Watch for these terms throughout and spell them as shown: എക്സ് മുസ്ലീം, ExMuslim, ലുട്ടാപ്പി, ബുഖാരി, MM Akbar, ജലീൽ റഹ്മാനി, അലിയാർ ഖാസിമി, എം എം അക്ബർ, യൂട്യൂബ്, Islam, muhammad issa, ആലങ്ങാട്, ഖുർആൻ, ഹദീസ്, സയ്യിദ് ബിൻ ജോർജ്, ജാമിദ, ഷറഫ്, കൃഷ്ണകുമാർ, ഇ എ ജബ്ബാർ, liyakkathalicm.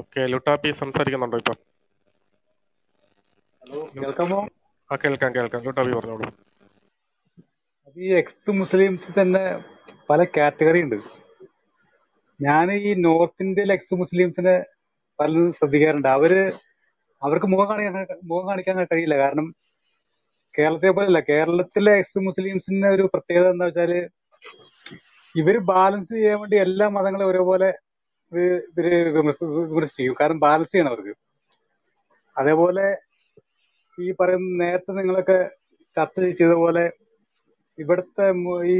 Okay ലുട്ടാപ്പി സംസാരിക്കുന്നുണ്ടോ ഇപ്പോ? Hello കേൾക്കാമോ? ആ കേൾക്കാം കേൾക്കാം ലുട്ടാപ്പി പറഞ്ഞോളൂ. ഈ എക്സ് മുസ്ലിംസ് തന്നെ പല കാറ്റഗറി ഉണ്ട്. ഞാൻ ഈ നോർത്ത് ഇന്ത്യയിലെ എക്സ് മുസ്ലിംസിനെ പലരും ശ്രദ്ധിക്കാറുണ്ട്. അവർക്ക് മുഖം കാണിക്കാൻ കഴിയില്ല. കാരണം കേരളത്തെ പോലെയല്ല, കേരളത്തിലെ എക്സ് മുസ്ലിംസിന്റെ ഒരു പ്രത്യേകത എന്താ വെച്ചാല് ഇവര് ബാലൻസ് ചെയ്യാൻ വേണ്ടി എല്ലാ മതങ്ങളും ഒരേപോലെ ഇവര് വിമർശിക്കും. കാരണം ബാലൻസ് ചെയ്യണം അവർക്ക്. അതേപോലെ ഈ പറയുന്ന നേരത്തെ നിങ്ങളൊക്കെ ചർച്ച ചെയ്ത പോലെ ഇവിടുത്തെ ഈ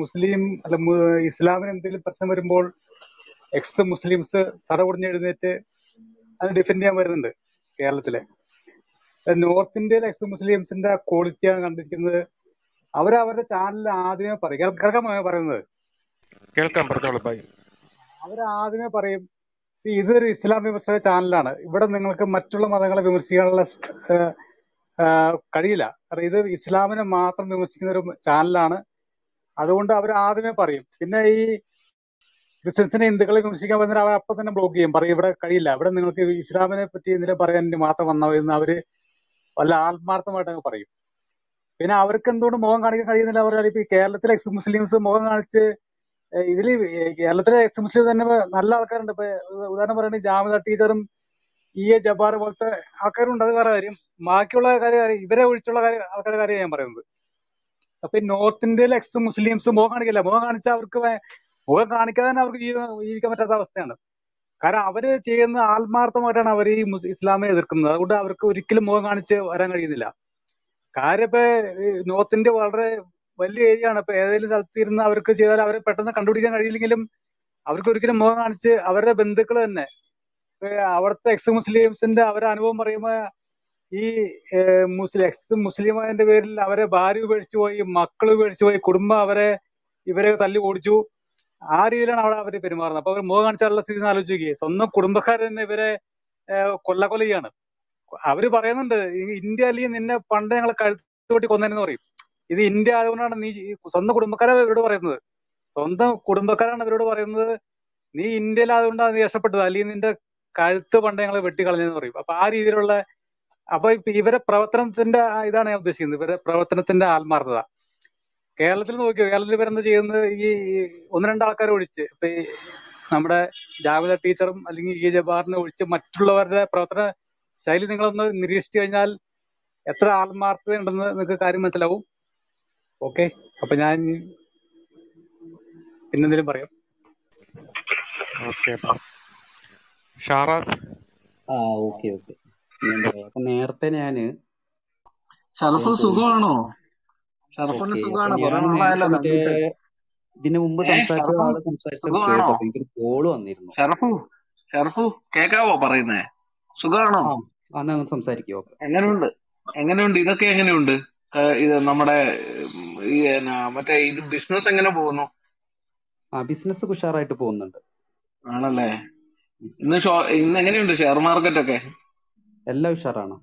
മുസ്ലിം അല്ല ഇസ്ലാമിന് എന്തെങ്കിലും പ്രശ്നം വരുമ്പോൾ എക്സ് മുസ്ലിംസ് സടപൊടിഞ്ഞെഴുന്നേറ്റ് അത് ഡിഫെൻഡ് ചെയ്യാൻ വരുന്നുണ്ട്. കേരളത്തിലെ നോർത്ത് ഇന്ത്യയിലെ എക്സ് മുസ്ലിംസിന്റെ ക്വാളിറ്റിയാണ് കണ്ടിരിക്കുന്നത്. അവരവരുടെ ചാനലിൽ ആദ്യമേ പറയും, അവരാദ്യമേ പറയും ഇതൊരു ഇസ്ലാം വിമർശക ചാനലാണ്, ഇവിടെ നിങ്ങൾക്ക് മറ്റുള്ള മതങ്ങളെ വിമർശിക്കാനുള്ള കഴിയില്ല, കാരണം ഇത് ഇസ്ലാമിനെ മാത്രം വിമർശിക്കുന്ന ഒരു ചാനലാണ്, അതുകൊണ്ട് അവർ ആദ്യമേ പറയും. പിന്നെ ഈ ക്രിസ്ത്യൻസിനെ ഹിന്ദുക്കളെ വിമർശിക്കാൻ വന്നാൽ അവർ അപ്പം തന്നെ ബ്ലോക്ക് ചെയ്യും, പറയും ഇവിടെ കഴിയില്ല, ഇവിടെ നിങ്ങൾക്ക് ഇസ്ലാമിനെ പറ്റി എന്തെങ്കിലും പറയാൻ മാത്രം വന്നാൽ എന്ന് അവര് വല്ല ആത്മാർത്ഥമായിട്ട് പറയും. പിന്നെ അവർക്ക് എന്തുകൊണ്ട് മുഖം കാണിക്കാൻ കഴിയുന്നില്ല പറഞ്ഞാൽ ഇപ്പൊ കേരളത്തിലെ എക്സ് മുസ്ലിംസ് മുഖം കാണിച്ച് ഇതിൽ കേരളത്തിലെ എക്സ് മുസ്ലിം തന്നെ നല്ല ആൾക്കാരുണ്ട്. ഇപ്പൊ ഉദാഹരണം പറയുകയാണെങ്കിൽ ജാമിദ ടീച്ചറും ഇ എ ജബ്ബാർ പോലത്തെ ആൾക്കാരുണ്ട്. അത് വേറെ കാര്യം. ബാക്കിയുള്ള കാര്യം ഇവരെ ഒഴിച്ചുള്ള ആൾക്കാരുടെ കാര്യം ഞാൻ പറയുന്നത്. അപ്പൊ നോർത്ത് ഇന്ത്യയിലെ എക്സ് മുസ്ലിംസ് മുഖം കാണിക്കില്ല. മുഖം കാണിക്കാതെ തന്നെ അവർക്ക് ജീവിക്കാൻ പറ്റാത്ത അവസ്ഥയാണ്. കാരണം അവര് ചെയ്യുന്ന ആത്മാർത്ഥമായിട്ടാണ് അവർ ഈ ഇസ്ലാമിനെ എതിർക്കുന്നത്. അതുകൊണ്ട് അവർക്ക് ഒരിക്കലും മുഖം കാണിച്ച് വരാൻ കഴിയുന്നില്ല. കാര്യം ഇപ്പൊ നോർത്ത് ഇന്ത്യ വളരെ വലിയ ഏരിയ ആണ്. ഇപ്പൊ ഏതെങ്കിലും സ്ഥലത്ത് ഇരുന്ന് അവർക്ക് ചെയ്താൽ അവരെ പെട്ടെന്ന് കണ്ടുപിടിക്കാൻ കഴിയില്ലെങ്കിലും അവർക്ക് ഒരിക്കലും മുഖം കാണിച്ച് അവരുടെ ബന്ധുക്കൾ തന്നെ അവിടുത്തെ എക്സ് മുസ്ലിംസിന്റെ അവരെ അനുഭവം പറയുമ്പോൾ ഈ എക്സ് മുസ്ലിമായതിന്റെ പേരിൽ അവരെ ഭാര്യ ഉപേക്ഷിച്ചു പോയി, മക്കൾ ഉപേക്ഷിച്ചു പോയി, കുടുംബം ഇവരെ തല്ലി ഓടിച്ചു. ആ രീതിയിലാണ് അവിടെ അവര് പെരുമാറുന്നത്. അപ്പൊ അവർ മുഖം കാണിച്ചാലുള്ള സ്ഥിതി ആലോചിച്ച് നോക്കി. സ്വന്തം കുടുംബക്കാർ തന്നെ ഇവരെ കൊല്ലയാണ്. അവര് പറയുന്നുണ്ട് ഇന്ത്യ അല്ലെങ്കിൽ നിന്നെ പണ്ട് ഞങ്ങളെ കഴുത്ത് വെട്ടി കൊന്നതെന്ന് പറയും. ഇത് ഇന്ത്യ ആയതുകൊണ്ടാണ് നീ സ്വന്തം കുടുംബക്കാരാണ് ഇവരോട് പറയുന്നത്. നീ ഇന്ത്യയിലായതുകൊണ്ടാണ് നീ രക്ഷപ്പെട്ടത്, അല്ലെങ്കിൽ നിന്റെ കഴുത്ത് പണ്ട് ഞങ്ങൾ വെട്ടിക്കളഞ്ഞെന്ന് പറയും. അപ്പൊ ആ രീതിയിലുള്ള ഇവരെ പ്രവർത്തനത്തിന്റെ ഇതാണ് ഞാൻ ഉദ്ദേശിക്കുന്നത്, ഇവരെ പ്രവർത്തനത്തിന്റെ ആത്മാർത്ഥത. കേരളത്തിൽ നോക്കിയോ, കേരളത്തിൽ ഇവരെന്താ ചെയ്യുന്നത്? ഈ ഒന്ന് രണ്ടാൾക്കാരെ ഒഴിച്ച്, ഇപ്പൊ ഈ നമ്മുടെ ജാമിദ ടീച്ചറും അല്ലെങ്കിൽ ഇ ജബ്ബാറിനെ ഒഴിച്ച് മറ്റുള്ളവരുടെ പ്രവർത്തന ശൈലി നിങ്ങളൊന്ന് നിരീക്ഷിച്ചു കഴിഞ്ഞാൽ എത്ര ആത്മാർത്ഥത ഉണ്ടെന്ന് നിങ്ങൾക്ക് കാര്യം മനസ്സിലാവും. ഓക്കെ, അപ്പൊ ഞാൻ പിന്നെന്തെങ്കിലും പറയാം. നേരത്തെ ഞാന് ഇതിനു മുമ്പ് സംസാരിച്ചത് എനിക്കൊരു കോള് വന്നിരുന്നു. ഷറഫു കേക്കാവോ പറയുന്നേ? സുഖാണോ? സംസാരിക്കോ? എങ്ങനെയുണ്ട് ഇതൊക്കെ? എങ്ങനെയുണ്ട് ഇത് നമ്മുടെ മറ്റേ ഇത് ബിസിനസ് എങ്ങനെ പോകുന്നു? ബിസിനസ് ഉഷാറായിട്ട് പോകുന്നുണ്ട്. ആണല്ലേ? ഇന്ന് എങ്ങനെയുണ്ട് ഷെയർ മാർക്കറ്റ് ഒക്കെ? എല്ലാം ഉഷാറാണ്.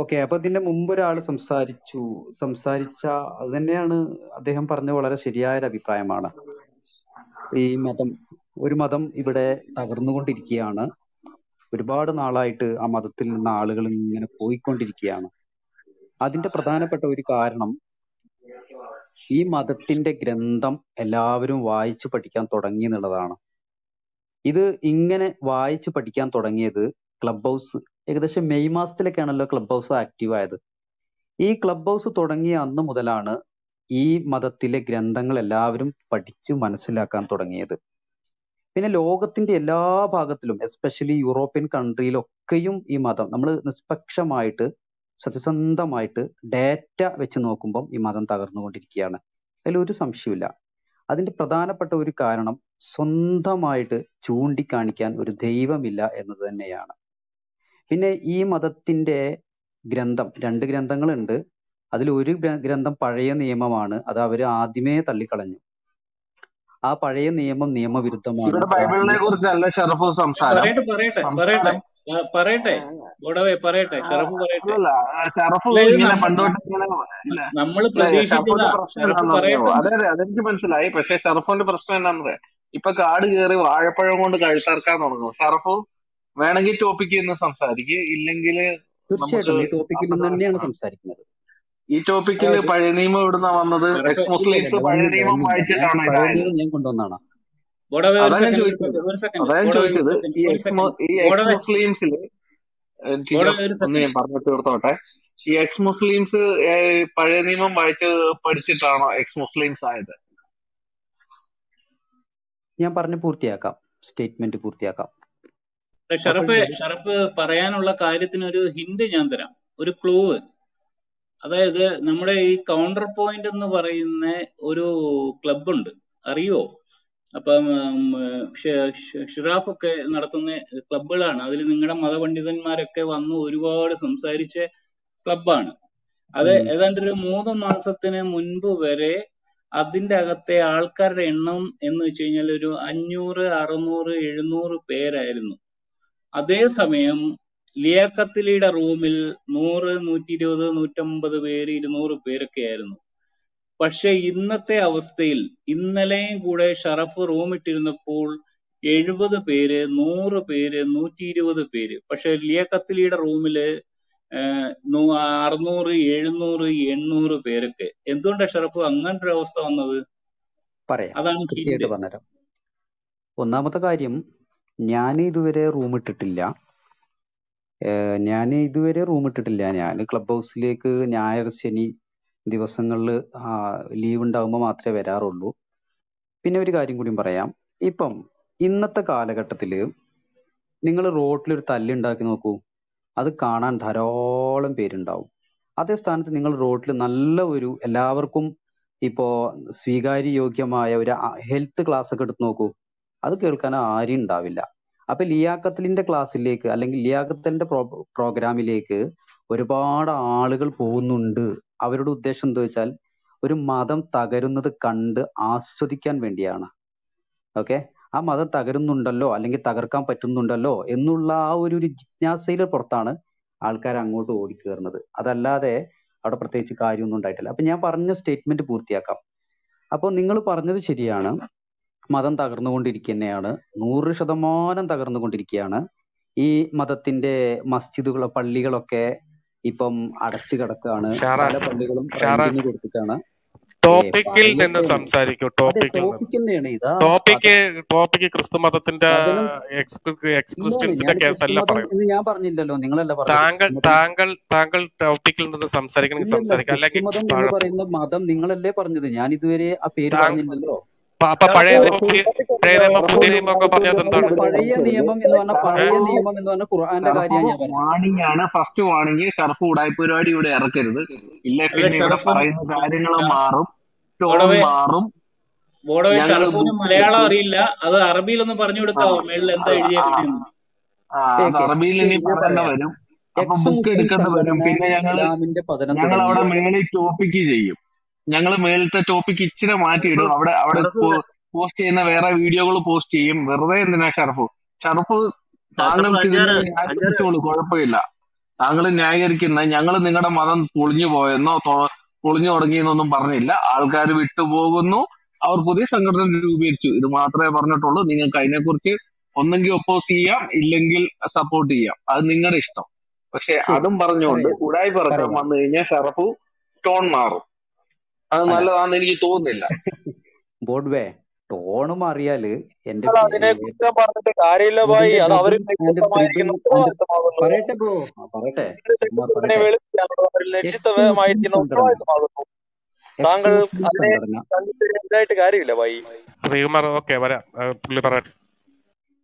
ഓക്കെ, അപ്പൊ ഇതിന്റെ മുമ്പ് ഒരാള് സംസാരിച്ച അത് തന്നെയാണ് അദ്ദേഹം പറഞ്ഞ വളരെ ശരിയായ ഒരു അഭിപ്രായമാണ്. ഈ ഒരു മതം ഇവിടെ തകർന്നുകൊണ്ടിരിക്കുകയാണ്. ഒരുപാട് നാളായിട്ട് ആ മതത്തിൽ നിന്ന് ആളുകൾ ഇങ്ങനെ പോയിക്കൊണ്ടിരിക്കുകയാണ്. അതിന്റെ പ്രധാനപ്പെട്ട ഒരു കാരണം ഈ മതത്തിന്റെ ഗ്രന്ഥം എല്ലാവരും വായിച്ചു പഠിക്കാൻ തുടങ്ങി എന്നുള്ളതാണ്. ഇത് ഇങ്ങനെ വായിച്ചു പഠിക്കാൻ തുടങ്ങിയത് ക്ലബ് ഹൗസ് ഏകദേശം മെയ് മാസത്തിലൊക്കെയാണല്ലോ ക്ലബ് ഹൗസ് ആക്റ്റീവ് ആയത്. ഈ ക്ലബ് ഹൗസ് തുടങ്ങിയ അന്ന് മുതലാണ് ഈ മതത്തിലെ ഗ്രന്ഥങ്ങൾ എല്ലാവരും പഠിച്ചു മനസ്സിലാക്കാൻ തുടങ്ങിയത്. പിന്നെ ലോകത്തിന്റെ എല്ലാ ഭാഗത്തിലും എസ്പെഷ്യലി യൂറോപ്യൻ കൺട്രിയിലൊക്കെയും ഈ മതം നമ്മൾ നിഷ്പക്ഷമായിട്ട് സത്യസന്ധമായിട്ട് ഡേറ്റ വെച്ച് നോക്കുമ്പം ഈ മതം തകർന്നുകൊണ്ടിരിക്കുകയാണ്. അതിലൊരു സംശയമില്ല. അതിന്റെ പ്രധാനപ്പെട്ട ഒരു കാരണം സ്വന്തമായിട്ട് ചൂണ്ടിക്കാണിക്കാൻ ഒരു ദൈവമില്ല എന്നത് തന്നെയാണ്. പിന്നെ ഈ മതത്തിന്റെ ഗ്രന്ഥം 2 ഗ്രന്ഥങ്ങളുണ്ട്. അതിൽ ഒരു ഗ്രന്ഥം പഴയ നിയമമാണ്. അത് അവർ ആദ്യമേ തള്ളിക്കളഞ്ഞു. ആ പഴയ നിയമം നിയമവിരുദ്ധമാണ്. പറയട്ടെ ഗോഡവേ പറയട്ടെ ഷറഫ് പറയട്ടെ നമ്മൾ പ്രതീക്ഷിച്ചത് അതെനിക്ക് മനസ്സിലായി. പക്ഷെ ഷറഫിന്റെ പ്രശ്നം എന്താണെന്ന് ഇപ്പൊ കാട് കയറി വാഴപ്പഴം കൊണ്ട് കഴുത്തറക്കാൻ തുടങ്ങും. ഷറഫ് വേണമെങ്കിൽ ടോപ്പിക്കിൽ നിന്ന് സംസാരിക്കും, ഇല്ലെങ്കിൽ തീർച്ചയായിട്ടും ഈ ടോപ്പിക്കിൽ നിന്ന് തന്നെയാണ് സംസാരിക്കുന്നത്. ഈ ടോപ്പിക്കിൽ പഴയ നിയമം ഇവിടുന്ന് വന്നത് എക്സ്മുസ്ലിംസ് പഴയ നിയമം വായിച്ചിട്ടാണ് ഞാൻ കൊണ്ടുവന്നാണ് ചോദിച്ചത്. ഈ എക്സ്മുസ്ലിംസിൽ പറഞ്ഞു തീർത്തോട്ടെ, ഈ എക്സ്മുസ്ലിംസ് പഴയ നിയമം വായിച്ച് പഠിച്ചിട്ടാണോ എക്സ്മുസ്ലിംസ് ആയത്? ഞാൻ പറഞ്ഞു പൂർത്തിയാക്കാം, സ്റ്റേറ്റ്മെന്റ് പൂർത്തിയാക്കാം. ഷറഫ് പറയാനുള്ള കാര്യത്തിന് ഒരു ഹിന്റ് ഞാൻ തരാം, ഒരു ക്ലൂ. അതായത് നമ്മുടെ ഈ കൗണ്ടർ പോയിന്റ് എന്ന് പറയുന്ന ഒരു ക്ലബുണ്ട്, അറിയോ? അപ്പം ഷിറാഫ് ഒക്കെ നടത്തുന്ന ക്ലബുകളാണ്. അതിൽ നിങ്ങളുടെ മതപണ്ഡിതന്മാരൊക്കെ വന്ന് ഒരുപാട് സംസാരിച്ച ക്ലബാണ് അത്. ഏതാണ്ട് ഒരു 3 മാസത്തിന് മുൻപ് വരെ അതിന്റെ അകത്തെ ആൾക്കാരുടെ എണ്ണം എന്ന് വെച്ച് കഴിഞ്ഞാൽ ഒരു 500, 600, 700 പേരായിരുന്നു. അതേസമയം ലിയാഖത്തിലിയുടെ റൂമിൽ 100, 120, 150 പേര്, 200 പേരൊക്കെ ആയിരുന്നു. പക്ഷെ ഇന്നത്തെ അവസ്ഥയിൽ ഇന്നലെയും കൂടെ ഷറഫ് റൂമിട്ടിരുന്നപ്പോൾ 70 പേര്, 100 പേര്, 120 പേര്. പക്ഷെ ലിയാഖത്തിലിയുടെ റൂമില് 600, 700, 800 പേരൊക്കെ. എന്തുകൊണ്ടാണ് ഷറഫ് അങ്ങനെ ഒരു അവസ്ഥ വന്നത്? പറയാം, അതാണ് കൃത്യമായിട്ട് പറഞ്ഞുതരാം. ഒന്നാമത്തെ കാര്യം, ഞാൻ ഇതുവരെ റൂം ഇട്ടിട്ടില്ല. ഞാൻ ക്ലബ് ഹൗസിലേക്ക് ഞായർ ശനി ദിവസങ്ങളിൽ ലീവ് ഉണ്ടാകുമ്പോൾ മാത്രമേ വരാറുള്ളൂ. പിന്നെ ഒരു കാര്യം കൂടിയും പറയാം. ഇപ്പം ഇന്നത്തെ കാലഘട്ടത്തിൽ നിങ്ങൾ റോഡിലൊരു തല്ലുണ്ടാക്കി നോക്കൂ, അത് കാണാൻ ധാരാളം പേരുണ്ടാവും. അതേ സ്ഥാനത്ത് നിങ്ങൾ റോഡിൽ നല്ല ഒരു എല്ലാവർക്കും ഇപ്പോൾ സ്വീകാര്യയോഗ്യമായ ഒരു ഹെൽത്ത് ക്ലാസ് ഒക്കെ എടുത്ത് നോക്കൂ, അത് കേൾക്കാൻ ആരും ഉണ്ടാവില്ല. അപ്പൊ ലിയാഖത്തിലിന്റെ ക്ലാസ്സിലേക്ക് അല്ലെങ്കിൽ ലിയാഖത്തലിന്റെ പ്രോഗ്രാമിലേക്ക് ഒരുപാട് ആളുകൾ പോകുന്നുണ്ട്. അവരുടെ ഉദ്ദേശം എന്താ വെച്ചാൽ ഒരു മതം തകരുന്നത് കണ്ട് ആസ്വദിക്കാൻ വേണ്ടിയാണ്. ഓക്കെ, ആ മതം തകരുന്നുണ്ടല്ലോ അല്ലെങ്കിൽ തകർക്കാൻ പറ്റുന്നുണ്ടല്ലോ എന്നുള്ള ആ ഒരു ജിജ്ഞാസയിലെ പുറത്താണ് ആൾക്കാർ അങ്ങോട്ട് ഓടിക്കേറുന്നത്. അതല്ലാതെ അവിടെ പ്രത്യേകിച്ച് കാര്യമൊന്നും ഉണ്ടായിട്ടില്ല. അപ്പൊ ഞാൻ പറഞ്ഞ സ്റ്റേറ്റ്മെന്റ് പൂർത്തിയാക്കാം. അപ്പോൾ നിങ്ങൾ പറഞ്ഞത് ശരിയാണ്, മതം തകർന്നുകൊണ്ടിരിക്കുന്നതാണ്, 100% തകർന്നുകൊണ്ടിരിക്കുകയാണ്. ഈ മതത്തിന്റെ മസ്ജിദുകളോ പള്ളികളൊക്കെ ഇപ്പം അടച്ചു കിടക്കുകയാണ്, പല പള്ളികളും കൊടുത്തിട്ടാണ്. ടോപ്പിക്കിൽ നിന്ന് സംസാരിക്കും, ടോപ്പിക് ക്രിസ്തു മതത്തിന്റെ എന്ന് ഞാൻ പറഞ്ഞില്ലല്ലോ, നിങ്ങളല്ല പറയുന്നത്. മതം നിങ്ങളല്ലേ പറഞ്ഞത്, ഞാൻ ഇതുവരെ ആ പേര് പറഞ്ഞില്ലല്ലോ. പഴയ നിയമം എന്ന് പറഞ്ഞ ഖുർആന്റെ കാര്യമാണ്. ഫസ്റ്റ് വാണിംഗ്, ഷർഫ് ഉടായ്പ പരിപാടി ഇവിടെ ഇറക്കരുത്, ഇല്ല പിന്നെ ഇവിടെ പറയുന്ന കാര്യങ്ങൾ മാറും, ടോൺ മാറും. മലയാളം അറിയില്ല, അത് അറബിയിൽ ഒന്ന് പറഞ്ഞു കൊടുക്കാവോ? മേളിൽ എന്താ എഴുതിയത് അറബിയിൽ ഇനി പറയേണ്ട വരും, ബുക്ക് എടുക്കേണ്ട വരും. പിന്നെ ഞങ്ങൾ അവിടെ മേളിൽ ടോപ്പിക്ക് ചെയ്യും, ഞങ്ങൾ മേലത്തെ ടോപ്പിക്ക് ഇച്ചിരി മാറ്റിയിടും, അവിടെ പോസ്റ്റ് ചെയ്യുന്ന വേറെ വീഡിയോകൾ പോസ്റ്റ് ചെയ്യും. വെറുതെ എന്തിനാ ഷർഫ്? ഷർഫ് താങ്കൾക്ക് ഇതിനെ ന്യായീകരിച്ചോളൂ, കുഴപ്പമില്ല. താങ്കൾ ന്യായീകരിക്കുന്ന ഞങ്ങൾ നിങ്ങളുടെ മതം പൊളിഞ്ഞു പോയെന്നോ പൊളിഞ്ഞു തുടങ്ങിയെന്നൊന്നും പറഞ്ഞില്ല. ആൾക്കാർ വിട്ടുപോകുന്നു, അവർ പുതിയ സംഘടന രൂപീകരിച്ചു, ഇത് മാത്രമേ പറഞ്ഞിട്ടുള്ളൂ. നിങ്ങൾക്ക് അതിനെക്കുറിച്ച് ഒന്നെങ്കിൽ ഒപ്പോസ് ചെയ്യാം, ഇല്ലെങ്കിൽ സപ്പോർട്ട് ചെയ്യാം, അത് നിങ്ങളുടെ ഇഷ്ടം. പക്ഷെ അതും പറഞ്ഞുകൊണ്ട് ഉടായി പറഞ്ഞു വന്നു കഴിഞ്ഞാൽ ഷർഫ് ടോൺ മാറും, അത് നല്ലതാണെന്ന് എനിക്ക് തോന്നുന്നില്ല. ബോഡ്വേ ടോണും അറിയാല് എന്റെ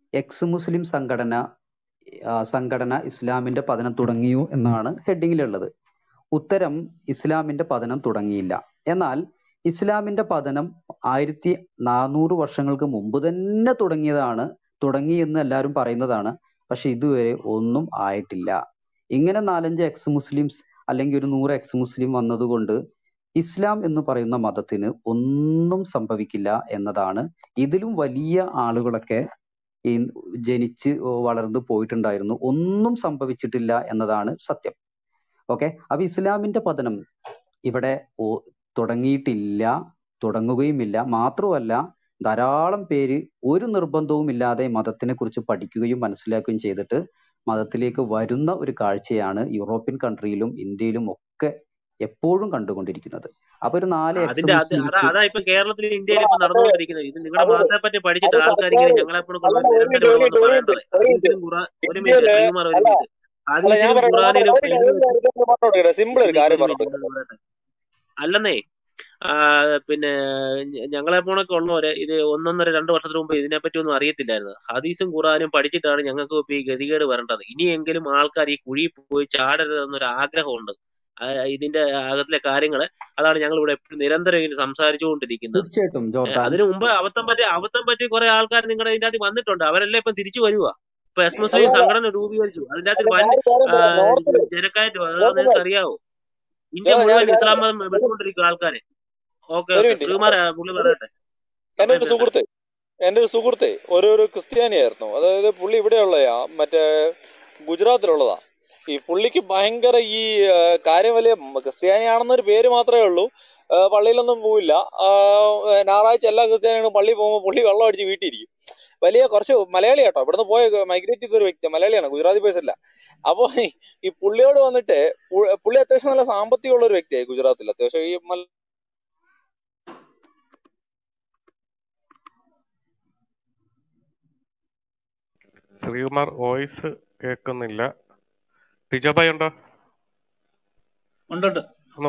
എക്സ് മുസ്ലിം സംഘടന ഇസ്ലാമിന്റെ പതനം തുടങ്ങിയു എന്നാണ് ഹെഡിങ്ങിലുള്ളത്. ഉത്തരം, ഇസ്ലാമിന്റെ പതനം തുടങ്ങിയില്ല. എന്നാൽ ഇസ്ലാമിന്റെ പതനം 1400 വർഷങ്ങൾക്ക് മുമ്പ് തന്നെ തുടങ്ങിയെന്ന് എല്ലാവരും പറയുന്നതാണ്. പക്ഷെ ഇതുവരെ ഒന്നും ആയിട്ടില്ല. ഇങ്ങനെ 4-5 എക്സ് മുസ്ലിംസ് അല്ലെങ്കിൽ ഒരു 100 എക്സ് മുസ്ലിം വന്നതുകൊണ്ട് ഇസ്ലാം എന്ന് പറയുന്ന മതത്തിന് ഒന്നും സംഭവിക്കില്ല എന്നതാണ്. ഇതിലും വലിയ ആളുകളൊക്കെ ജനിച്ച് വളർന്നു പോയിട്ടുണ്ടായിരുന്നു, ഒന്നും സംഭവിച്ചിട്ടില്ല എന്നതാണ് സത്യം. ഓക്കെ, അപ്പൊ ഇസ്ലാമിന്റെ പതനം ഇവിടെ തുടങ്ങിയിട്ടില്ല, തുടങ്ങുകയുമില്ല. മാത്രമല്ല ധാരാളം പേര് ഒരു നിർബന്ധവും ഇല്ലാതെ മതത്തിനെ കുറിച്ച് പഠിക്കുകയും മനസ്സിലാക്കുകയും ചെയ്തിട്ട് മതത്തിലേക്ക് വരുന്ന ഒരു കാഴ്ചയാണ് യൂറോപ്യൻ കൺട്രിയിലും ഇന്ത്യയിലും ഒക്കെ എപ്പോഴും കണ്ടുകൊണ്ടിരിക്കുന്നത്. അപ്പൊ ഒരു 4 അല്ലെന്നേ പിന്നെ ഞങ്ങളെ പോണൊക്കെ ഉള്ളവര് ഇത് 1.5-2 വർഷത്തിന് മുമ്പ് ഇതിനെപ്പറ്റി ഒന്നും അറിയത്തില്ലായിരുന്നു. ഹദീസും ഖുറാനും പഠിച്ചിട്ടാണ് ഞങ്ങൾക്ക് ഈ ഗതികേട് വരേണ്ടത്. ഇനിയെങ്കിലും ആൾക്കാർ ഈ കുഴി പോയി ചാടരുതെന്നൊരു ആഗ്രഹമുണ്ട്. ഇതിന്റെ അകത്തിലെ കാര്യങ്ങള് അതാണ് ഞങ്ങൾ ഇവിടെ എപ്പോഴും നിരന്തരം ഇങ്ങനെ സംസാരിച്ചുകൊണ്ടിരിക്കുന്നത്. തീർച്ചയായിട്ടും അതിനു മുമ്പ് അബദ്ധം പറ്റി കുറെ ആൾക്കാർ നിങ്ങളുടെ ഇതിന്റെ അകത്ത് വന്നിട്ടുണ്ട്. അവരെല്ലാം ഇപ്പം തിരിച്ചു വരുവാ. ഇപ്പൊ എക്സ്മുസ്ലിം സംഘടന രൂപീകരിച്ചു, അതിന്റെ അകത്ത് വൻ ജനക്കായിട്ട് നിങ്ങൾക്ക് അറിയാവോ, ഇന്ത്യ മുഴുവൻ ഇസ്ലാം മതം വെച്ചുകൊണ്ടിരിക്കും ആൾക്കാര്. എന്റെ ഒരു സുഹൃത്തെ ഒരു ക്രിസ്ത്യാനിയായിരുന്നു. അതായത് പുള്ളി ഇവിടെയുള്ളയാ, മറ്റേ ഗുജറാത്തിലുള്ളതാ. ഈ പുള്ളിക്ക് ഭയങ്കര ഈ കാര്യം, വലിയ ക്രിസ്ത്യാനിയാണെന്നൊരു പേര് മാത്രമേ ഉള്ളൂ, പള്ളിയിലൊന്നും പോവില്ല. ഞായറാഴ്ച എല്ലാ ക്രിസ്ത്യാനികളും പള്ളി പോകുമ്പോൾ പുള്ളി വെള്ളം അടിച്ച് വീട്ടിയിരിക്കും. വലിയ കുറച്ച് മലയാളി കേട്ടോ, ഇവിടുന്ന് പോയ മൈഗ്രേറ്റ് ചെയ്തൊരു വ്യക്തി, മലയാളിയാണ്, ഗുജറാത്തി പേഴ്സല്ല. അപ്പൊ ഈ പുള്ളിയോട് വന്നിട്ട്, പുള്ളി അത്യാവശ്യം നല്ല സാമ്പത്തികമുള്ള ഒരു വ്യക്തിയായി ഗുജറാത്തിൽ, അത്യാവശ്യം ഈ ശ്രീകുമാർ വോയിസ് കേൾക്കുന്നില്ല. ടിജോഭായ് ഉണ്ടോ? ഉണ്ട്.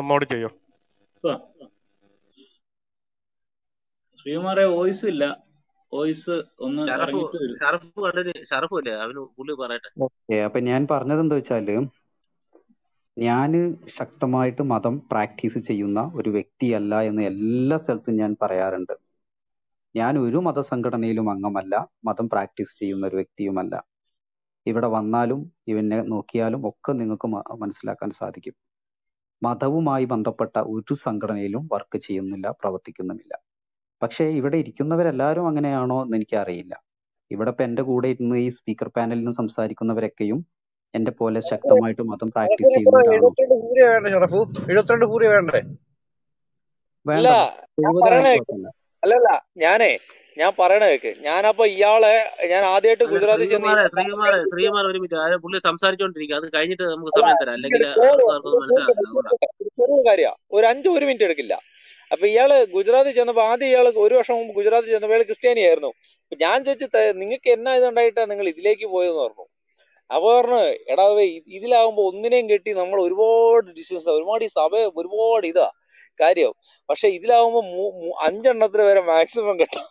മോഡ് ചെയ്യോ? ശ്രീകുമാറെ വോയിസ് ഇല്ല, വോയിസ് ഒന്ന്. ഓക്കെ, അപ്പൊ ഞാൻ പറഞ്ഞത് എന്താ വെച്ചാല്, ഞാന് ശക്തമായിട്ട് മതം പ്രാക്ടീസ് ചെയ്യുന്ന ഒരു വ്യക്തിയല്ല എന്ന് എല്ലാ സ്ഥലത്തും ഞാൻ പറയാറുണ്ട്. ഞാൻ ഒരു മതസംഘടനയിലും അംഗമല്ല, മതം പ്രാക്ടീസ് ചെയ്യുന്ന ഒരു വ്യക്തിയുമല്ല. ഇവിടെ വന്നാലും ഇവനെ നോക്കിയാലും ഒക്കെ നിങ്ങൾക്ക് മനസ്സിലാക്കാൻ സാധിക്കും. മതവുമായി ബന്ധപ്പെട്ട ഒരു സംഘടനയിലും വർക്ക് ചെയ്യുന്നില്ല, പ്രവർത്തിക്കുന്നുമില്ല. പക്ഷേ ഇവിടെ ഇരിക്കുന്നവരെല്ലാവരും അങ്ങനെയാണോ എന്ന് എനിക്കറിയില്ല. ഇവിടെ ഇപ്പം എൻ്റെ കൂടെ ഇരുന്ന് ഈ സ്പീക്കർ പാനലിൽ നിന്ന് സംസാരിക്കുന്നവരൊക്കെയും എന്റെ പോലെ ശക്തമായിട്ട് മതം പ്രാക്ടീസ് ചെയ്യുന്ന അല്ലല്ല. ഞാൻ പറയണ കേക്ക്, ഞാനപ്പൊ ഇയാളെ ഞാൻ ആദ്യമായിട്ട് ഗുജറാത്തിൽ കാര്യ ഒരു മിനിറ്റ് എടുക്കില്ല. അപ്പൊ ഇയാള് ഗുജറാത്തിൽ ചെന്നപ്പോ ആദ്യം ഇയാൾ 1 വർഷം മുമ്പ് ഗുജറാത്തിൽ ചെന്നപ്പോ ഇയാൾ ക്രിസ്ത്യാനി ആയിരുന്നു. ഞാൻ ചോദിച്ചു നിങ്ങൾക്ക് എന്നാ ഇതുണ്ടായിട്ടാ നിങ്ങൾ ഇതിലേക്ക് പോയതെന്ന് പറഞ്ഞു. അപ്പൊ പറഞ്ഞു എടാ ഇതിലാവുമ്പോ ഒന്നിനെയും കെട്ടി നമ്മൾ ഒരുപാട് ഡിസിഷൻസ്, ഒരുപാട് ഈ സഭ ഒരുപാട് ഇതാ കാര്യം. പക്ഷെ ഇതിലാവുമ്പോ 5 എണ്ണത്തിന് വരെ മാക്സിമം കിട്ടും.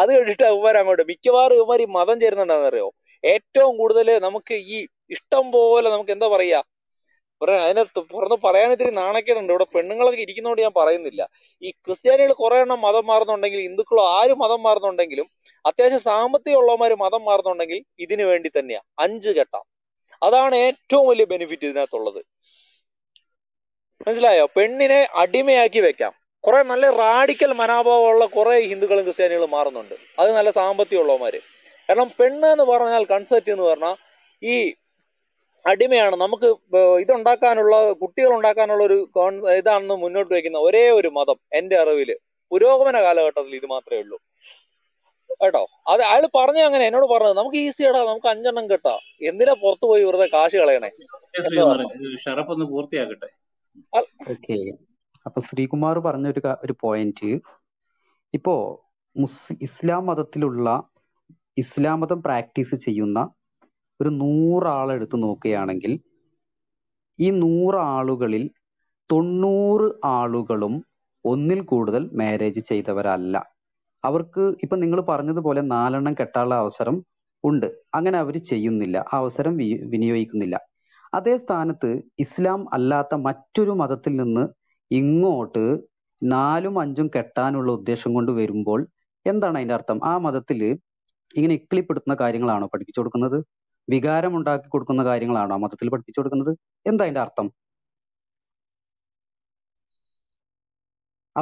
അത് കേട്ടിട്ട് ഇവന്മാർ അങ്ങോട്ട് മിക്കവാറും ഇവന്മാർ ഈ മതം ചേരുന്നുണ്ടെന്നറിയോ. ഏറ്റവും കൂടുതൽ നമുക്ക് ഈ ഇഷ്ടം പോലെ നമുക്ക് എന്താ പറയാ, അതിനെ തുറന്ന് പറയാൻ ഇത്തിരി നാണക്കേടുണ്ട്. ഇവിടെ പെണ്ണുങ്ങളൊക്കെ ഇരിക്കുന്നതുകൊണ്ട് ഞാൻ പറയുന്നില്ല. ഈ ക്രിസ്ത്യാനികൾ കുറെ എണ്ണം മതം മാറുന്നുണ്ടെങ്കിൽ, ഹിന്ദുക്കളോ ആരും മതം മാറുന്നുണ്ടെങ്കിലും അത്യാവശ്യം സാമ്പത്തികം ഉള്ളവന്മാര് മതം മാറുന്നുണ്ടെങ്കിൽ ഇതിനു വേണ്ടി തന്നെയാ 5 കെട്ടാം. അതാണ് ഏറ്റവും വലിയ ബെനിഫിറ്റ് ഇതിനകത്തുള്ളത്. മനസ്സിലായോ? പെണ്ണിനെ അടിമയാക്കി വെക്കാം. കുറെ നല്ല റാഡിക്കൽ മനോഭാവമുള്ള കുറെ ഹിന്ദുക്കളും ക്രിസ്ത്യാനികളും മാറുന്നുണ്ട്. അത് നല്ല സാമ്പത്തികം ഉള്ളവന്മാര്. കാരണം പെണ്ണ് എന്ന് പറഞ്ഞാൽ കൺസെപ്റ്റ് എന്ന് പറഞ്ഞാൽ ഈ അടിമയാണ്. നമുക്ക് ഇതുണ്ടാക്കാനുള്ള, കുട്ടികൾ ഉണ്ടാക്കാനുള്ള ഒരു ഇതാണെന്ന് മുന്നോട്ട് വയ്ക്കുന്ന ഒരേ ഒരു മതം എൻ്റെ അറിവില് പുരോഗമന കാലഘട്ടത്തിൽ ഇത് മാത്രമേ ഉള്ളൂ കേട്ടോ. അത് അയാൾ പറഞ്ഞ അങ്ങനെ എന്നോട് പറഞ്ഞത് നമുക്ക് ഈസി ആടാ, നമുക്ക് 5 എണ്ണം കെട്ടാ, എന്തിനാ പുറത്തു പോയി വെറുതെ കാശ് കളയണേ. ഷറഫ് ഒന്ന് പൂർത്തിയാക്കട്ടെ. ഓക്കെ, അപ്പൊ ശ്രീകുമാർ പറഞ്ഞ ഒരു പോയിന്റ്, ഇപ്പോ ഇസ്ലാം മതത്തിലുള്ള, ഇസ്ലാം മതം പ്രാക്ടീസ് ചെയ്യുന്ന ഒരു 100 ആളെടുത്ത് നോക്കുകയാണെങ്കിൽ ഈ 100 ആളുകളിൽ 90 ആളുകളും ഒന്നിൽ കൂടുതൽ മാരേജ് ചെയ്തവരല്ല. അവർക്ക് ഇപ്പൊ നിങ്ങൾ പറഞ്ഞതുപോലെ 4 എണ്ണം കെട്ടാനുള്ള അവസരം ഉണ്ട്, അങ്ങനെ അവർ ചെയ്യുന്നില്ല, ആ അവസരം വിനിയോഗിക്കുന്നില്ല. അതേ സ്ഥാനത്ത് ഇസ്ലാം അല്ലാത്ത മറ്റൊരു മതത്തിൽ നിന്ന് ഇങ്ങോട്ട് 4-5 കെട്ടാനുള്ള ഉദ്ദേശം കൊണ്ട് വരുമ്പോൾ എന്താണ് അതിന്റെ അർത്ഥം? ആ മതത്തിൽ ഇങ്ങനെ ഇക്കിളിപ്പെടുത്തുന്ന കാര്യങ്ങളാണോ പഠിപ്പിച്ചു കൊടുക്കുന്നത്? വികാരമുണ്ടാക്കി കൊടുക്കുന്ന കാര്യങ്ങളാണോ മതത്തിൽ പഠിപ്പിച്ചു കൊടുക്കുന്നത്? എന്താ അതിന്റെ അർത്ഥം?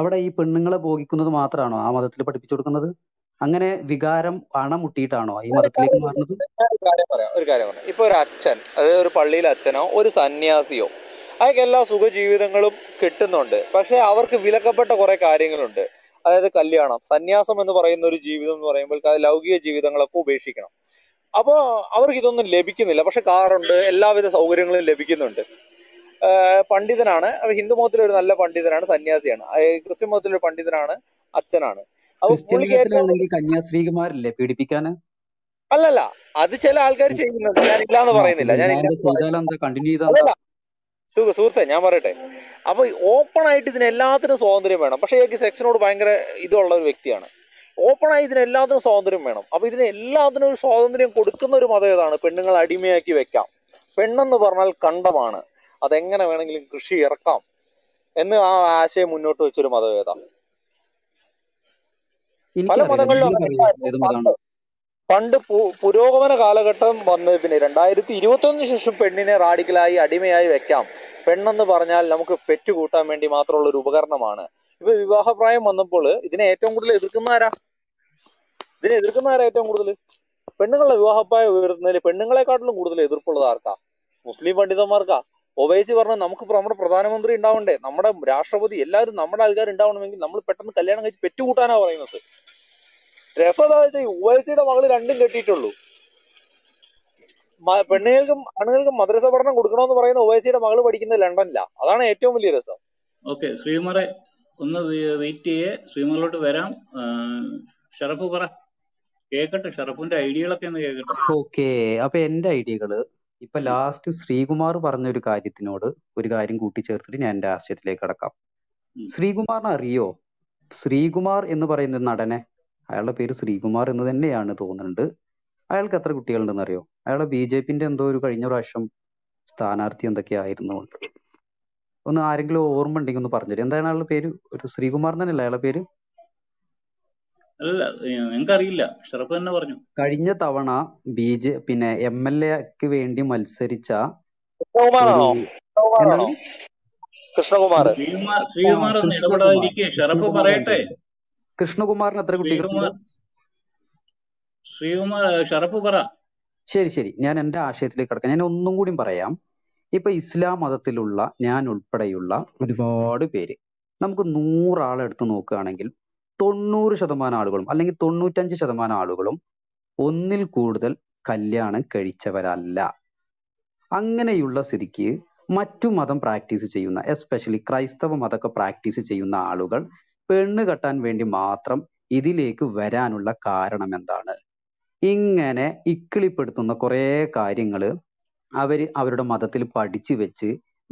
അവിടെ ഈ പെണ്ണുങ്ങളെ ഭോഗിക്കുന്നത് മാത്രമാണോ ആ മതത്തിൽ പഠിപ്പിച്ചു കൊടുക്കുന്നത്? അങ്ങനെ വികാരം അണമുട്ടിയിട്ടാണോ ഈ മതത്തിലേക്ക് മാറുന്നത്? ഒരു കാര്യം പറയാം. ഇപ്പൊ ഒരു അച്ഛൻ, അതായത് ഒരു പള്ളിയിലെ അച്ഛനോ ഒരു സന്യാസിയോ, അയാൾക്ക് എല്ലാ സുഖജീവിതങ്ങളും കിട്ടുന്നുണ്ട്. പക്ഷെ അവർക്ക് വിലക്കപ്പെട്ട കുറെ കാര്യങ്ങളുണ്ട്. അതായത് കല്യാണം, സന്യാസം എന്ന് പറയുന്ന ഒരു ജീവിതം എന്ന് പറയുമ്പോൾ ലൗകിക ജീവിതങ്ങളൊക്കെ ഉപേക്ഷിക്കണം. അപ്പോൾ അവർക്ക് ഇതൊന്നും ലഭിക്കുന്നില്ല. പക്ഷെ കാറുണ്ട്, എല്ലാവിധ സൗകര്യങ്ങളും ലഭിക്കുന്നുണ്ട്. പണ്ഡിതനാണ്, ഹിന്ദു മതത്തിലൊരു നല്ല പണ്ഡിതനാണ്, സന്യാസിയാണ്. ക്രിസ്ത്യൻ മതത്തിലൊരു പണ്ഡിതനാണ്, അച്ഛനാണ്. കന്യാസ്ത്രീകുമാരില്ലേ പീഡിപ്പിക്കാന്? അല്ലല്ല, അത് ചില ആൾക്കാർ ചെയ്യുന്നുണ്ട്. ഞാനില്ല എന്ന് പറയുന്നില്ല. സുഹൃത്തെ, ഞാൻ പറയട്ടെ, അപ്പൊ ഓപ്പൺ ആയിട്ട് ഇതിന് എല്ലാത്തിനും സ്വാതന്ത്ര്യം വേണം. പക്ഷെ എനിക്ക് സെക്സിനോട് ഭയങ്കര ഇതുള്ള ഒരു വ്യക്തിയാണ്. ഓപ്പണായി ഇതിന് എല്ലാത്തിനും സ്വാതന്ത്ര്യം വേണം. അപ്പൊ ഇതിന് എല്ലാത്തിനും ഒരു സ്വാതന്ത്ര്യം കൊടുക്കുന്ന ഒരു മതം ഏതാണ്? പെണ്ണുങ്ങൾ അടിമയാക്കി വെക്കാം, പെണ്ണെന്ന് പറഞ്ഞാൽ കണ്ടമാണ്, അതെങ്ങനെ വേണമെങ്കിലും കൃഷി ഇറക്കാം എന്ന് ആ ആശയം മുന്നോട്ട് വെച്ചൊരു മതം ഏതാണ്? പല മതങ്ങളിലും പണ്ട് പുരോഗമന കാലഘട്ടം വന്നത്, പിന്നെ 2021 ശേഷം പെണ്ണിനെ റാഡിക്കലായി അടിമയായി വെക്കാം, പെണ്ണെന്ന് പറഞ്ഞാൽ നമുക്ക് പെറ്റുകൂട്ടാൻ വേണ്ടി മാത്രമുള്ള ഒരു ഉപകരണമാണ്. ഇപ്പൊ വിവാഹപ്രായം വന്നപ്പോൾ ഇതിനെ ഏറ്റവും കൂടുതൽ എതിർക്കുന്നവരാ ഏറ്റവും കൂടുതൽ? പെണ്ണുങ്ങളുടെ വിവാഹപ്രായം ഉയർത്തുന്നതിൽ പെണ്ണുങ്ങളെക്കാട്ടിലും കൂടുതൽ എതിർപ്പുള്ളത് ആർക്കാ? മുസ്ലിം പണ്ഡിതന്മാർക്കാ? ഒവൈസി പറഞ്ഞാൽ നമുക്ക് നമ്മുടെ പ്രധാനമന്ത്രി ഉണ്ടാവണ്ടേ, നമ്മുടെ രാഷ്ട്രപതി, എല്ലാവരും നമ്മുടെ ആൾക്കാർ ഉണ്ടാവണമെങ്കിൽ നമ്മൾ പെട്ടെന്ന് കല്യാണം കഴിച്ച് പെറ്റുകൂട്ടാനാ പറയുന്നത്. രസത ഒവൈസിയുടെ മകള് രണ്ടും കെട്ടിയിട്ടുള്ളൂ. പെണ്ണുങ്ങൾക്കും ആണുങ്ങൾക്കും മദ്രസ പഠനം കൊടുക്കണമെന്ന് പറയുന്ന ഒവൈസിയുടെ മകള് പഠിക്കുന്നത് ലണ്ടനിലാണ്. അതാണ് ഏറ്റവും വലിയ രസം. ഓക്കെ, ശ്രീമറെ ഒന്ന് വെയിറ്റ് ചെയ്യേ, ശ്രീമറിലോട്ട് വരാം. ഷറഫ് പറ, കേക്കട്ടെ ഷറഫിന്റെ ഐഡിയകളൊക്കെ ഒന്ന് കേക്കട്ടെ. ഓക്കെ, അപ്പൊ എന്റെ ഐഡിയകള് ഇപ്പൊ ലാസ്റ്റ് ശ്രീകുമാർ പറഞ്ഞ ഒരു കാര്യത്തിനോട് ഒരു കാര്യം കൂട്ടിച്ചേർത്തിട്ട് ഞാൻ എന്റെ ആശയത്തിലേക്ക് കടക്കാം. ശ്രീകുമാറിനെ അറിയോ? ശ്രീകുമാർ എന്ന് പറയുന്ന നടനെ, അയാളുടെ പേര് ശ്രീകുമാർ എന്ന് തന്നെയാണ് തോന്നുന്നുണ്ട്. അയാൾക്ക് എത്ര കുട്ടികളുണ്ടെന്ന് അറിയോ? അയാളെ BJP എന്തോ ഒരു കഴിഞ്ഞ പ്രാവശ്യം സ്ഥാനാർത്ഥി എന്തൊക്കെ ആയിരുന്നു. ഒന്ന് ആരെങ്കിലും ഓർമ്മ ഉണ്ടെങ്കിൽ ഒന്ന് പറഞ്ഞു തരും. എന്താണ് അയാളുടെ പേര്? ഒരു ശ്രീകുമാർ തന്നെയല്ലേ അയാളുടെ പേര്? അറിയില്ല, കഴിഞ്ഞ തവണ MLA വേണ്ടി മത്സരിച്ച കൃഷ്ണകുമാറിന് എത്ര കുട്ടികൾ? ശരി ശരി, ഞാൻ എന്റെ ആശയത്തിലേക്ക് കിടക്കാം. ഞാൻ ഒന്നും കൂടി പറയാം. ഇപ്പൊ ഇസ്ലാം മതത്തിലുള്ള ഞാൻ ഉൾപ്പെടെയുള്ള ഒരുപാട് പേര്, നമുക്ക് 100 ആളെടുത്ത് നോക്കുകയാണെങ്കിൽ 90% ആളുകളും അല്ലെങ്കിൽ 95% ആളുകളും ഒന്നിൽ കൂടുതൽ കല്യാണം കഴിച്ചവരല്ല. അങ്ങനെയുള്ള സ്ഥിതിക്ക് മറ്റു മതം പ്രാക്ടീസ് ചെയ്യുന്ന, എസ്പെഷ്യലി ക്രൈസ്തവ മതമൊക്കെ പ്രാക്ടീസ് ചെയ്യുന്ന ആളുകൾ പെണ്ണ് കെട്ടാൻ വേണ്ടി മാത്രം ഇതിലേക്ക് വരാനുള്ള കാരണം എന്താണ്? ഇങ്ങനെ ഇക്കിളിപ്പെടുത്തുന്ന കുറേ കാര്യങ്ങൾ അവരുടെ മതത്തിൽ പഠിച്ചു വെച്ച്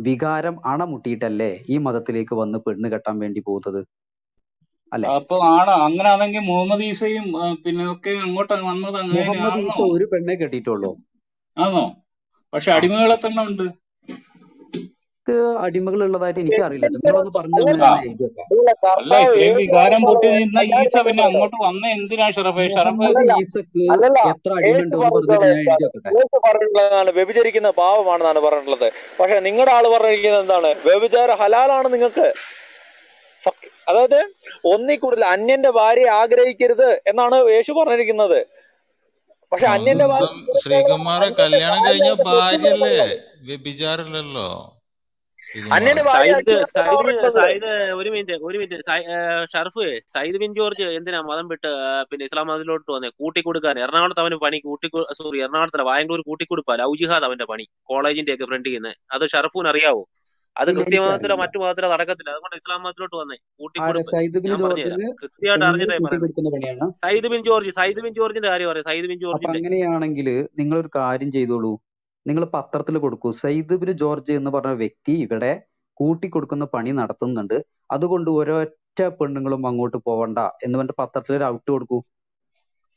വികാരം അണമുട്ടിയിട്ടല്ലേ ഈ മതത്തിലേക്ക് വന്ന് പെണ്ണ് കെട്ടാൻ വേണ്ടി പോകുന്നത്? അപ്പൊ ആണ് അങ്ങനാണെങ്കിൽ മുഹമ്മദ് ഈസയും പിന്നെ ഒക്കെ അങ്ങോട്ട് വന്നത്. മുഹമ്മദ് ഈസ ഒരു പെണ്ണെ കെട്ടിയിട്ടുള്ളൂ ആണോ? പക്ഷെ അടിമകളെ തന്നെ ഉണ്ട്. അടിമകൾ ഉള്ളതായിട്ട് എനിക്ക് അറിയില്ല. വികാരം പൊട്ടി നിന്ന ഈസ പിന്നെ അങ്ങോട്ട് വന്ന എന്തിനാ ഷറഫേ? ഈസക്ക് എത്ര അടിമയുണ്ട്? വ്യഭിചരിക്കുന്ന പാപമാണെന്നാണ് പറഞ്ഞിട്ടുള്ളത്. പക്ഷെ നിങ്ങളുടെ ആള് പറഞ്ഞിരിക്കുന്നത് എന്താണ്? വ്യഭിചാരം ഹലാലാണ് നിങ്ങൾക്ക്. അതായത് ഒന്നിൽ കൂടുതൽ അന്യന്റെ ഭാര്യ ആഗ്രഹിക്കരുത് എന്നാണ് യേശു പറഞ്ഞിരിക്കുന്നത്. പക്ഷെ അന്യന്റെ ശ്രീകുമാർ കല്യാണം കഴിഞ്ഞ ഭാര്യല്ലേ, വ്യഭിചാരല്ലോ. ഷർഫ് സയ്യിദ് ബിൻ ജോർജ് എന്തിനാ മതം വിട്ട് പിന്നെ ഇസ്ലാം മതത്തിലോട്ട് വന്നേ? കൂട്ടിക്കൊടുക്കാൻ. എറണാകുളത്ത് അവന് പണി എറണാകുളത്തല്ല, വായംഗൂർ കൂട്ടിക്കൊടുപ്പാ. ലൗ ജിഹാദ് അവന്റെ പണി, കോളേജിന്റെ ഒക്കെ ഫ്രണ്ടിൽ നിന്ന്. അത് ഷർഫൂന് അറിയാവോ? അത് കൃത്യമാകത്തില്ല, മറ്റു മതത്തിലോ നടക്കത്തില്ല. അതുകൊണ്ട് ഇസ്ലാം മതത്തിലോട്ട് വന്നേ കൂട്ടിക്കൊടുപ്പ്. സയ്യിദ് ബിൻ ജോർജിന്റെ കാര്യം പറയാം. സയ്യിദ് ബിൻ ജോർജ് അങ്ങനെയാണെങ്കിൽ നിങ്ങൾ ഒരു കാര്യം ചെയ്തോളൂ, നിങ്ങൾ പത്രത്തിൽ കൊടുക്കൂ. സയ്യിദ് ബിൻ ജോർജ് എന്ന് പറഞ്ഞ വ്യക്തി ഇവിടെ കൂട്ടിക്കൊടുക്കുന്ന പണി നടത്തുന്നുണ്ട്, അതുകൊണ്ട് ഒരൊറ്റ പെണ്ണുങ്ങളും അങ്ങോട്ട് പോവണ്ട എന്ന് പറഞ്ഞിട്ട് പത്രത്തിൽ ഒരു ഔട്ട് കൊടുക്കൂ.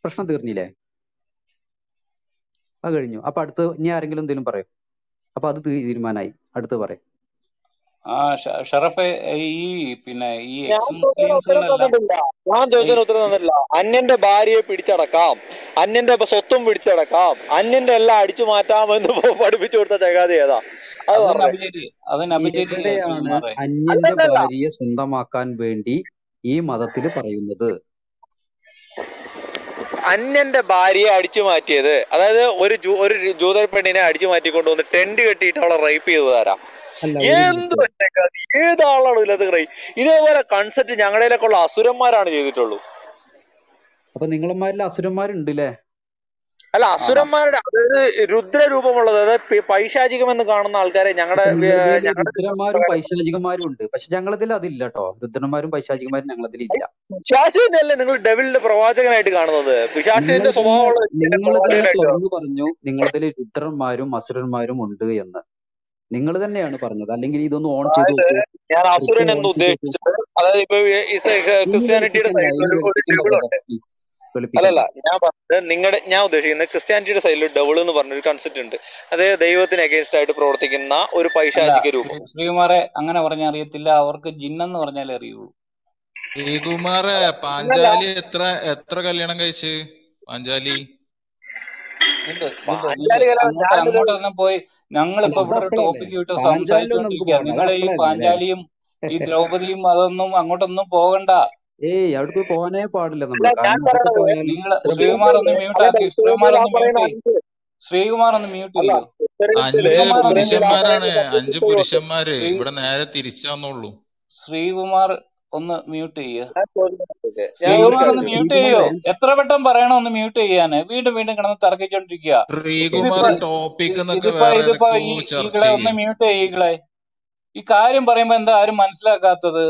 പ്രശ്നം തീർന്നില്ലേ? അത് കഴിഞ്ഞു. അപ്പൊ അടുത്ത് ഇനി ആരെങ്കിലും എന്തെങ്കിലും പറയും. അപ്പൊ അത് തീരുമാനമായി. അടുത്ത് പറയും. ഷറഫെ, ഈ പിന്നെ ഈ ഞാൻ ചോദിച്ചതിന് ഉത്തരം തന്നില്ല. അന്യന്റെ ഭാര്യയെ പിടിച്ചടക്കാം, അന്യന്റെ സ്വത്തും പിടിച്ചടക്കാം, അന്യന്റെ എല്ലാം അടിച്ചു മാറ്റാം എന്ന് പഠിപ്പിച്ചു കൊടുത്ത ജഗാതി ഏതാ? അന്യന്റെ ഭാര്യയെ സ്വന്തമാക്കാൻ വേണ്ടി ഈ മതത്തിൽ പറയുന്നത് അന്യന്റെ ഭാര്യയെ അടിച്ചു മാറ്റിയത്, അതായത് ഒരു ജൂതർ പെണ്ണിനെ അടിച്ചു മാറ്റിക്കൊണ്ട് വന്ന് ടെന്റ് കെട്ടിയിട്ട് അവളെ റേപ്പ് ചെയ്ത് തരാം. എന്ത് ഏതാളാണ് ഇതിലത്തെ ക്രൈം? ഇതേപോലെ കൺസെപ്റ്റ് ഞങ്ങളിലൊക്കെ ഉള്ള അസുരന്മാരാണ് ചെയ്തിട്ടുള്ളൂ. അപ്പൊ നിങ്ങളന്മാരിൽ അസുരന്മാരുണ്ടല്ലേ? അല്ല, അസുരന്മാരുടെ അതായത് രുദ്രരൂപമുള്ളത്, അതായത് പൈശാചികമെന്ന് കാണുന്ന ആൾക്കാരെ ഞങ്ങളുടെ രുദ്രന്മാരും പൈശാചികന്മാരും ഉണ്ട്. പക്ഷെ ഞങ്ങളതിൽ അതില്ല കേട്ടോ. രുദ്രന്മാരും പൈശാചികന്മാരും ഞങ്ങളതിൽ ഇല്ല. പിശാചിനല്ലേ നിങ്ങൾ ഡെവിലിന്റെ പ്രവാചകനായിട്ട് കാണുന്നത്? പിശാചിന്റെ സ്വഭാവമുള്ള നിങ്ങളെന്ന് പറഞ്ഞു നിങ്ങളതിൽ രുദ്രന്മാരും അസുരന്മാരും ഉണ്ട് എന്ന് നിങ്ങൾ തന്നെയാണ് പറഞ്ഞത്. അല്ലെങ്കിൽ ഇതൊന്നും ഓൺ ചെയ്ത് ഞാൻ അസുരൻ എന്ന് ഉദ്ദേശിച്ചത്, അതായത് ഇപ്പൊ ക്രിസ്ത്യാനിറ്റിയുടെ അല്ലല്ല, ഞാൻ പറഞ്ഞത് നിങ്ങളുടെ, ഞാൻ ഉദ്ദേശിക്കുന്നത് ക്രിസ്ത്യാനിറ്റിയുടെ സൈഡിൽ ഡബിൾ എന്ന് പറഞ്ഞൊരു കൺസെപ്റ്റ് ഉണ്ട്. അതായത് ദൈവത്തിന് അഗേൻസ്റ്റ് ആയിട്ട് പ്രവർത്തിക്കുന്ന ഒരു പൈശാചിക രൂപം. ശ്രീകുമാരെ അങ്ങനെ പറഞ്ഞാൽ അറിയത്തില്ല, അവർക്ക് ജിന്നെന്ന് പറഞ്ഞാലേ അറിയുള്ളൂ. ശ്രീകുമാറെ, പാഞ്ചാലി എത്ര കല്യാണം കഴിച്ച്? പാഞ്ചാലി അങ്ങോട്ടൊന്നും പോയി. ഞങ്ങളിപ്പോ ഇവിടെ ടോപ്പിക്ക് വിട്ട് സംസാരിച്ചോണ്ടിരിക്കുക. നിങ്ങൾ ഈ പാഞ്ചാലിയും ഈ ദ്രൗപദിയും അതൊന്നും അങ്ങോട്ടൊന്നും പോകണ്ട. ഏയ്, അവിടേക്ക് പോകാനേ പാടില്ല. ശ്രീകുമാറൊന്ന് മ്യൂട്ട് ചെയ്യോ. 5 പുരുഷന്മാരാണ് 5 പുരുഷന്മാര് ഇവിടെ നേരെ തിരിച്ചാന്നുള്ളൂ. ശ്രീകുമാർ ഒന്ന് മ്യൂട്ട് ചെയ്യോ. ശ്രീകുമാർ ഒന്ന് മ്യൂട്ട് ചെയ്യോ. എത്ര വട്ടം പറയണോ ഒന്ന് മ്യൂട്ട് ചെയ്യാന്? വീണ്ടും വീണ്ടും കിടന്ന് തർക്കിച്ചോണ്ടിരിക്കുക. ഈകളെ ഒന്ന് മ്യൂട്ട് ചെയ്യിക്കളെ. ഈ കാര്യം പറയുമ്പോ എന്താ ആരും മനസ്സിലാക്കാത്തത്?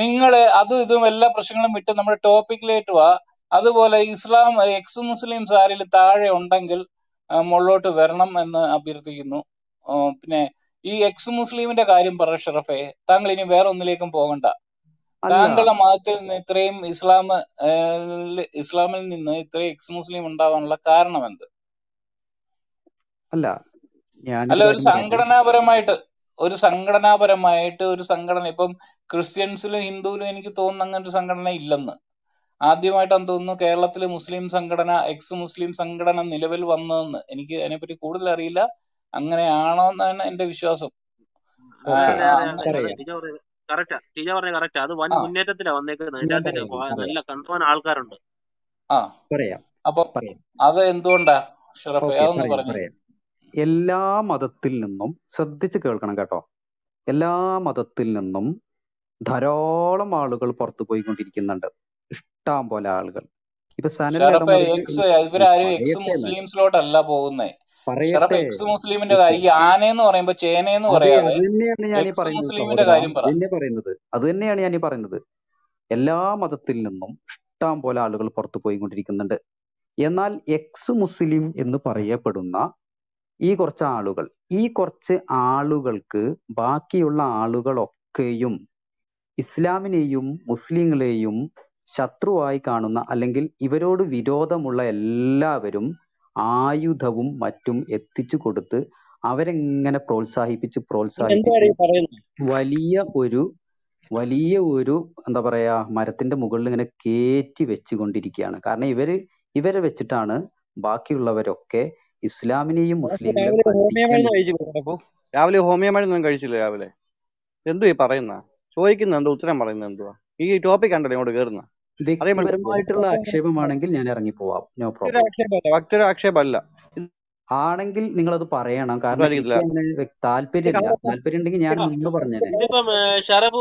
നിങ്ങള് അതും ഇതും എല്ലാ പ്രശ്നങ്ങളും വിട്ട് നമ്മുടെ ടോപ്പിക്കിലേക്ക് വാ. അതുപോലെ ഇസ്ലാം എക്സ് മുസ്ലിംസ് ആരെങ്കിലും താഴെ ഉണ്ടെങ്കിൽ മുകളിലോട്ട് വരണം എന്ന് അഭ്യർത്ഥിക്കുന്നു. പിന്നെ ഈ എക്സ് മുസ്ലിമിന്റെ കാര്യം പറ ഷറഫെ, താങ്കൾ ഇനി വേറെ ഒന്നിലേക്കും പോകണ്ട. താങ്കളുടെ മതത്തിൽ നിന്ന് ഇത്രയും ഇസ്ലാമിൽ നിന്ന് ഇത്രയും എക്സ് മുസ്ലിം ഉണ്ടാവാനുള്ള കാരണം എന്ത്? അല്ല, ഒരു സംഘടനാപരമായിട്ട് ഒരു സംഘടന, ഇപ്പം ക്രിസ്ത്യൻസിലും ഹിന്ദുവിലും എനിക്ക് തോന്നുന്നു അങ്ങനെ ഒരു സംഘടന ഇല്ലെന്ന്. ആദ്യമായിട്ടാണ് തോന്നുന്നു കേരളത്തിലെ മുസ്ലിം സംഘടന, എക്സ് മുസ്ലിം സംഘടന നിലവിൽ വന്നതെന്ന്. എനിക്ക് അതിനെപ്പറ്റി കൂടുതൽ അറിയില്ല, അങ്ങനെയാണോ എന്നാണ് എന്റെ വിശ്വാസം. അത് വൻ മുന്നേറ്റത്തിലാണ് വന്നേക്കുന്നത്. നല്ല കണ്ടുവാൻ ആൾക്കാരുണ്ട്. ആ പറയാം. അപ്പൊ അത് എന്തുകൊണ്ടാ ഷറഫെ, അതൊന്നും പറഞ്ഞു. എല്ലാ മതത്തിൽ നിന്നും ശ്രദ്ധിച്ച് കേൾക്കണം കേട്ടോ, എല്ലാ മതത്തിൽ നിന്നും ധാരാളം ആളുകൾ പുറത്തു പോയിക്കൊണ്ടിരിക്കുന്നുണ്ട്, ഇഷ്ടം പോലെ ആളുകൾ. ഇപ്പൊ മുസ്ലിംസിലോട്ടല്ല പോകുന്നേ, അത് തന്നെയാണ് ഞാൻ ഈ പറയുന്നത്. എല്ലാ മതത്തിൽ നിന്നും ഇഷ്ടം പോലെ ആളുകൾ പുറത്തു പോയിക്കൊണ്ടിരിക്കുന്നുണ്ട്. എന്നാൽ എക്സ് മുസ്ലിം എന്ന് പറയപ്പെടുന്ന ഈ കുറച്ച് ആളുകൾക്ക് ബാക്കിയുള്ള ആളുകളൊക്കെയും ഇസ്ലാമിനെയും മുസ്ലിങ്ങളെയും ശത്രുവായി കാണുന്ന, അല്ലെങ്കിൽ ഇവരോട് വിരോധമുള്ള എല്ലാവരും ആയുധവും മറ്റും എത്തിച്ചു കൊടുത്ത് അവരെങ്ങനെ പ്രോത്സാഹിപ്പിച്ച് വലിയ ഒരു എന്താ പറയാ, മരത്തിന്റെ മുകളിൽ ഇങ്ങനെ കയറ്റി വെച്ചുകൊണ്ടിരിക്കുകയാണ്. കാരണം ഇവരെ വെച്ചിട്ടാണ് ബാക്കിയുള്ളവരൊക്കെ ഇസ്ലാമിനെയും മുസ്ലിം. രാവിലെ ഹോമിയോ മരുന്നൊന്നും കഴിച്ചില്ല. രാവിലെ എന്തുവാ പറയുന്ന, ചോദിക്കുന്ന എന്തോ, ഉത്തരം പറയുന്ന എന്തുവാ? ഈ ടോപ്പിക് കണ്ടല്ലോ ഇങ്ങോട്ട് കയറുന്ന. വ്യക്തിപരമായിട്ടുള്ള ആക്ഷേപമാണെങ്കിൽ ഞാൻ ഇറങ്ങി പോവാം, നോ പ്രോബ്ലം. ആക്ഷേപമല്ല ആണെങ്കിൽ നിങ്ങൾ അത് പറയണം. കാരണം താല്പര്യം ഉണ്ടെങ്കിൽ ഞാൻ ഒന്ന് പറഞ്ഞത്. ഷറഫു,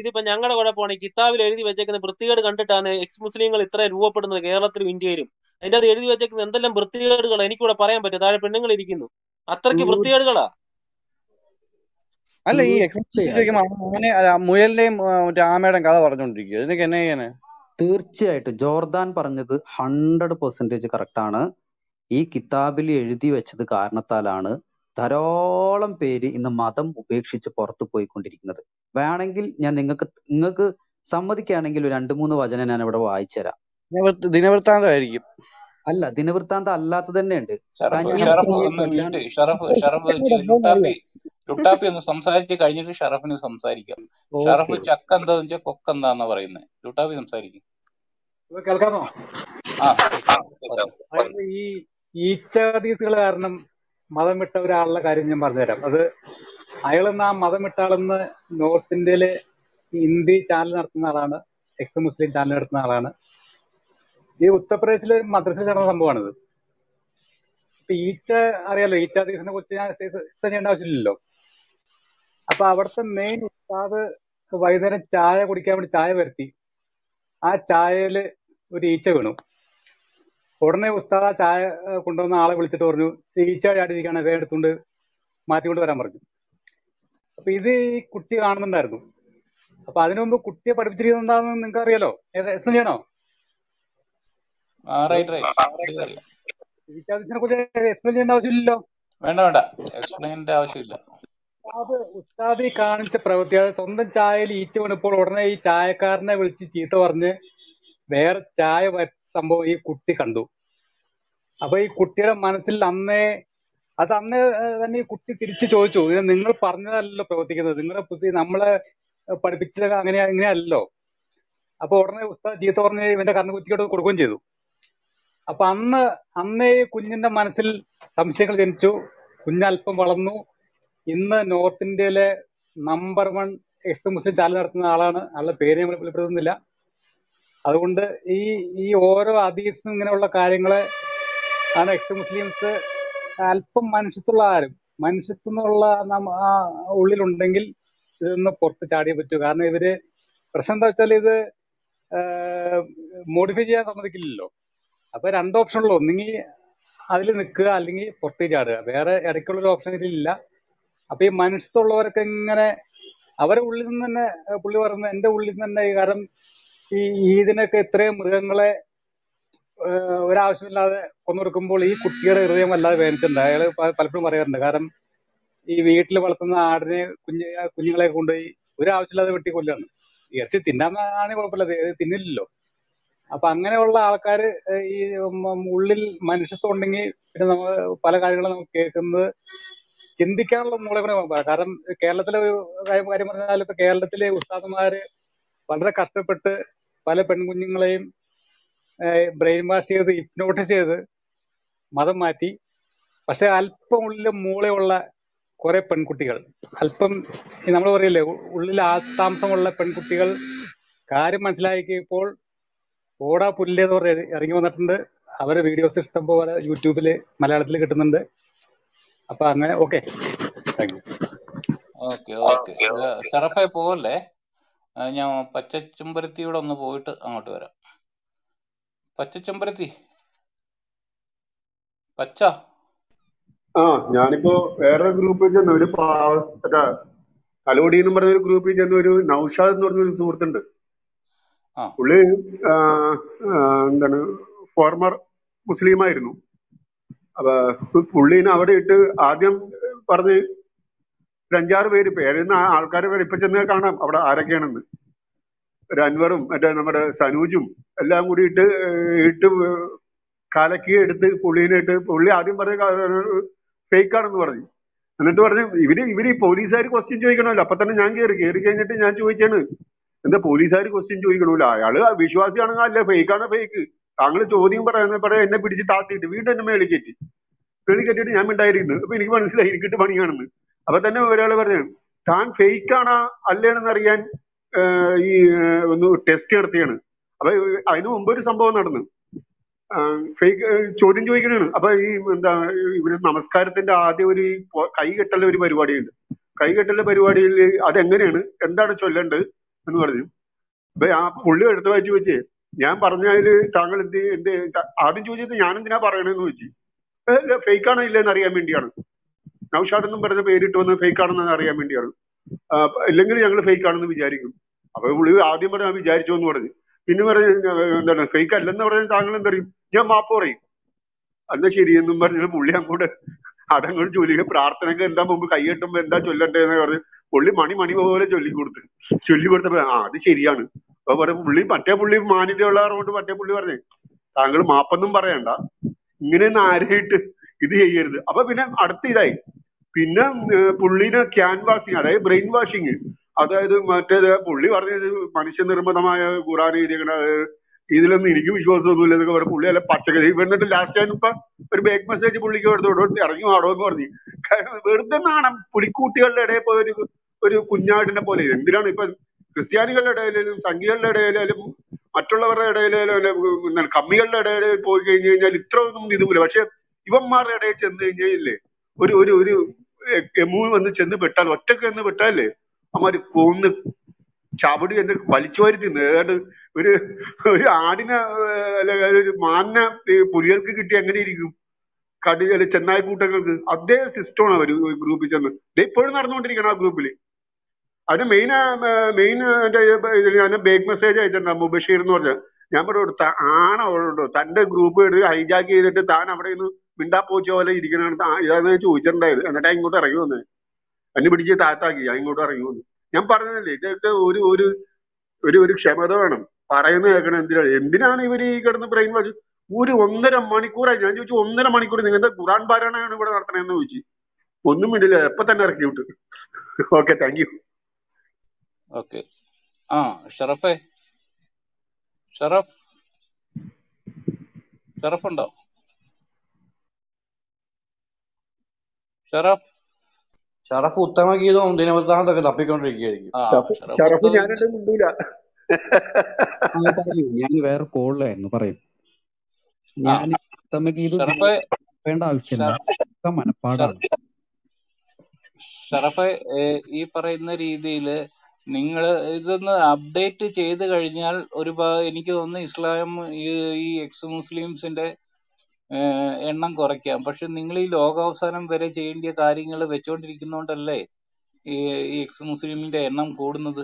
ഇതിപ്പോ ഞങ്ങളുടെ കുഴപ്പമാണ്. കിതാബിൽ എഴുതി വെച്ചേക്കുന്ന വൃത്തികേട് കണ്ടിട്ടാണ് എക്സ് മുസ്ലിങ്ങൾ ഇത്രയും രൂപപ്പെടുന്നത് കേരളത്തിലും ഇന്ത്യയിലും. അതിന്റെ അത് എഴുതി വെച്ചേക്കുന്ന എന്തെല്ലാം വൃത്തികേടുകളാണ് എനിക്കിവിടെ പറയാൻ പറ്റും. താഴെ പെണ്ണുങ്ങൾ ഇരിക്കുന്നു, അത്രയ്ക്ക് വൃത്തികേടുകളാ. അല്ല, ഈ മുയലിന്റെയും രാമയുടെയും കഥ പറഞ്ഞോണ്ടിരിക്കും, ഇതിനൊക്കെ എന്നെ ചെയ്യാന്. തീർച്ചയായിട്ടും ജോർദാൻ പറഞ്ഞത് 100% കറക്റ്റ് ആണ്. ഈ കിതാബിൽ എഴുതി വെച്ചത് കാരണത്താലാണ് ധാരാളം പേര് ഇന്ന് മതം ഉപേക്ഷിച്ച് പുറത്തു പോയിക്കൊണ്ടിരിക്കുന്നത്. വേണമെങ്കിൽ ഞാൻ നിങ്ങൾക്ക് സമ്മതിക്കുകയാണെങ്കിൽ 2-3 വചനം ഞാൻ ഇവിടെ വായിച്ചു തരാം. ദിനവൃത്താന്തമായിരിക്കും. അല്ല, ദിനവൃത്താന്തം അല്ലാത്ത തന്നെ ഉണ്ട്. ലുട്ടാപ്പി ഒന്ന് സംസാരിച്ച് കഴിഞ്ഞിട്ട് ഷറഫിന് സംസാരിക്കാം. ഷറഫ് ചക്ക എന്താന്ന് വെച്ചാൽ കൊക്ക എന്താന്നാ പറയുന്നത്. ലുട്ടാപ്പി സംസാരിക്കും. കേൾക്കാമോ? ഈ ഈച്ചകൾ കാരണം മതം വിട്ട ഒരാളുടെ കാര്യം ഞാൻ പറഞ്ഞുതരാം. അത് അയാളെന്ന് ആ മതം വിട്ട ആളെന്ന് നോർത്ത് ഇന്ത്യയിലെ ഹിന്ദി ചാനൽ നടത്തുന്ന ആളാണ്, എക്സ് മുസ്ലിം ചാനൽ നടത്തുന്ന ആളാണ്. ഈ ഉത്തർപ്രദേശിലെ മദ്രസയിൽ നടന്ന സംഭവമാണിത്. ഇപ്പൊ ഈച്ച അറിയാലോ, ഈച്ച ഹദീസിനെ കുറിച്ച് ഞാൻ ചെയ്യേണ്ട ആവശ്യമില്ലല്ലോ. അപ്പൊ അവിടുത്തെ മെയിൻ ഉസ്താദ് വൈകുന്നേരം ചായ കുടിക്കാൻ വേണ്ടി ചായ വരുത്തി, ആ ചായയില് ഒരു ഈച്ച വീണു. ഉടനെ ഉസ്താദ് ആ ചായ കൊണ്ടുവന്ന ആളെ വിളിച്ചിട്ട് പറഞ്ഞു ഈച്ച ചാടിയിരിക്കുകയാണ്, വേഗം എടുത്തുകൊണ്ട് മാറ്റിക്കൊണ്ട് വരാൻ പറഞ്ഞു. അപ്പൊ ഇത് ഈ കുട്ടി കാണുന്നുണ്ടായിരുന്നു. അപ്പൊ അതിനു മുമ്പ് കുട്ടിയെ പഠിപ്പിച്ചിരിക്കുന്നത് എന്താണെന്ന് നിങ്ങൾക്ക് അറിയാലോ, എക്സ്പ്ലെയിൻ ചെയ്യണോ? ഈച്ചാദിനെ കുറിച്ച് എക്സ്പ്ലെയിൻ ചെയ്യേണ്ട ആവശ്യമില്ലല്ലോ. വേണ്ട വേണ്ട, എക്സ്പ്ലെയിൻ ആവശ്യമില്ല. ഉസ്താദി കാണിച്ച പ്രവൃത്തി, സ്വന്തം ചായയിൽ ഈച്ച വീണപ്പോൾ ഉടനെ ഈ ചായക്കാരനെ വിളിച്ച് ചീത്ത പറഞ്ഞ് വേറെ ചായ സംഭവം ഈ കുട്ടി കണ്ടു. അപ്പൊ ഈ കുട്ടിയുടെ മനസ്സിൽ അന്ന് തന്നെ ഈ കുട്ടി തിരിച്ചു ചോദിച്ചു, നിങ്ങൾ പറഞ്ഞതല്ലോ പ്രവർത്തിക്കുന്നത്, നിങ്ങളുടെ പുസ്തകം നമ്മളെ പഠിപ്പിച്ചത് അങ്ങനെയല്ലോ. അപ്പൊ ഉടനെ ഉസ്താദ് ചീത്ത പറഞ്ഞ് ഇവന്റെ കന്നുകുറ്റിക്കോട്ട് കൊടുക്കുകയും ചെയ്തു. അപ്പൊ അന്നേ കുഞ്ഞിന്റെ മനസ്സിൽ സംശയങ്ങൾ ജനിച്ചു. കുഞ്ഞൽപ്പം വളർന്നു. ഇന്ന് നോർത്ത് ഇന്ത്യയിലെ നമ്പർ 1 എക്സ്മുസ്ലിം ചാനൽ നടത്തുന്ന ആളാണ്. ആളുടെ പേര് നമ്മൾ വെളിപ്പെടുത്തുന്നില്ല. അതുകൊണ്ട് ഈ ഓരോ ഹദീസും ഇങ്ങനെയുള്ള കാര്യങ്ങളെ ആണ് എക്സ്മുസ്ലിംസ് അല്പം മനുഷ്യത്വമുള്ള ആരും മനുഷ്യത്വമുള്ള ആ ഉള്ളിലുണ്ടെങ്കിൽ ഇതൊന്ന് പുറത്ത് ചാടിയേ പറ്റൂ. കാരണം ഇവര് പ്രശ്നം എന്താ വെച്ചാൽ ഇത് മോഡിഫൈ ചെയ്യാൻ സമ്മതിക്കില്ലല്ലോ. അപ്പൊ 2 ഓപ്ഷൻ ഉള്ളൂ, ഒന്നെങ്കിൽ അതിൽ നിൽക്കുക, അല്ലെങ്കിൽ പുറത്തേക്ക് ചാടുക. വേറെ ഇടയ്ക്കുള്ളൊരു ഓപ്ഷൻ ഇതിലില്ല. അപ്പൊ ഈ മനുഷ്യത്വമുള്ളവരൊക്കെ ഇങ്ങനെ അവരെ ഉള്ളിൽ നിന്ന് തന്നെ പുള്ളി പറയുന്നത് എന്റെ ഉള്ളിൽ നിന്ന് തന്നെ, കാരണം ഇതിനൊക്കെ ഇത്രയും മൃഗങ്ങളെ ഒരാവശ്യമില്ലാതെ കൊന്നുകൊടുക്കുമ്പോൾ ഈ കുട്ടിയുടെ ഹൃദയം വല്ലാതെ വേദനിച്ചിട്ടുണ്ട്. അയാൾ പലപ്പോഴും പറയാറുണ്ട്, കാരണം ഈ വീട്ടിൽ വളർത്തുന്ന ആടിനെ കുഞ്ഞുങ്ങളെ കൊണ്ടുപോയി ഒരാവശ്യമില്ലാതെ വെട്ടി കൊല്ലാണ്. ഇറച്ചി തിന്നാന്നാണെങ്കിൽ കുഴപ്പമില്ല, തിന്നില്ലല്ലോ. അപ്പൊ അങ്ങനെയുള്ള ആൾക്കാര് ഈ ഉള്ളിൽ മനുഷ്യത്വം ഉണ്ടെങ്കിൽ പിന്നെ നമ്മൾ പല കാര്യങ്ങളും നമുക്ക് കേൾക്കുന്നത് ചിന്തിക്കാനുള്ള നമ്മളെ കൂടെ നോക്കാം. കാരണം കേരളത്തിലെ ഒരു കാര്യം പറഞ്ഞാൽ ഇപ്പൊ കേരളത്തിലെ ഉസ്താദുമാര് വളരെ കഷ്ടപ്പെട്ട് പല പെൺകുഞ്ഞുങ്ങളെയും ബ്രെയിൻ വാഷ് ചെയ്ത് ഹിപ്നോട്ടിസ് ചെയ്ത് മതം മാറ്റി. പക്ഷെ അല്പം ഉള്ളിൽ മൂളയുള്ള കുറെ പെൺകുട്ടികൾ, അല്പം നമ്മൾ പറയില്ലേ ഉള്ളിൽ ആത്താമസമുള്ള പെൺകുട്ടികൾ കാര്യം മനസ്സിലാക്കിയപ്പോൾ ഓടാ പുല്ലെന്ന് പറഞ്ഞ് ഇറങ്ങി വന്നിട്ടുണ്ട്. അവരെ വീഡിയോസ് ഇഷ്ടം പോലെ യൂട്യൂബില് മലയാളത്തിൽ കിട്ടുന്നുണ്ട്. അപ്പൊ അങ്ങനെ ഓക്കെ ഓക്കെ ഓക്കെ ചെറുപ്പായി പോവല്ലേ. ഞാൻ പച്ചച്ചെമ്പരത്തിയോടെ ഒന്ന് പോയിട്ട് അങ്ങോട്ട് വരാം. പച്ചച്ചെമ്പരത്തി പച്ച, ഞാനിപ്പോ വേറൊരു ഗ്രൂപ്പിൽ ചെന്ന് ഒരു തലോടി എന്ന് പറഞ്ഞൊരു ഗ്രൂപ്പിൽ ചെന്ന് ഒരു നൗഷാദ് എന്ന് പറഞ്ഞൊരു സുഹൃത്തുണ്ട്. പുള്ളി എന്താണ് ഫോർമർ മുസ്ലിം ആയിരുന്നു. അപ്പൊ പുള്ളീനെ അവിടെ ഇട്ട് ആദ്യം പറഞ്ഞ് 5-6 പേര് പേരുന്ന ആൾക്കാരെ പേര് ഇപ്പൊ ചെന്ന് കാണാം അവിടെ ആരൊക്കെയാണെന്ന്. ഒരു അൻവറും മറ്റേ നമ്മുടെ സനൂജും എല്ലാം കൂടി ഇട്ട് കലക്കി എടുത്ത് പുള്ളീനെ ഇട്ട് പുള്ളി ആദ്യം പറഞ്ഞ ഫേക്കാണെന്ന് പറഞ്ഞു. എന്നിട്ട് പറഞ്ഞു ഇവര് ഈ പോലീസുകാർ ക്വസ്റ്റ്യൻ ചോദിക്കണമല്ലോ. അപ്പൊ തന്നെ ഞാൻ കയറി കഴിഞ്ഞിട്ട് ഞാൻ ചോദിച്ചാണ്, എന്താ പോലീസുകാർ ക്വസ്റ്റ്യൻ ചോദിക്കണമല്ലോ, അയാള് വിശ്വാസിയാണെങ്കിൽ അല്ലേ ഫേക്കാണ്, ഫേക്ക് താങ്കൾ ചോദ്യം പറയാൻ എന്നെ പിടിച്ച് താത്തിയിട്ട് വീണ്ടും എന്നെ മേളിക്കേറ്റിട്ട് ഞാൻ ഉണ്ടായിരുന്നു. അപ്പൊ എനിക്ക് മനസ്സിലായി എനിക്കിട്ട് പണിയാണെന്ന്. അപ്പൊ തന്നെ ഒരാൾ പറഞ്ഞു, താൻ ഫേക്കാണ് അല്ലേണെന്ന് അറിയാൻ ഈ ഒന്ന് ടെസ്റ്റ് നടത്തിയാണ്. അപ്പൊ അതിനു മുമ്പ് ഒരു സംഭവം നടന്നു, ഫേക്ക് ചോദ്യം ചോദിക്കണാണ്. അപ്പൊ ഈ എന്താ ഇവര് നമസ്കാരത്തിന്റെ ആദ്യം ഒരു കൈകെട്ടല ഒരു പരിപാടിയുണ്ട്. കൈകെട്ടല പരിപാടിയിൽ അതെങ്ങനെയാണ് എന്താണ് ചൊല്ലേണ്ടത് എന്ന് പറഞ്ഞു. അപ്പൊ ആ പുള്ളി എടുത്ത് വായിച്ചു വെച്ച് ഞാൻ പറഞ്ഞതില് താങ്കൾ എന്ത് ആദ്യം ചോദിച്ചത് ഞാൻ എന്തിനാ പറയണെന്ന് ചോദിച്ചു. ഫേക്കാണോ ഇല്ലെന്ന് അറിയാൻ വേണ്ടിയാണ്, നൗഷാദ് എന്നും പറഞ്ഞ പേരിട്ട് വന്ന് ഫേക്കാണെന്ന് അറിയാൻ വേണ്ടിയാണ്, ഇല്ലെങ്കിൽ ഞങ്ങൾ ഫേക്കാണെന്ന് വിചാരിക്കും. അപ്പൊ പുള്ളി ആദ്യം പറഞ്ഞാൽ വിചാരിച്ചോ എന്ന് പറഞ്ഞു. പിന്നെ പറഞ്ഞ എന്താണ് ഫേക്ക് അല്ലെന്ന് പറഞ്ഞാൽ താങ്കൾ എന്തറിയും, ഞാൻ മാപ്പ് പറയും എന്നാ ശരിയെന്നും പറഞ്ഞാൽ പുള്ളി അങ്ങോട്ട് അതങ്ങോട്ട് ചൊല്ലിക്ക പ്രാർത്ഥനക്ക് എന്താ മുമ്പ് കൈയ്യെട്ടുമ്പോ എന്താ ചൊല്ലണ്ടെന്ന് പറഞ്ഞ് പുള്ളി മണി പോലെ ചൊല്ലിക്കൊടുത്തപ്പോ ആ അത് ശരിയാണ്. അപ്പൊ പറഞ്ഞു പുള്ളി മറ്റേ മാന്യതയുള്ള കൊണ്ട് മറ്റേ പറഞ്ഞേ താങ്കൾ മാപ്പൊന്നും പറയണ്ട, ഇങ്ങനെയൊന്നും ആരെയിട്ട് ഇത് ചെയ്യരുത്. അപ്പൊ പിന്നെ അടുത്ത ഇതായി പിന്നെ പുള്ളിനെ ക്യാൻവാസിങ്, അതായത് ബ്രെയിൻ വാഷിങ്, അതായത് മറ്റേത് പുള്ളി പറഞ്ഞത് മനുഷ്യനിർമ്മിതമായ ഖുറാൻ എഴുതിയ ഇതിലൊന്നും എനിക്ക് വിശ്വാസമൊന്നുമില്ല എന്നൊക്കെ പറഞ്ഞു പുള്ളി അല്ല പച്ചക്കറി. എന്നിട്ട് ലാസ്റ്റ് ടൈം ഇപ്പൊ ഒരു ബേക്ക് മെസ്സേജ് പുള്ളിക്ക് എടുത്തോട്ട് ഇറങ്ങി ആടോ എന്ന് പറഞ്ഞു. വെറുതെ നാണം പുലിക്കൂട്ടികളുടെ ഇടയിൽ പോയ ഒരു കുഞ്ഞാടിനെ പോലെ. എന്തിനാണ് ഇപ്പൊ ക്രിസ്ത്യാനികളുടെ ഇടയിലും സംഘികളുടെ ഇടയിലും മറ്റുള്ളവരുടെ ഇടയിലെ എന്താണ് കമ്മികളുടെ ഇടയിൽ പോയി കഴിഞ്ഞു കഴിഞ്ഞാൽ ഇത്രയൊന്നും ഇതുമില്ല. പക്ഷെ ഇവന്മാരുടെ ഇടയിൽ ചെന്ന് കഴിഞ്ഞാൽ ഒരു ഒരു ഒരു എമു വന്ന് ചെന്ന് പെട്ടാൽ ഒറ്റക്ക് ചെന്ന് പെട്ടാല് അമ്മമാര് കൊന്ന് ചവിടി എന്ന് വലിച്ചു വാരി തിന്നു. ഏതാണ്ട് ഒരു ഒരു ആടിനെ ഒരു മാനിനെ പുലികൾക്ക് കിട്ടി എങ്ങനെ ഇരിക്കും കടി അല്ലെ ചെന്നായ കൂട്ടങ്ങൾക്ക്? അതേ സിസ്റ്റമാണ് അവർ ഗ്രൂപ്പിൽ ചെന്ന് ഇപ്പോഴും നടന്നുകൊണ്ടിരിക്കണം. ആ ഗ്രൂപ്പിൽ അതിന് മെയിൻ ഞാൻ ബേക്ക് മെസ്സേജ് അയച്ചിട്ടുണ്ടാകും മുബഷീർ എന്ന് പറഞ്ഞാൽ. ഞാൻ പറഞ്ഞു കൊടുത്ത ആണ് അവളുണ്ടോ തൻ്റെ ഗ്രൂപ്പ് എടുത്ത് ഹൈജാക്ക് ചെയ്തിട്ട് താൻ അവിടെ നിന്ന് മിണ്ടാപ്പോച്ച പോലെ ഇരിക്കണ ഇതാന്ന് ചോദിച്ചിട്ടുണ്ടായത്. എന്നിട്ട് ഇങ്ങോട്ട് ഇറങ്ങി വന്നത് എന്നെ പിടിച്ച് താത്താക്കി ഞാൻ ഇങ്ങോട്ട് ഇറങ്ങി വന്നു. ഞാൻ പറഞ്ഞതല്ലേ ഇതൊക്കെ ഒരു ഒരു ഒരു ഒരു ക്ഷമത വേണം. പറയുന്നത് കേൾക്കണം. എന്തിനാണ് ഇവർ ഈ കിടന്ന് ബ്രെയിൻ വാഷ്? ഒരു 1.5 മണിക്കൂറായി ഞാൻ ചോദിച്ചു 1.5 മണിക്കൂർ നിങ്ങളുടെ ഖുർആൻ പാരായണമാണ് ഇവിടെ നടത്തണമെന്ന് ചോദിച്ചു. ഒന്നും വേണ്ടില്ല, എപ്പം തന്നെ ഇറക്കി വിട്ടു. Okay, thank you. ഓക്കെ, ആ ഷറഫേ, ഷറഫ് ഉണ്ടോ? ഷറഫ് ഉത്തമ ഗീതവും ദിനവൃത്താന്തൊക്കെ തപ്പിക്കൊണ്ടിരിക്കുകയായിരിക്കും. ഞാൻ വേറെ കോളിലായിരുന്നു. പറയും ഞാൻ ഉത്തമ ഗീതം വേണ്ട ആവശ്യമില്ല, മനപ്പാടാണ്. ഷറഫെ, ഈ പറയുന്ന രീതിയില് നിങ്ങൾ ഇതൊന്ന് അപ്ഡേറ്റ് ചെയ്ത് കഴിഞ്ഞാൽ ഒരു എനിക്ക് തോന്നുന്നു ഇസ്ലാം ഈ എക്സ് മുസ്ലിംസിന്റെ എണ്ണം കുറയ്ക്കാം. പക്ഷെ നിങ്ങൾ ഈ ലോകാവസാനം വരെ ചെയ്യേണ്ട കാര്യങ്ങൾ വെച്ചോണ്ടിരിക്കുന്നോണ്ടല്ലേ ഈ എക്സ് മുസ്ലിമിന്റെ എണ്ണം കൂടുന്നത്?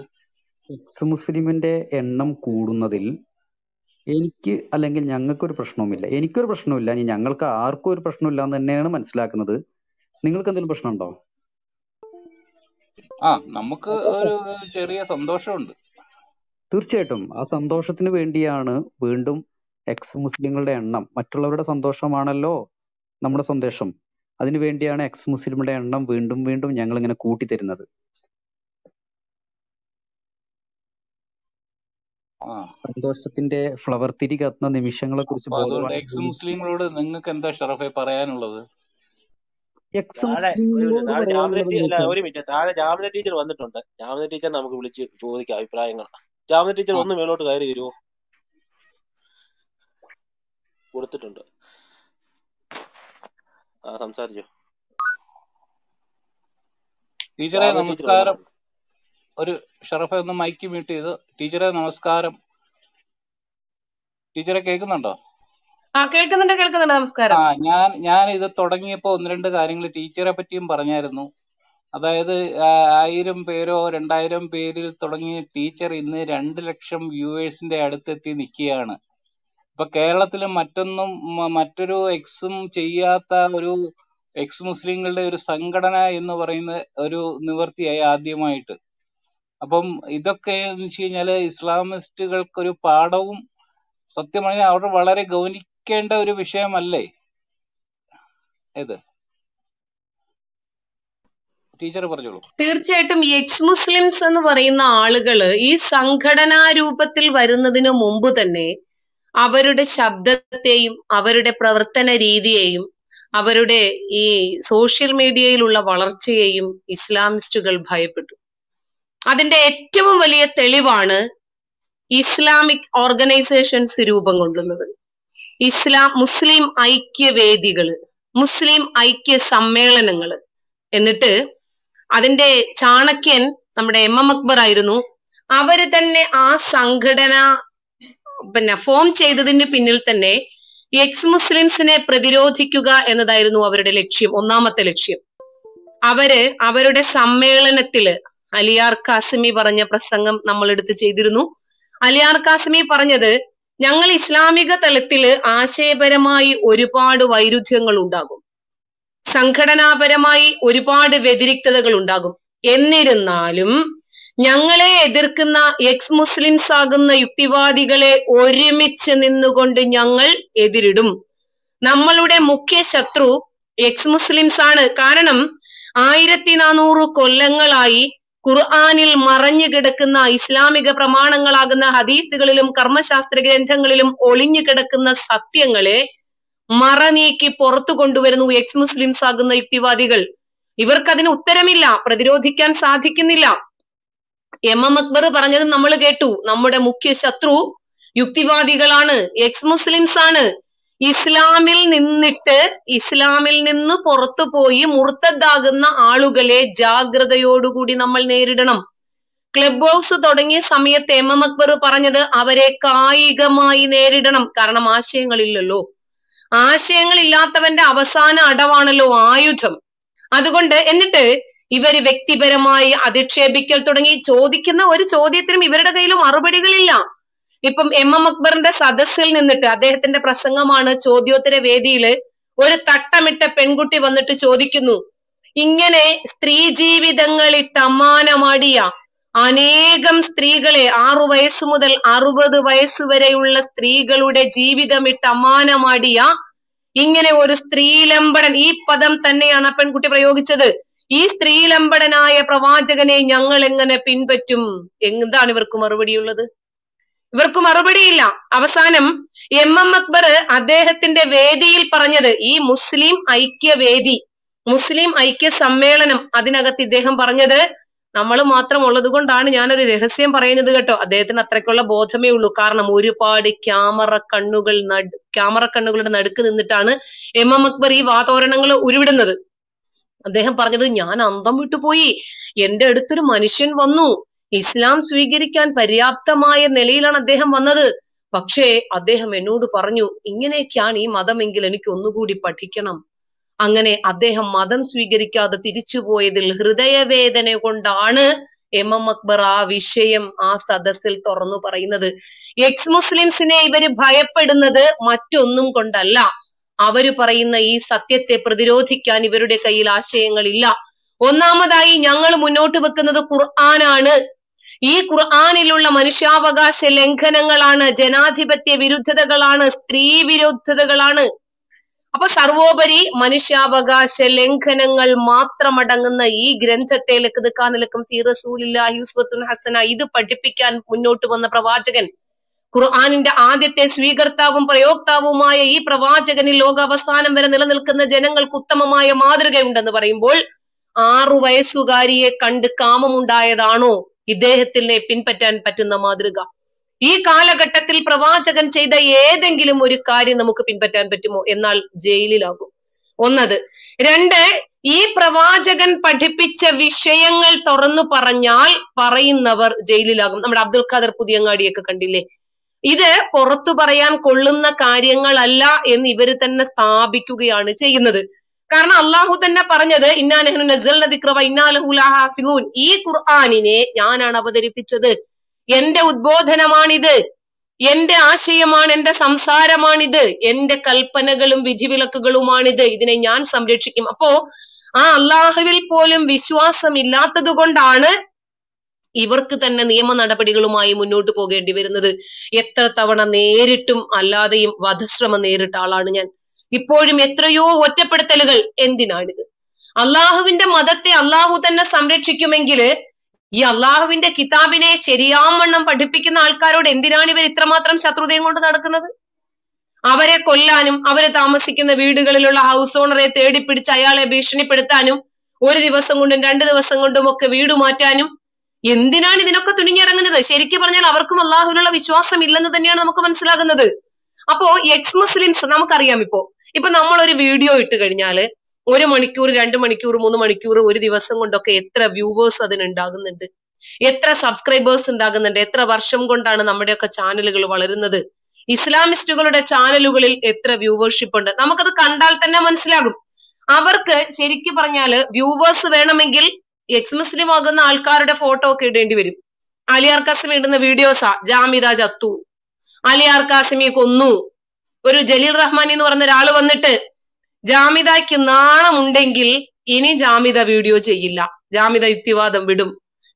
എക്സ് മുസ്ലിമിന്റെ എണ്ണം കൂടുന്നതിൽ എനിക്ക് അല്ലെങ്കിൽ ഞങ്ങൾക്കൊരു പ്രശ്നവുമില്ല. എനിക്കൊരു പ്രശ്നമില്ല, ഇനി ഞങ്ങൾക്ക് ആർക്കും ഒരു പ്രശ്നമില്ല എന്ന് തന്നെയാണ് മനസ്സിലാക്കുന്നത്. നിങ്ങൾക്ക് എന്തെങ്കിലും പ്രശ്നമുണ്ടോ? ആ, നമുക്ക് ഒരു ചെറിയ സന്തോഷമുണ്ട്. തീർച്ചയായിട്ടും ആ സന്തോഷത്തിന് വേണ്ടിയാണ് വീണ്ടും എക്സ് മുസ്ലിങ്ങളുടെ എണ്ണം. മറ്റുള്ളവരുടെ സന്തോഷമാണല്ലോ നമ്മുടെ സന്ദേശം. അതിനു വേണ്ടിയാണ് എക്സ് മുസ്ലിങ്ങളുടെ എണ്ണം വീണ്ടും വീണ്ടും ഞങ്ങൾ ഇങ്ങനെ കൂട്ടിത്തരുന്നത്. സന്തോഷത്തിന്റെ ഫ്ലവർ തിരി കത്തുന്ന നിമിഷങ്ങളെ കുറിച്ച് എക്സ് മുസ്ലിങ്ങളോട് നിങ്ങൾക്ക് എന്താ ഷറഫെ പറയാനുള്ളത്? ഒരു മിനിറ്റ്, താഴെ ജാമിന ടീച്ചർ വന്നിട്ടുണ്ട്. ജാമിന ടീച്ചർ നമുക്ക് വിളിച്ച് ചോദിക്കാം അഭിപ്രായങ്ങൾ. ജാമിന ടീച്ചർ ഒന്ന് മേലോട്ട് കയറി വരുമോ? കൊടുത്തിട്ടുണ്ട്, സംസാരിച്ചോ ടീച്ചറെ. നമസ്കാരം. ഒരു ഷറഫെ ഒന്ന് മൈക്ക് മ്യൂട്ട് ചെയ്ത്. ടീച്ചറെ നമസ്കാരം. ടീച്ചറെ കേൾക്കുന്നുണ്ടോ? കേൾക്കുന്നുണ്ട്. നമസ്കാരം. ഞാൻ ഇത് തുടങ്ങിയപ്പോ 1-2 കാര്യങ്ങൾ ടീച്ചറെ പറ്റിയും പറഞ്ഞായിരുന്നു. അതായത് 1000 പേരോ 2000 പേരിൽ തുടങ്ങിയ ടീച്ചർ ഇന്ന് 2 ലക്ഷം വ്യൂവേഴ്സിന്റെ അടുത്തെത്തി നിൽക്കുകയാണ്. ഇപ്പൊ കേരളത്തില് മറ്റൊരു എക്സും ചെയ്യാത്ത ഒരു എക്സ് മുസ്ലിങ്ങളുടെ ഒരു സംഘടന എന്ന് പറയുന്ന ഒരു നിവൃത്തിയായി ആദ്യമായിട്ട്. അപ്പം ഇതൊക്കെ എന്ന് വെച്ച് കഴിഞ്ഞാല് ഇസ്ലാമിസ്റ്റുകൾക്കൊരു പാഠവും സത്യം പറഞ്ഞാൽ അവർ വളരെ ഗൗനിക്കേണ്ട ഒരു വിഷയമല്ലേ ഇത്? ടീച്ചർ പറഞ്ഞോളൂ. തീർച്ചയായിട്ടും ഈ എക്സ് മുസ്ലിംസ് എന്ന് പറയുന്ന ആളുകള് ഈ സംഘടനാ രൂപത്തിൽ വരുന്നതിന് മുമ്പ് തന്നെ അവരുടെ ശബ്ദത്തെയും അവരുടെ പ്രവർത്തന രീതിയെയും അവരുടെ ഈ സോഷ്യൽ മീഡിയയിലുള്ള വളർച്ചയെയും ഇസ്ലാമിസ്റ്റുകൾ ഭയപ്പെട്ടു. അതിന്റെ ഏറ്റവും വലിയ തെളിവാണ് ഇസ്ലാമിക് ഓർഗനൈസേഷൻസ് രൂപം കൊള്ളുന്നത്. മുസ്ലിം ഐക്യവേദികള്, മുസ്ലിം ഐക്യ സമ്മേളനങ്ങള്. എന്നിട്ട് അതിന്റെ ചാണക്യൻ നമ്മുടെ MM അക്ബർ ആയിരുന്നു. അവര് തന്നെ ആ സംഘടന ഫോം ചെയ്തതിന് പിന്നിൽ തന്നെ എക്സ് മുസ്ലിംസിനെ പ്രതിരോധിക്കുക എന്നതായിരുന്നു അവരുടെ ലക്ഷ്യം, ഒന്നാമത്തെ ലക്ഷ്യം. അവര് അവരുടെ സമ്മേളനത്തില് അലിയാർ ഖാസിമി പറഞ്ഞ പ്രസംഗം നമ്മളെടുത്ത് ചെയ്തിരുന്നു. അലിയാർ ഖാസിമി പറഞ്ഞത്, ഞങ്ങൾ ഇസ്ലാമിക തലത്തില് ആശയപരമായി ഒരുപാട് വൈരുദ്ധ്യങ്ങൾ ഉണ്ടാകും, സംഘടനാപരമായി ഒരുപാട് വ്യതിരിക്തതകൾ ഉണ്ടാകും, എന്നിരുന്നാലും ഞങ്ങളെ എതിർക്കുന്ന എക്സ് മുസ്ലിംസ് ആകുന്ന യുക്തിവാദികളെ ഒരുമിച്ച് നിന്നുകൊണ്ട് ഞങ്ങൾ എതിരിടും. നമ്മളുടെ മുഖ്യ ശത്രു എക്സ് മുസ്ലിംസ് ആണ്. കാരണം 1400 കൊല്ലങ്ങളായി ഖുർആനിൽ മറഞ്ഞു കിടക്കുന്ന ഇസ്ലാമിക പ്രമാണങ്ങളാകുന്ന ഹദീസുകളിലും കർമ്മശാസ്ത്ര ഗ്രന്ഥങ്ങളിലും ഒളിഞ്ഞു കിടക്കുന്ന സത്യങ്ങളെ മറനീക്കി പുറത്തു കൊണ്ടുവരുന്നു എക്സ് മുസ്ലിംസ് ആകുന്ന യുക്തിവാദികൾ. ഇവർക്കതിന് ഉത്തരമില്ല, പ്രതിരോധിക്കാൻ സാധിക്കുന്നില്ല. MM അക്ബർ പറഞ്ഞതും നമ്മൾ കേട്ടു. നമ്മുടെ മുഖ്യ ശത്രു യുക്തിവാദികളാണ്, എക്സ് മുസ്ലിംസ് ആണ്. ഇസ്ലാമിൽ നിന്നിട്ട് ഇസ്ലാമിൽ നിന്ന് പുറത്തുപോയി മുർത്തദാകുന്ന ആളുകളെ ജാഗ്രതയോടുകൂടി നമ്മൾ നേരിടണം. ക്ലബ് ഹൗസ് തുടങ്ങിയ സമയത്ത് എം എം അക്ബർ പറഞ്ഞത് അവരെ കായികമായി നേരിടണം. കാരണം ആശയങ്ങളില്ലല്ലോ, ആശയങ്ങളില്ലാത്തവന്റെ അവസാന അടവാണല്ലോ ആയുധം. അതുകൊണ്ട് എന്നിട്ട് ഇവര് വ്യക്തിപരമായി അധിക്ഷേപിക്കൽ തുടങ്ങി. ചോദിക്കുന്ന ഒരു ചോദ്യത്തിനും ഇവരുടെ കയ്യിലും മറുപടികളില്ല. ഇപ്പം എം എം അക്ബറിന്റെ സദസ്സിൽ നിന്നിട്ട് അദ്ദേഹത്തിന്റെ പ്രസംഗമാണ്, ചോദ്യോത്തര വേദിയില് ഒരു തട്ടമിട്ട പെൺകുട്ടി വന്നിട്ട് ചോദിക്കുന്നു, ഇങ്ങനെ സ്ത്രീ ജീവിതങ്ങളിട്ട് അമ്മാനമാടിയ അനേകം സ്ത്രീകളെ, 6 വയസ്സ് മുതൽ 60 വയസ്സ് വരെയുള്ള സ്ത്രീകളുടെ ജീവിതമിട്ട് അമ്മാനമാടിയ ഇങ്ങനെ ഒരു സ്ത്രീലമ്പടൻ, ഈ പദം തന്നെയാണ് ആ പെൺകുട്ടി പ്രയോഗിച്ചത്, ഈ സ്ത്രീലമ്പടനായ പ്രവാചകനെ ഞങ്ങൾ എങ്ങനെ പിൻപറ്റും? എന്താണ് ഇവർക്ക് മറുപടിയുള്ളത്? ഇവർക്ക് മറുപടിയില്ല. അവസാനം എം എം അക്ബർ അദ്ദേഹത്തിന്റെ വേദിയിൽ പറഞ്ഞത്, ഈ മുസ്ലിം ഐക്യവേദി, മുസ്ലിം ഐക്യ സമ്മേളനം, അതിനകത്ത് ഇദ്ദേഹം പറഞ്ഞത്, നമ്മൾ മാത്രം ഉള്ളത് കൊണ്ടാണ് ഞാനൊരു രഹസ്യം പറയുന്നത് കേട്ടോ, അദ്ദേഹത്തിന് അത്രയ്ക്കുള്ള ബോധമേ ഉള്ളൂ. കാരണം ഒരുപാട് ക്യാമറ കണ്ണുകളുടെ നടുക്ക് നിന്നിട്ടാണ് എം എം അക്ബർ ഈ വാതോരണങ്ങൾ ഉരുവിടുന്നത്. അദ്ദേഹം പറഞ്ഞത്, ഞാൻ അന്തം വിട്ടുപോയി, എന്റെ അടുത്തൊരു മനുഷ്യൻ വന്നു, ഇസ്ലാം സ്വീകരിക്കാൻ പര്യാപ്തമായ നിലയിലാണ് അദ്ദേഹം വന്നത്, പക്ഷേ അദ്ദേഹം എന്നോട് പറഞ്ഞു, ഇങ്ങനെയൊക്കെയാണ് ഈ മതമെങ്കിൽ എനിക്ക് ഒന്നുകൂടി പഠിക്കണം. അങ്ങനെ അദ്ദേഹം മതം സ്വീകരിക്കാതെ തിരിച്ചുപോയതിൽ ഹൃദയവേദന കൊണ്ടാണ് എം എം അക്ബർ ആ വിഷയം ആ സദസ്സിൽ തുറന്നു പറയുന്നത്. എക്സ് മുസ്ലിംസിനെ ഇവര് ഭയപ്പെടുന്നത് മറ്റൊന്നും കൊണ്ടല്ല, അവര് പറയുന്ന ഈ സത്യത്തെ പ്രതിരോധിക്കാൻ ഇവരുടെ കയ്യിൽ ആശയങ്ങളില്ല. ഒന്നാമതായി ഞങ്ങൾ മുന്നോട്ട് വെക്കുന്നത് ഖുർആനാണ്. ഈ ഖുർആനിലുള്ള മനുഷ്യാവകാശ ലംഘനങ്ങളാണ്, ജനാധിപത്യ വിരുദ്ധതകളാണ്, സ്ത്രീ വിരുദ്ധതകളാണ്. അപ്പൊ സർവോപരി മനുഷ്യാവകാശ ലംഘനങ്ങൾ മാത്രമടങ്ങുന്ന ഈ ഗ്രന്ഥത്തെ ലക്കതുക്കാനലക്കും ഫീ റസൂലില്ലാഹി ഉസ്വത്തുൻ ഹസന ഇത് പഠിപ്പിക്കാൻ മുന്നോട്ട് വന്ന പ്രവാചകൻ, ഖുർആനിന്റെ ആദ്യത്തെ സ്വീകർത്താവും പ്രയോക്താവുമായ ഈ പ്രവാചകനിൽ ലോകാവസാനം വരെ നിലനിൽക്കുന്ന ജനങ്ങൾക്ക് ഉത്തമമായ മാതൃകയുണ്ടെന്ന് പറയുമ്പോൾ 6 വയസ്സുകാരിയെ കണ്ട് കാമമുണ്ടായതാണോ ഇദ്ദേഹത്തിനെ പിൻപറ്റാൻ പറ്റുന്ന മാതൃക? ഈ കാലഘട്ടത്തിൽ പ്രവാചകൻ ചെയ്ത ഏതെങ്കിലും ഒരു കാര്യം നമുക്ക് പിൻപറ്റാൻ പറ്റുമോ? എന്നാൽ ജയിലിലാകും. ഒന്നത്. 2, ഈ പ്രവാചകൻ പഠിപ്പിച്ച വിഷയങ്ങൾ തുറന്നു പറഞ്ഞാൽ പറയുന്നവർ ജയിലിലാകും. നമ്മുടെ അബ്ദുൽ ഖാദർ പുതിയങ്ങാടിയൊക്കെ കണ്ടില്ലേ, ഇത് പുറത്തു പറയാൻ കൊള്ളുന്ന കാര്യങ്ങളല്ല എന്ന് ഇവര് തന്നെ സ്ഥാപിക്കുകയാണ് ചെയ്യുന്നത്. കാരണം അള്ളാഹു തന്നെ പറഞ്ഞത്, ഇന്നാ നഹ്നു നസ്സൽന ദിക്റ വ ഇന്നാ ലഹു ലഹാഫിളൂൻ, ഈ ഖുർആനിനെ ഞാനാണ് അവതരിപ്പിച്ചത്, എന്റെ ഉദ്ബോധനമാണിത്, എന്റെ ആശയമാണ്, എന്റെ സംസാരമാണിത്, എന്റെ കൽപ്പനകളും വിധിവിലക്കുകളുമാണിത്, ഇതിനെ ഞാൻ സംരക്ഷിക്കും. അപ്പോ ആ അള്ളാഹുവിൽ പോലും വിശ്വാസം ഇല്ലാത്തത് കൊണ്ടാണ് ഇവർക്ക് തന്നെ നിയമ നടപടികളുമായി മുന്നോട്ട് പോകേണ്ടി വരുന്നത്. എത്ര തവണ നേരിട്ടും അല്ലാതെയും വധശ്രമം നേരിട്ട ആളാണ് ഞാൻ. ഇപ്പോഴും എത്രയോ ഒറ്റപ്പെടുത്തലുകൾ. എന്തിനാണിത്? അള്ളാഹുവിന്റെ മതത്തെ അള്ളാഹു തന്നെ സംരക്ഷിക്കുമെങ്കിൽ ഈ അള്ളാഹുവിന്റെ കിതാബിനെ ശരിയാവണ്ണം പഠിപ്പിക്കുന്ന ആൾക്കാരോട് എന്തിനാണ് ഇവർ ഇത്രമാത്രം ശത്രുതയും കൊണ്ട് നടക്കുന്നത്? അവരെ കൊല്ലാനും അവരെ താമസിക്കുന്ന വീടുകളിലുള്ള ഹൗസ് ഓണറെ തേടിപ്പിടിച്ച് അയാളെ ഭീഷണിപ്പെടുത്താനും 1 ദിവസം കൊണ്ടും 2 ദിവസം കൊണ്ടും ഒക്കെ വീട് മാറ്റാനും എന്തിനാണ് ഇതിനൊക്കെ തുനിഞ്ഞിറങ്ങുന്നത്? ശരിക്കും പറഞ്ഞാൽ അവർക്കും അള്ളാഹുവിനുള്ള വിശ്വാസം ഇല്ലെന്ന് തന്നെയാണ് നമുക്ക് മനസ്സിലാകുന്നത്. അപ്പോ എക്സ് മുസ്ലിംസ് നമുക്കറിയാം, ഇപ്പൊ നമ്മളൊരു വീഡിയോ ഇട്ട് കഴിഞ്ഞാല് 1 മണിക്കൂർ, 2 മണിക്കൂർ, 3 മണിക്കൂർ, 1 ദിവസം കൊണ്ടൊക്കെ എത്ര വ്യൂവേഴ്സ് അതിനുണ്ടാകുന്നുണ്ട്, എത്ര സബ്സ്ക്രൈബേഴ്സ് ഉണ്ടാകുന്നുണ്ട്, എത്ര വർഷം കൊണ്ടാണ് നമ്മുടെയൊക്കെ ചാനലുകൾ വളരുന്നത്, ഇസ്ലാമിസ്റ്റുകളുടെ ചാനലുകളിൽ എത്ര വ്യൂവേഴ്ഷിപ്പ് ഉണ്ട്, നമുക്കത് കണ്ടാൽ തന്നെ മനസ്സിലാകും. അവർക്ക് ശരിക്കും പറഞ്ഞാല് വ്യൂവേഴ്സ് വേണമെങ്കിൽ എക്സ് മുസ്ലിം ആകുന്ന ആൾക്കാരുടെ ഫോട്ടോ ഒക്കെ ഇടേണ്ടി വരും. അലിയാർ ഖാസിമി ഇടുന്ന വീഡിയോസാ, ജാമിദ ചത്തു, അലിയാർ ഖാസിമി കൊന്നു. ഒരു ജലീൽ റഹ്മാനി എന്ന് പറഞ്ഞ ഒരാള് വന്നിട്ട് ജാമിദയ്ക്ക് നാണമുണ്ടെങ്കിൽ ഇനി ജാമിദ വീഡിയോ ചെയ്യില്ല, ജാമിദ യുക്തിവാദം വിടും,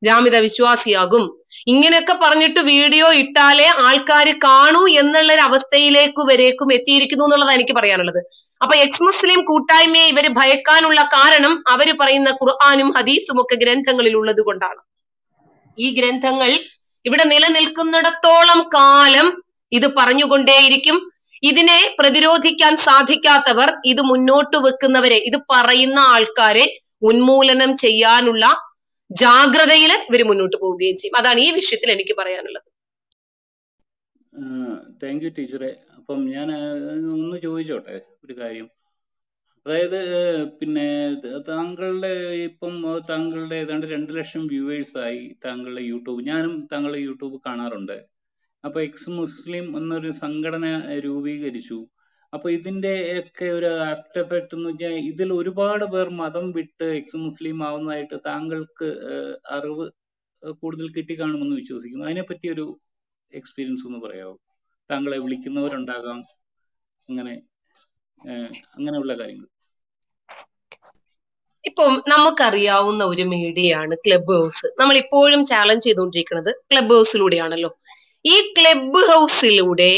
ജാമിദ വിശ്വാസിയാകും, ഇങ്ങനെയൊക്കെ പറഞ്ഞിട്ട് വീഡിയോ ഇട്ടാലേ ആൾക്കാർ കാണൂ എന്നുള്ളൊരു അവസ്ഥയിലേക്ക് വരേക്കും എത്തിയിരിക്കുന്നു എന്നുള്ളതാണ് എനിക്ക് പറയാനുള്ളത്. അപ്പൊ എക്സ് മുസ്ലിം കൂട്ടായ്മയെ ഇവര് ഭയക്കാനുള്ള കാരണം അവര് പറയുന്ന ഖുർആനും ഹദീസും ഒക്കെ ഗ്രന്ഥങ്ങളിൽ ഉള്ളത് കൊണ്ടാണ്. ഈ ഗ്രന്ഥങ്ങൾ ഇവിടെ നിലനിൽക്കുന്നിടത്തോളം കാലം ഇത് പറഞ്ഞുകൊണ്ടേയിരിക്കും. ഇതിനെ പ്രതിരോധിക്കാൻ സാധിക്കാത്തവർ ഇത് മുന്നോട്ട് വെക്കുന്നവരെ, ഇത് പറയുന്ന ആൾക്കാരെ ഉന്മൂലനം ചെയ്യാനുള്ള ജാഗ്രതയിൽ ഇവർ മുന്നോട്ട് പോവുകയും ചെയ്യും. അതാണ് ഈ വിഷയത്തിൽ എനിക്ക് പറയാനുള്ളത്. താങ്ക് യു ടീച്ചറെ. അപ്പം ഞാൻ ഒന്ന് ചോദിച്ചോട്ടെ ഒരു കാര്യം. അതായത് പിന്നെ താങ്കളുടെ ഇപ്പം താങ്കളുടെ ഏതാണ്ട് 2 ലക്ഷം വ്യൂവേഴ്സായി താങ്കളുടെ യൂട്യൂബ്. ഞാനും താങ്കളുടെ യൂട്യൂബ് കാണാറുണ്ട്. അപ്പൊ എക്സ് മുസ്ലിം എന്നൊരു സംഘടന രൂപീകരിച്ചു. അപ്പൊ ഇതിന്റെ ഒക്കെ ഒരു ആഫ്റ്റർ എഫക്ട് എന്ന് വെച്ചാൽ ഇതിൽ ഒരുപാട് പേർ മതം വിട്ട് എക്സ് മുസ്ലിം ആവുന്നതായിട്ട് താങ്കൾക്ക് അറിവ് കൂടുതൽ കിട്ടി കാണുമെന്ന് വിശ്വസിക്കുന്നു. അതിനെപ്പറ്റി ഒരു എക്സ്പീരിയൻസ് ഒന്ന് പറയാമോ? താങ്കളെ വിളിക്കുന്നവരുണ്ടാകാം, അങ്ങനെ അങ്ങനെയുള്ള കാര്യങ്ങൾ. ഇപ്പം നമുക്കറിയാവുന്ന ഒരു മീഡിയയാണ് ക്ലബ് ഹൗസ്. നമ്മൾ ഇപ്പോഴും ചാലഞ്ച് ചെയ്തുകൊണ്ടിരിക്കുന്നത് ക്ലബ് ഹൗസിലൂടെയാണല്ലോ. ഈ ക്ലബ് ഹൗസിലൂടെ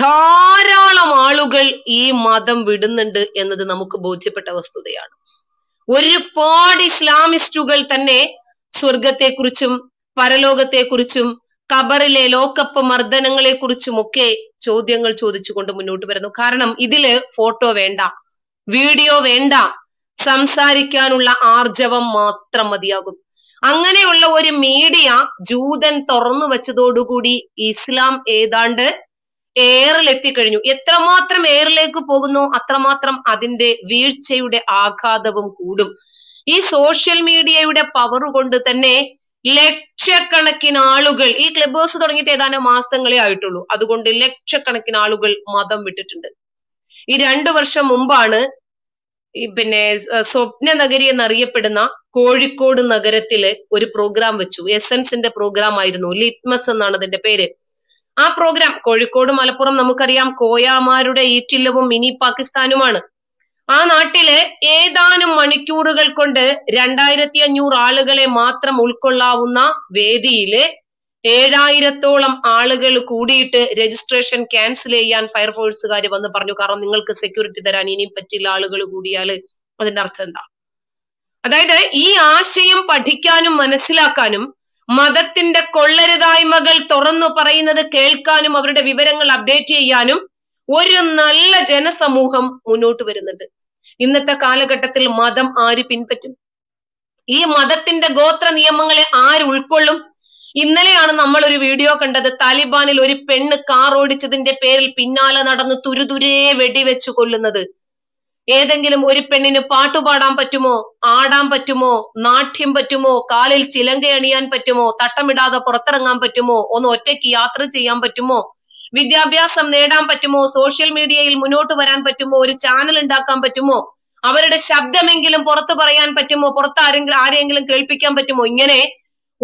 ധാരാളം ആളുകൾ ഈ മതം വിടുന്നുണ്ട് എന്നത് നമുക്ക് ബോധ്യപ്പെട്ട വസ്തുതയാണ്. ഒരുപാട് ഇസ്ലാമിസ്റ്റുകൾ തന്നെ സ്വർഗത്തെക്കുറിച്ചും പരലോകത്തെക്കുറിച്ചും ഖബറിലെ ലോക്കപ്പ് മർദ്ദനങ്ങളെ കുറിച്ചുമൊക്കെ ചോദ്യങ്ങൾ ചോദിച്ചുകൊണ്ട് മുന്നോട്ട് വരുന്നു. കാരണം ഇതില് ഫോട്ടോ വേണ്ട, വീഡിയോ വേണ്ട, സംസാരിക്കാനുള്ള ആർജവം മാത്രം മതിയാകും. അങ്ങനെയുള്ള ഒരു മീഡിയ ജൂതൻ തുറന്നു വച്ചതോടുകൂടി ഇസ്ലാം ഏതാണ്ട് ഏറിലെത്തിക്കഴിഞ്ഞു. എത്രമാത്രം ഏറിലേക്ക് പോകുന്നു അത്രമാത്രം അതിന്റെ വീഴ്ചയുടെ ആഘാതവും കൂടും. ഈ സോഷ്യൽ മീഡിയയുടെ പവർ കൊണ്ട് തന്നെ ലക്ഷക്കണക്കിന് ആളുകൾ, ഈ ക്ലബ് ഹൗസ് തുടങ്ങിയിട്ട് ഏതാനും മാസങ്ങളെ ആയിട്ടുള്ളൂ, അതുകൊണ്ട് ലക്ഷക്കണക്കിന് ആളുകൾ മതം വിട്ടിട്ടുണ്ട്. ഈ 2 വർഷം മുമ്പാണ് ഈ പിന്നെ സ്വപ്ന നഗരി എന്നറിയപ്പെടുന്ന കോഴിക്കോട് നഗരത്തില് ഒരു പ്രോഗ്രാം വെച്ചു. എസൻസിന്റെ പ്രോഗ്രാം ആയിരുന്നു. ലിറ്റ്മസ് എന്നാണ് അതിന്റെ പേര്. ആ പ്രോഗ്രാം കോഴിക്കോട്, മലപ്പുറം നമുക്കറിയാം കോയാമാരുടെ ഈറ്റില്ലവും മിനി പാകിസ്ഥാനുമാണ്. ആ നാട്ടില് ഏതാനും മണിക്കൂറുകൾ കൊണ്ട് 2500 ആളുകളെ മാത്രം ഉൾക്കൊള്ളാവുന്ന വേദിയില് 7000ഓളം ആളുകൾ കൂടിയിട്ട് രജിസ്ട്രേഷൻ ക്യാൻസൽ ചെയ്യാൻ ഫയർഫോഴ്സുകാർ വന്ന് പറഞ്ഞു. കാരണം നിങ്ങൾക്ക് സെക്യൂരിറ്റി തരാൻ ഇനിയും പറ്റില്ല, ആളുകൾ കൂടിയാല്. അതിന്റെ അർത്ഥം എന്താ? അതായത് ഈ ആശയം പഠിക്കാനും മനസ്സിലാക്കാനും മതത്തിന്റെ കൊള്ളരുതായ്മകൾ തുറന്നു പറയുന്നത് കേൾക്കാനും അവരുടെ വിവരങ്ങൾ അപ്ഡേറ്റ് ചെയ്യാനും ഒരു നല്ല ജനസമൂഹം മുന്നോട്ട് വരുന്നുണ്ട്. ഇന്നത്തെ കാലഘട്ടത്തിൽ മതം ആര് പിൻപറ്റും? ഈ മതത്തിന്റെ ഗോത്ര നിയമങ്ങളെ ആര് ഉൾക്കൊള്ളും? ഇന്നലെയാണ് നമ്മൾ ഒരു വീഡിയോ കണ്ടത്. താലിബാനിൽ ഒരു പെണ്ണ് കാർ ഓടിച്ചതിന്റെ പേരിൽ പിന്നാലെ നടന്ന് തുരുതുരേ വെടിവെച്ചു കൊല്ലുന്നത്. ഏതെങ്കിലും ഒരു പെണ്ണിന് പാട്ടുപാടാൻ പറ്റുമോ, ആടാൻ പറ്റുമോ, നാട്യം പറ്റുമോ, കാലിൽ ചിലങ്ക അണിയാൻ പറ്റുമോ, തട്ടമിടാതെ പുറത്തിറങ്ങാൻ പറ്റുമോ, ഒന്ന് ഒറ്റയ്ക്ക് യാത്ര ചെയ്യാൻ പറ്റുമോ, വിദ്യാഭ്യാസം നേടാൻ പറ്റുമോ, സോഷ്യൽ മീഡിയയിൽ മുന്നോട്ട് വരാൻ പറ്റുമോ, ഒരു ചാനൽ ഉണ്ടാക്കാൻ പറ്റുമോ, അവരുടെ ശബ്ദമെങ്കിലും പുറത്ത് പറയാൻ പറ്റുമോ, പുറത്ത് ആരെങ്കിലും കേൾപ്പിക്കാൻ പറ്റുമോ? ഇങ്ങനെ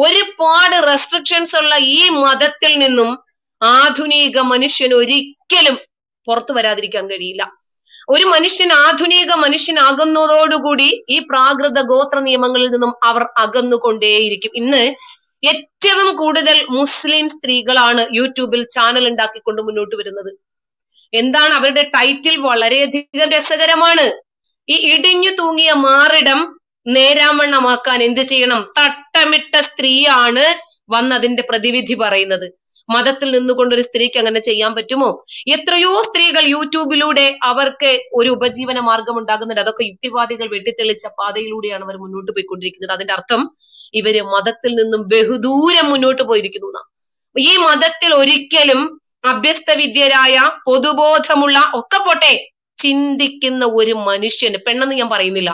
ഒരുപാട് റെസ്ട്രിക്ഷൻസ് ഉള്ള ഈ മതത്തിൽ നിന്നും ആധുനിക മനുഷ്യൻ ഒരിക്കലും പുറത്തു വരാതിരിക്കാൻ കഴിയില്ല. ഒരു മനുഷ്യൻ ആധുനിക മനുഷ്യനാകുന്നതോടുകൂടി ഈ പ്രാകൃത ഗോത്ര നിയമങ്ങളിൽ നിന്നും അവർ അകന്നുകൊണ്ടേയിരിക്കും. ഇന്ന് ഏറ്റവും കൂടുതൽ മുസ്ലിം സ്ത്രീകളാണ് യൂട്യൂബിൽ ചാനൽ ഉണ്ടാക്കിക്കൊണ്ട് മുന്നോട്ട് വരുന്നത്. എന്താണ് അവരുടെ ടൈറ്റിൽ? വളരെയധികം രസകരമാണ്. ഈ ഇടിഞ്ഞു തൂങ്ങിയ മാറിടം നേരാവണ്ണമാക്കാൻ എന്ത് ചെയ്യണം? തട്ടമിട്ട സ്ത്രീയാണ് വന്നതിന്റെ പ്രതിവിധി പറയുന്നത്. മതത്തിൽ നിന്നുകൊണ്ടൊരു സ്ത്രീക്ക് അങ്ങനെ ചെയ്യാൻ പറ്റുമോ? എത്രയോ സ്ത്രീകൾ യൂട്യൂബിലൂടെ അവർക്ക് ഒരു ഉപജീവന മാർഗം ഉണ്ടാകുന്നുണ്ട്. അതൊക്കെ യുക്തിവാദികൾ വെട്ടിത്തെളിച്ച പാതയിലൂടെയാണ് അവർ മുന്നോട്ട് പോയിക്കൊണ്ടിരിക്കുന്നത്. അതിന്റെ അർത്ഥം ഇവര് മതത്തിൽ നിന്നും ബഹുദൂരം മുന്നോട്ട് പോയിരിക്കുന്നു. ഈ മതത്തിൽ ഒരിക്കലും അഭ്യസ്ത വിദ്യരായ, പൊതുബോധമുള്ള, ഒക്കെ പോട്ടെ, ചിന്തിക്കുന്ന ഒരു മനുഷ്യന്, പെണ്ണെന്ന് ഞാൻ പറയുന്നില്ല,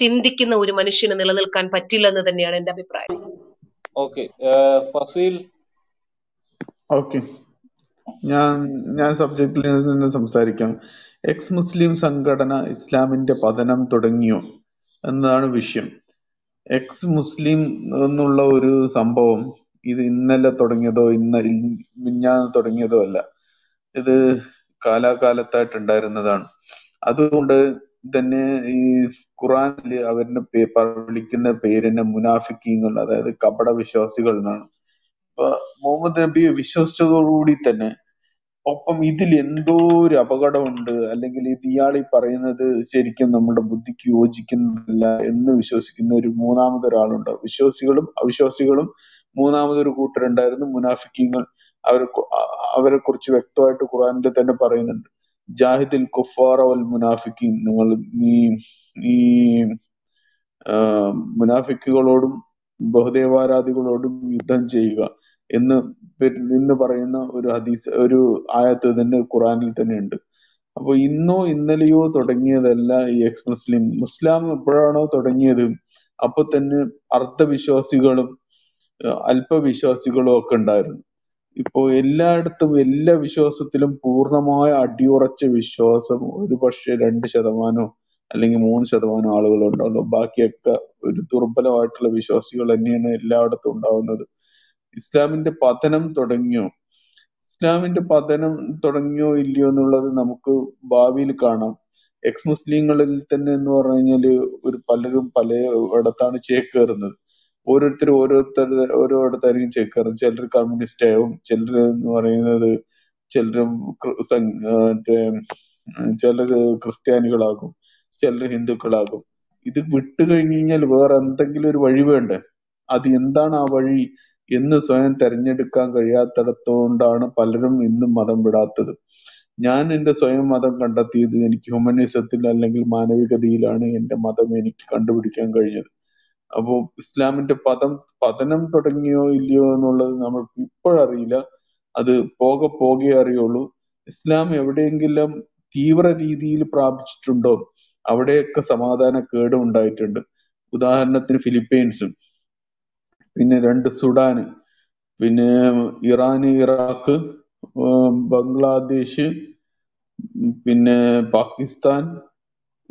ചിന്തിക്കുന്ന ഒരു മനുഷ്യന് നിലനിൽക്കാൻ പറ്റില്ലെന്ന് തന്നെയാണ് എന്റെ അഭിപ്രായം. ഓക്കെ, ഞാൻ സബ്ജക്റ്റിൽ നിന്ന് സംസാരിക്കാം. എക്സ് മുസ്ലിം സംഘടന ഇസ്ലാമിന്റെ പതനം തുടങ്ങിയോ എന്നതാണ് വിഷയം. എക്സ് മുസ്ലിം എന്നുള്ള ഒരു സംഭവം ഇത് ഇന്നലെ തുടങ്ങിയതോ മിഞ്ഞാന്ന് തുടങ്ങിയതോ അല്ല. ഇത് കാലാകാലത്തായിട്ടുണ്ടായിരുന്നതാണ്. അതുകൊണ്ട് തന്നെ ഈ ഖുറാനിൽ അവരുടെ വിളിക്കുന്ന പേരിനെ മുനാഫിക്കീങ്ങൾ, അതായത് കപട വിശ്വാസികൾ എന്നാണ്. ഇപ്പൊ മുഹമ്മദ് നബിയെ വിശ്വസിച്ചതോടുകൂടി തന്നെ ഒപ്പം ഇതിൽ എന്തോ ഒരു അപകടമുണ്ട്, അല്ലെങ്കിൽ ഇത് ഇയാൾ ഈ പറയുന്നത് ശരിക്കും നമ്മുടെ ബുദ്ധിക്ക് യോജിക്കുന്നില്ല എന്ന് വിശ്വസിക്കുന്ന ഒരു മൂന്നാമതൊരാളുണ്ട്. വിശ്വാസികളും അവിശ്വാസികളും മൂന്നാമതൊരു കൂട്ടരുണ്ടായിരുന്നു, മുനാഫിക്കീങ്ങൾ. അവരെ കുറിച്ച് വ്യക്തമായിട്ട് ഖുറാനിൽ തന്നെ പറയുന്നുണ്ട്, ജാഹിദിൽ കുഫാറ വൽ മുനാഫിക്കീൻ, നിങ്ങൾ ഈ മുനാഫിക്കുകളോടും ബഹുദേവാരാധികളോടും യുദ്ധം ചെയ്യുക. എന്ന് പറയുന്ന ഒരു ഹദീസ് ഒരു ആയത്ത് തന്നെ ഖുറാനിൽ തന്നെ ഉണ്ട്. അപ്പോൾ ഇന്നോ ഇന്നലെയോ തുടങ്ങിയതല്ല ഈ എക്സ് മുസ്ലിം. മുസ്ലാം എപ്പോഴാണോ തുടങ്ങിയത് അപ്പൊ തന്നെ അർത്ഥവിശ്വാസികളും അല്പവിശ്വാസികളും ഒക്കെ ഉണ്ടായിരുന്നു. ഇപ്പോ എല്ലായിടത്തും എല്ലാ വിശ്വാസത്തിലും പൂർണ്ണമായ അടിയുറച്ച വിശ്വാസം ഒരു പക്ഷെ 2% അല്ലെങ്കിൽ 3% ആളുകളുണ്ടാവുള്ളൂ. ബാക്കിയൊക്കെ ഒരു ദുർബലമായിട്ടുള്ള വിശ്വാസികൾ തന്നെയാണ് എല്ലായിടത്തും ഉണ്ടാവുന്നത്. ഇസ്ലാമിന്റെ പതനം തുടങ്ങിയോ ഇല്ലയോ എന്നുള്ളത് നമുക്ക് ഭാവിയിൽ കാണാം. എക്സ് മുസ്ലിങ്ങളിൽ തന്നെ എന്ന് പറഞ്ഞു കഴിഞ്ഞാല് പലരും പല ഇടത്താണ് ചേക്കേറുന്നത്. ഓരോ ഇടത്തായിരിക്കും ചേക്കേറുന്നത്. ചിലർ കമ്മ്യൂണിസ്റ്റ് ആവും, ചിലർ എന്ന് പറയുന്നത് ചിലര് ക്രിസ്ത്യാനികളാകും, ചിലർ ഹിന്ദുക്കളാകും. ഇത് വിട്ടു കഴിഞ്ഞു കഴിഞ്ഞാൽ വേറെ എന്തെങ്കിലും ഒരു വഴി വേണ്ടേ? അത് എന്താണ് ആ വഴി എന്ന് സ്വയം തെരഞ്ഞെടുക്കാൻ കഴിയാത്തടത്തോണ്ടാണ് പലരും ഇന്നും മതം വിടാത്തത്. ഞാൻ എൻ്റെ സ്വയം മതം കണ്ടെത്തിയത് എനിക്ക് ഹ്യൂമനിസത്തിൽ അല്ലെങ്കിൽ മാനവികതയിലാണ് എൻ്റെ മതം എനിക്ക് കണ്ടുപിടിക്കാൻ കഴിഞ്ഞത്. അപ്പോൾ ഇസ്ലാമിന്റെ പതനം തുടങ്ങിയോ ഇല്ലയോ എന്നുള്ളത് നമ്മൾക്ക് ഇപ്പോഴറിയില്ല, അത് പോകെ അറിയുള്ളൂ. ഇസ്ലാം എവിടെയെങ്കിലും തീവ്ര രീതിയിൽ പ്രാപിച്ചിട്ടുണ്ടോ അവിടെയൊക്കെ സമാധാന കേട് ഉണ്ടായിട്ടുണ്ട്. ഉദാഹരണത്തിന് ഫിലിപ്പീൻസും, പിന്നെ 2 സുഡാന്, പിന്നെ ഇറാന്, ഇറാഖ്, ബംഗ്ലാദേശ്, പിന്നെ പാകിസ്ഥാൻ.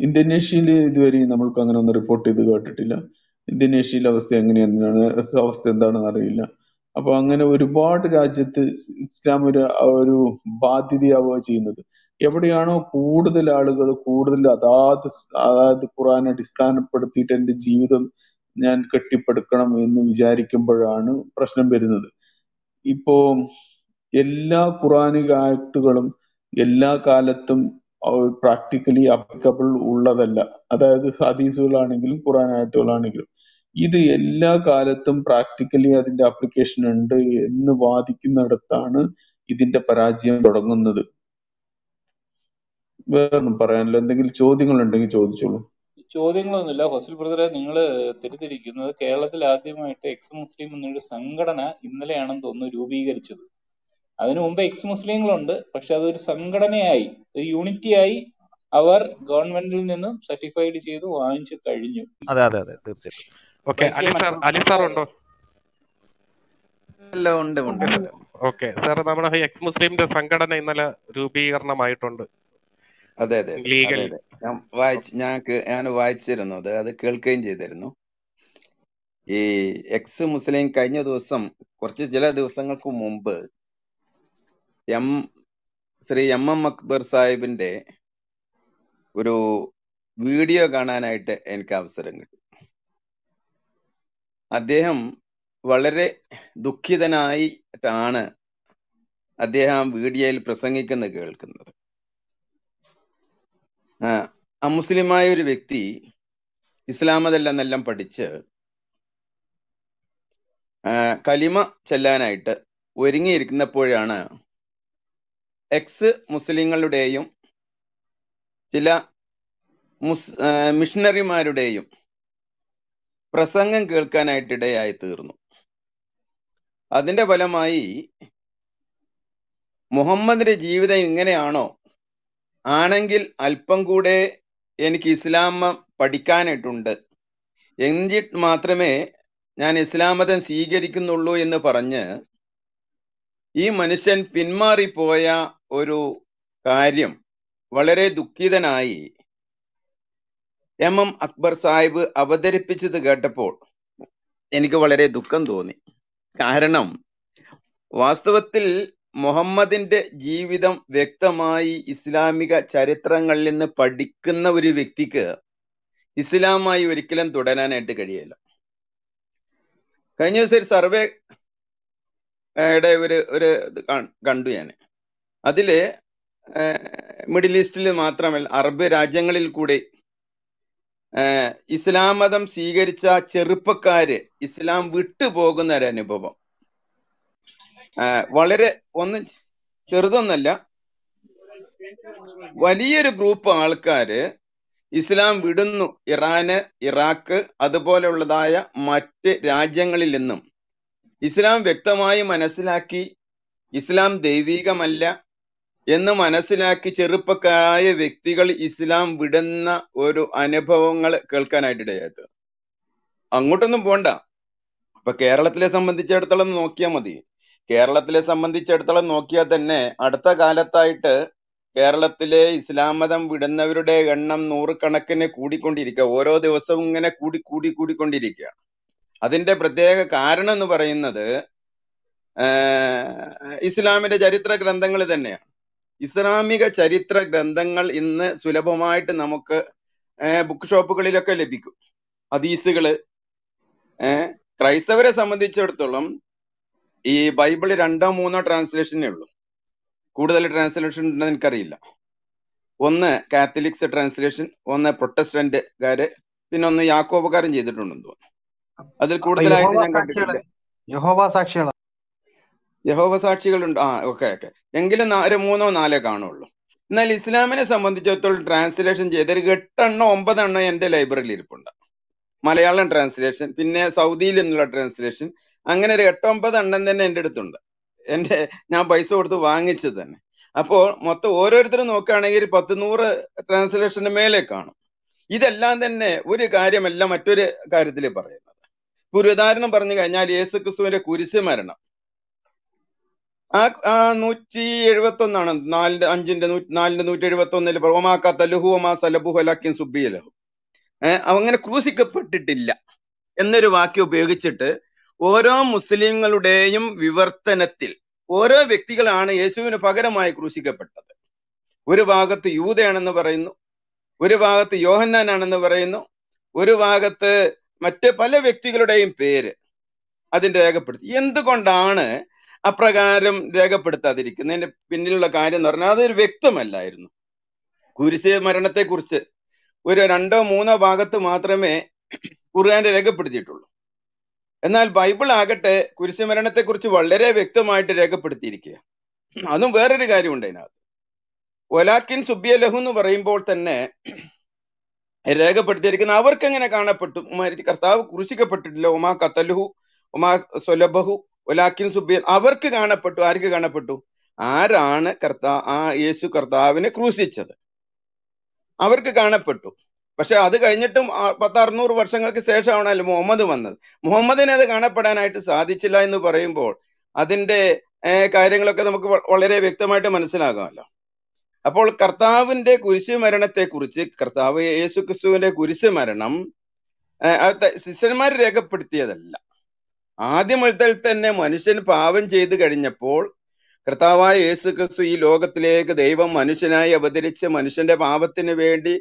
ഇന്തോനേഷ്യയിൽ ഇതുവരെയും നമ്മൾക്ക് അങ്ങനെ ഒന്നും റിപ്പോർട്ട് ചെയ്ത് കേട്ടിട്ടില്ല. ഇന്തോനേഷ്യയിലെ അവസ്ഥ എന്താണെന്ന് അറിയില്ല. അപ്പൊ അങ്ങനെ ഒരുപാട് രാജ്യത്ത് ഇസ്ലാം ഒരു ബാധ്യതയാവുക ചെയ്യുന്നത്. എവിടെയാണോ കൂടുതൽ ആളുകൾ കൂടുതൽ അതായത് ഖുർആൻ അടിസ്ഥാനപ്പെടുത്തിയിട്ട് എൻ്റെ ജീവിതം ഞാൻ കെട്ടിപ്പടുക്കണം എന്ന് വിചാരിക്കുമ്പോഴാണ് പ്രശ്നം വരുന്നത്. ഇപ്പോ എല്ലാ ഖുറാനിക ആയത്തുകളും എല്ലാ കാലത്തും പ്രാക്ടിക്കലി അപ്ലിക്കബിൾ ഉള്ളതല്ല. അതായത് ഹദീസുകളാണെങ്കിലും ഖുറാൻ ആയത്തുകളാണെങ്കിലും ഇത് എല്ലാ കാലത്തും പ്രാക്ടിക്കലി അതിന്റെ ആപ്ലിക്കേഷൻ ഉണ്ട് എന്ന് വാദിക്കുന്നിടത്താണ് ഇതിന്റെ പരാജയം തുടങ്ങുന്നത്. വേറൊന്നും പറയാനില്ല. എന്തെങ്കിലും ചോദ്യങ്ങൾ ഉണ്ടെങ്കിൽ ചോദിച്ചോളൂ. ചോദ്യങ്ങളൊന്നുമില്ല. ഹൊസൽ ബ്രദറെ, നിങ്ങൾ തെറ്റിദ്ധരിക്കുന്നത്, കേരളത്തിൽ ആദ്യമായിട്ട് എക്സ് മുസ്ലിം എന്നൊരു സംഘടന ഇന്നലെയാണെന്ന് തോന്നുന്നു രൂപീകരിച്ചത്. അതിനു മുമ്പ് എക്സ് മുസ്ലിങ്ങളുണ്ട്, പക്ഷെ അതൊരു സംഘടനയായി ഒരു യൂണിറ്റിയായി അവർ ഗവൺമെന്റിൽ നിന്നും സർട്ടിഫൈഡ് ചെയ്ത് വാങ്ങിച്ചു കഴിഞ്ഞു. അതെ അതെ അതെ, തീർച്ചയായിട്ടും. നമ്മുടെ എക്സ് മുസ്ലിമിന്റെ സംഘടന ഇന്നലെ രൂപീകരണമായിട്ടുണ്ട്. അതെ അതെ അതെ, ഞാൻ വായിച്ചിരുന്നു, അത് കേൾക്കുകയും ചെയ്തിരുന്നു. ഈ എക്സ് മുസ്ലിം കഴിഞ്ഞ ദിവസം ചില ദിവസങ്ങൾക്ക് മുമ്പ് ശ്രീ MM അക്ബർ സാഹിബിന്റെ ഒരു വീഡിയോ കാണാനായിട്ട് എനിക്ക് അവസരം കിട്ടി. അദ്ദേഹം വളരെ ദുഃഖിതനായിട്ടാണ് അദ്ദേഹം വീഡിയോയിൽ പ്രസംഗിക്കുന്നത് കേൾക്കുന്നത്. അമുസ്ലിമായ ഒരു വ്യക്തി ഇസ്ലാം മതമെല്ലാം പഠിച്ച് കലിമ ചെല്ലാനായിട്ട് ഒരുങ്ങിയിരിക്കുന്നപ്പോഴാണ് എക്സ് മുസ്ലിങ്ങളുടെയും ചില മിഷണറിമാരുടെയും പ്രസംഗം കേൾക്കാനായിട്ടിടയായി തീർന്നു. അതിൻ്റെ ഫലമായി മുഹമ്മദിന്റെ ജീവിതം ഇങ്ങനെയാണോ, ആണെങ്കിൽ അല്പം കൂടെ എനിക്ക് ഇസ്ലാം പഠിക്കാനായിട്ടുണ്ട്, എന്നിട്ട് മാത്രമേ ഞാൻ ഇസ്ലാം മതം സ്വീകരിക്കുന്നുള്ളൂ എന്ന് പറഞ്ഞ് ഈ മനുഷ്യൻ പിന്മാറിപ്പോയ ഒരു കാര്യം വളരെ ദുഃഖിതനായി MM അക്ബർ സാഹിബ് അവതരിപ്പിച്ചത് കേട്ടപ്പോൾ എനിക്ക് വളരെ ദുഃഖം തോന്നി. കാരണം വാസ്തവത്തിൽ മുഹമ്മദിന്റെ ജീവിതം വ്യക്തമായി ഇസ്ലാമിക ചരിത്രങ്ങളിൽ നിന്ന് പഠിക്കുന്ന ഒരു വ്യക്തിക്ക് ഇസ്ലാമായി ഒരിക്കലും തുടരാനായിട്ട് കഴിയില്ല. കഴിഞ്ഞ ദിവസം ഒരു സർവേയുടെ ഒരു കണ്ടു ഞാൻ. അതില് മിഡിൽ ഈസ്റ്റിൽ മാത്രമല്ല അറബ് രാജ്യങ്ങളിൽ കൂടി ഇസ്ലാം മതം സ്വീകരിച്ച ചെറുപ്പക്കാര് ഇസ്ലാം വിട്ടുപോകുന്ന ഒരു അനുഭവം വളരെ ചെറുതൊന്നല്ല, വലിയൊരു ഗ്രൂപ്പ് ആൾക്കാര് ഇസ്ലാം വിടുന്നു. ഇറാന്, ഇറാഖ്, അതുപോലെയുള്ളതായ മറ്റ് രാജ്യങ്ങളിൽ നിന്നും ഇസ്ലാം വ്യക്തമായി മനസ്സിലാക്കി ഇസ്ലാം ദൈവികമല്ല എന്ന് മനസ്സിലാക്കി ചെറുപ്പക്കാരായ വ്യക്തികൾ ഇസ്ലാം വിടുന്ന ഒരു അനുഭവങ്ങൾ കേൾക്കാനായിട്ട് ഇടയായത്. അങ്ങോട്ടൊന്നും പോണ്ട. ഇപ്പൊ കേരളത്തിലെ സംബന്ധിച്ചിടത്തോളം നോക്കിയാൽ തന്നെ അടുത്ത കാലത്തായിട്ട് കേരളത്തിലെ ഇസ്ലാം മതം വിടുന്നവരുടെ എണ്ണം നൂറുകണക്കിന് കൂടിക്കൊണ്ടിരിക്കുക, ഓരോ ദിവസവും ഇങ്ങനെ കൂടിക്കൊണ്ടിരിക്കുക. അതിന്റെ പ്രത്യേക കാരണം എന്ന് പറയുന്നത് ഇസ്ലാമിന്റെ ചരിത്ര ഗ്രന്ഥങ്ങൾ തന്നെയാണ്. ഇസ്ലാമിക ചരിത്ര ഗ്രന്ഥങ്ങൾ ഇന്ന് സുലഭമായിട്ട് നമുക്ക് ബുക്ക് ഷോപ്പുകളിലൊക്കെ ലഭിക്കും. ഹദീസുകള് ക്രൈസ്തവരെ സംബന്ധിച്ചിടത്തോളം ഈ ബൈബിള് 2 3 ട്രാൻസ്ലേഷനേ ഉള്ളൂ. കൂടുതൽ ട്രാൻസ്ലേഷൻ ഉണ്ടെന്ന് എനിക്കറിയില്ല. 1 കാത്തലിക്സ് ട്രാൻസ്ലേഷൻ, 1 പ്രൊട്ടസ്റ്റന്റുകാര്, പിന്നെ 1 യാക്കോബുകാരൻ ചെയ്തിട്ടുണ്ടെന്ന് തോന്നുന്നു. അതിൽ കൂടുതലായിട്ട് ഞാൻ കണ്ടിട്ടില്ല. യഹോവസാക്ഷികളുണ്ട്. ഓക്കെ എങ്കിലും 3 4 കാണുള്ളൂ. എന്നാൽ ഇസ്ലാമിനെ സംബന്ധിച്ചിടത്തോളം ട്രാൻസ്ലേഷൻ ചെയ്തൊരു 8 9 എൻ്റെ ലൈബ്രറിയിൽ ഇരിപ്പുണ്ട്. മലയാളം ട്രാൻസ്ലേഷൻ, പിന്നെ സൗദിയിൽ നിന്നുള്ള ട്രാൻസ്ലേഷൻ, അങ്ങനെ ഒരു 8 9 തന്നെ എൻ്റെ അടുത്തുണ്ട്. ഞാൻ പൈസ കൊടുത്ത് വാങ്ങിച്ചത് തന്നെ. അപ്പോൾ മൊത്തം ഓരോരുത്തരും നോക്കുകയാണെങ്കിൽ 10 100 ട്രാൻസ്ലേഷന് മേലെ കാണും. ഇതെല്ലാം തന്നെ ഒരു കാര്യമല്ല മറ്റൊരു കാര്യത്തിൽ പറയുന്നത്. ഒരു ഉദാഹരണം പറഞ്ഞു കഴിഞ്ഞാൽ യേസു ക്രിസ്തുവിന്റെ കുരിശ് മരണം, ആ 171 4/5 471 റോമാക്കാത്തലുഹുമാലബുഹുലു അങ്ങനെ ക്രൂശിക്കപ്പെട്ടിട്ടില്ല എന്നൊരു വാക്യം ഉപയോഗിച്ചിട്ട് ഓരോ മുസ്ലിങ്ങളുടെയും വിവർത്തനത്തിൽ ഓരോ വ്യക്തികളാണ് യേശുവിന് പകരമായി ക്രൂശിക്കപ്പെട്ടത്. ഒരു ഭാഗത്ത് യൂദയാണെന്ന് പറയുന്നു, ഒരു ഭാഗത്ത് യോഹന്നാനാണെന്ന് പറയുന്നു, ഒരു ഭാഗത്ത് മറ്റ് പല വ്യക്തികളുടെയും പേര് അതിന് രേഖപ്പെടുത്തി. എന്തുകൊണ്ടാണ് അപ്രകാരം രേഖപ്പെടുത്താതിരിക്കുന്നതിന്റെ പിന്നിലുള്ള കാര്യം എന്ന് പറഞ്ഞാൽ അതൊരു വ്യക്തമല്ലായിരുന്നു. കുരിശ് മരണത്തെക്കുറിച്ച് ഒരു 2 3 ഭാഗത്ത് മാത്രമേ ഖുർആൻ രേഖപ്പെടുത്തിയിട്ടുള്ളൂ. എന്നാൽ ബൈബിൾ ആകട്ടെ കുരിശ് മരണത്തെക്കുറിച്ച് വളരെ വ്യക്തമായിട്ട് രേഖപ്പെടുത്തിയിരിക്കുക. അതും വേറൊരു കാര്യമുണ്ട് അതിനകത്ത്. ഒലാക്കിൻ സുബിയ ലഹു എന്ന് പറയുമ്പോൾ തന്നെ രേഖപ്പെടുത്തിയിരിക്കുന്ന അവർക്ക് എങ്ങനെ കാണപ്പെട്ടു, കർത്താവ് കുരിശിക്കപ്പെട്ടിട്ടില്ല, ഒമാ കത്തലുഹു ഒമാ സൊലബഹു ഒലാക്കിൻ സുബിയൽ, അവർക്ക് കാണപ്പെട്ടു. ആർക്ക് കാണപ്പെട്ടു? ആരാണ് യേശു കർത്താവിനെ ക്രൂശിച്ചത് അവർക്ക് കാണപ്പെട്ടു. പക്ഷെ അത് കഴിഞ്ഞിട്ടും 10 600 വർഷങ്ങൾക്ക് ശേഷമാണല്ലോ മുഹമ്മദ് വന്നത്. മുഹമ്മദിനെ അത് കാണപ്പെടാനായിട്ട് സാധിച്ചില്ല എന്ന് പറയുമ്പോൾ അതിൻ്റെ കാര്യങ്ങളൊക്കെ നമുക്ക് വളരെ വ്യക്തമായിട്ട് മനസ്സിലാകാമല്ലോ. അപ്പോൾ കർത്താവിന്റെ കുരിശ് മരണത്തെക്കുറിച്ച്, കർത്താവ് യേശു ക്രിസ്തുവിന്റെ കുരിശ് മരണം ശിഷ്യന്മാർ രേഖപ്പെടുത്തിയതല്ല. ആദ്യ മുതൽ തന്നെ മനുഷ്യൻ പാപം ചെയ്തു കഴിഞ്ഞപ്പോൾ കർത്താവായ യേസു ക്രിസ്തു ഈ ലോകത്തിലേക്ക് ദൈവം മനുഷ്യനായി അവതരിച്ച് മനുഷ്യന്റെ പാപത്തിന് വേണ്ടി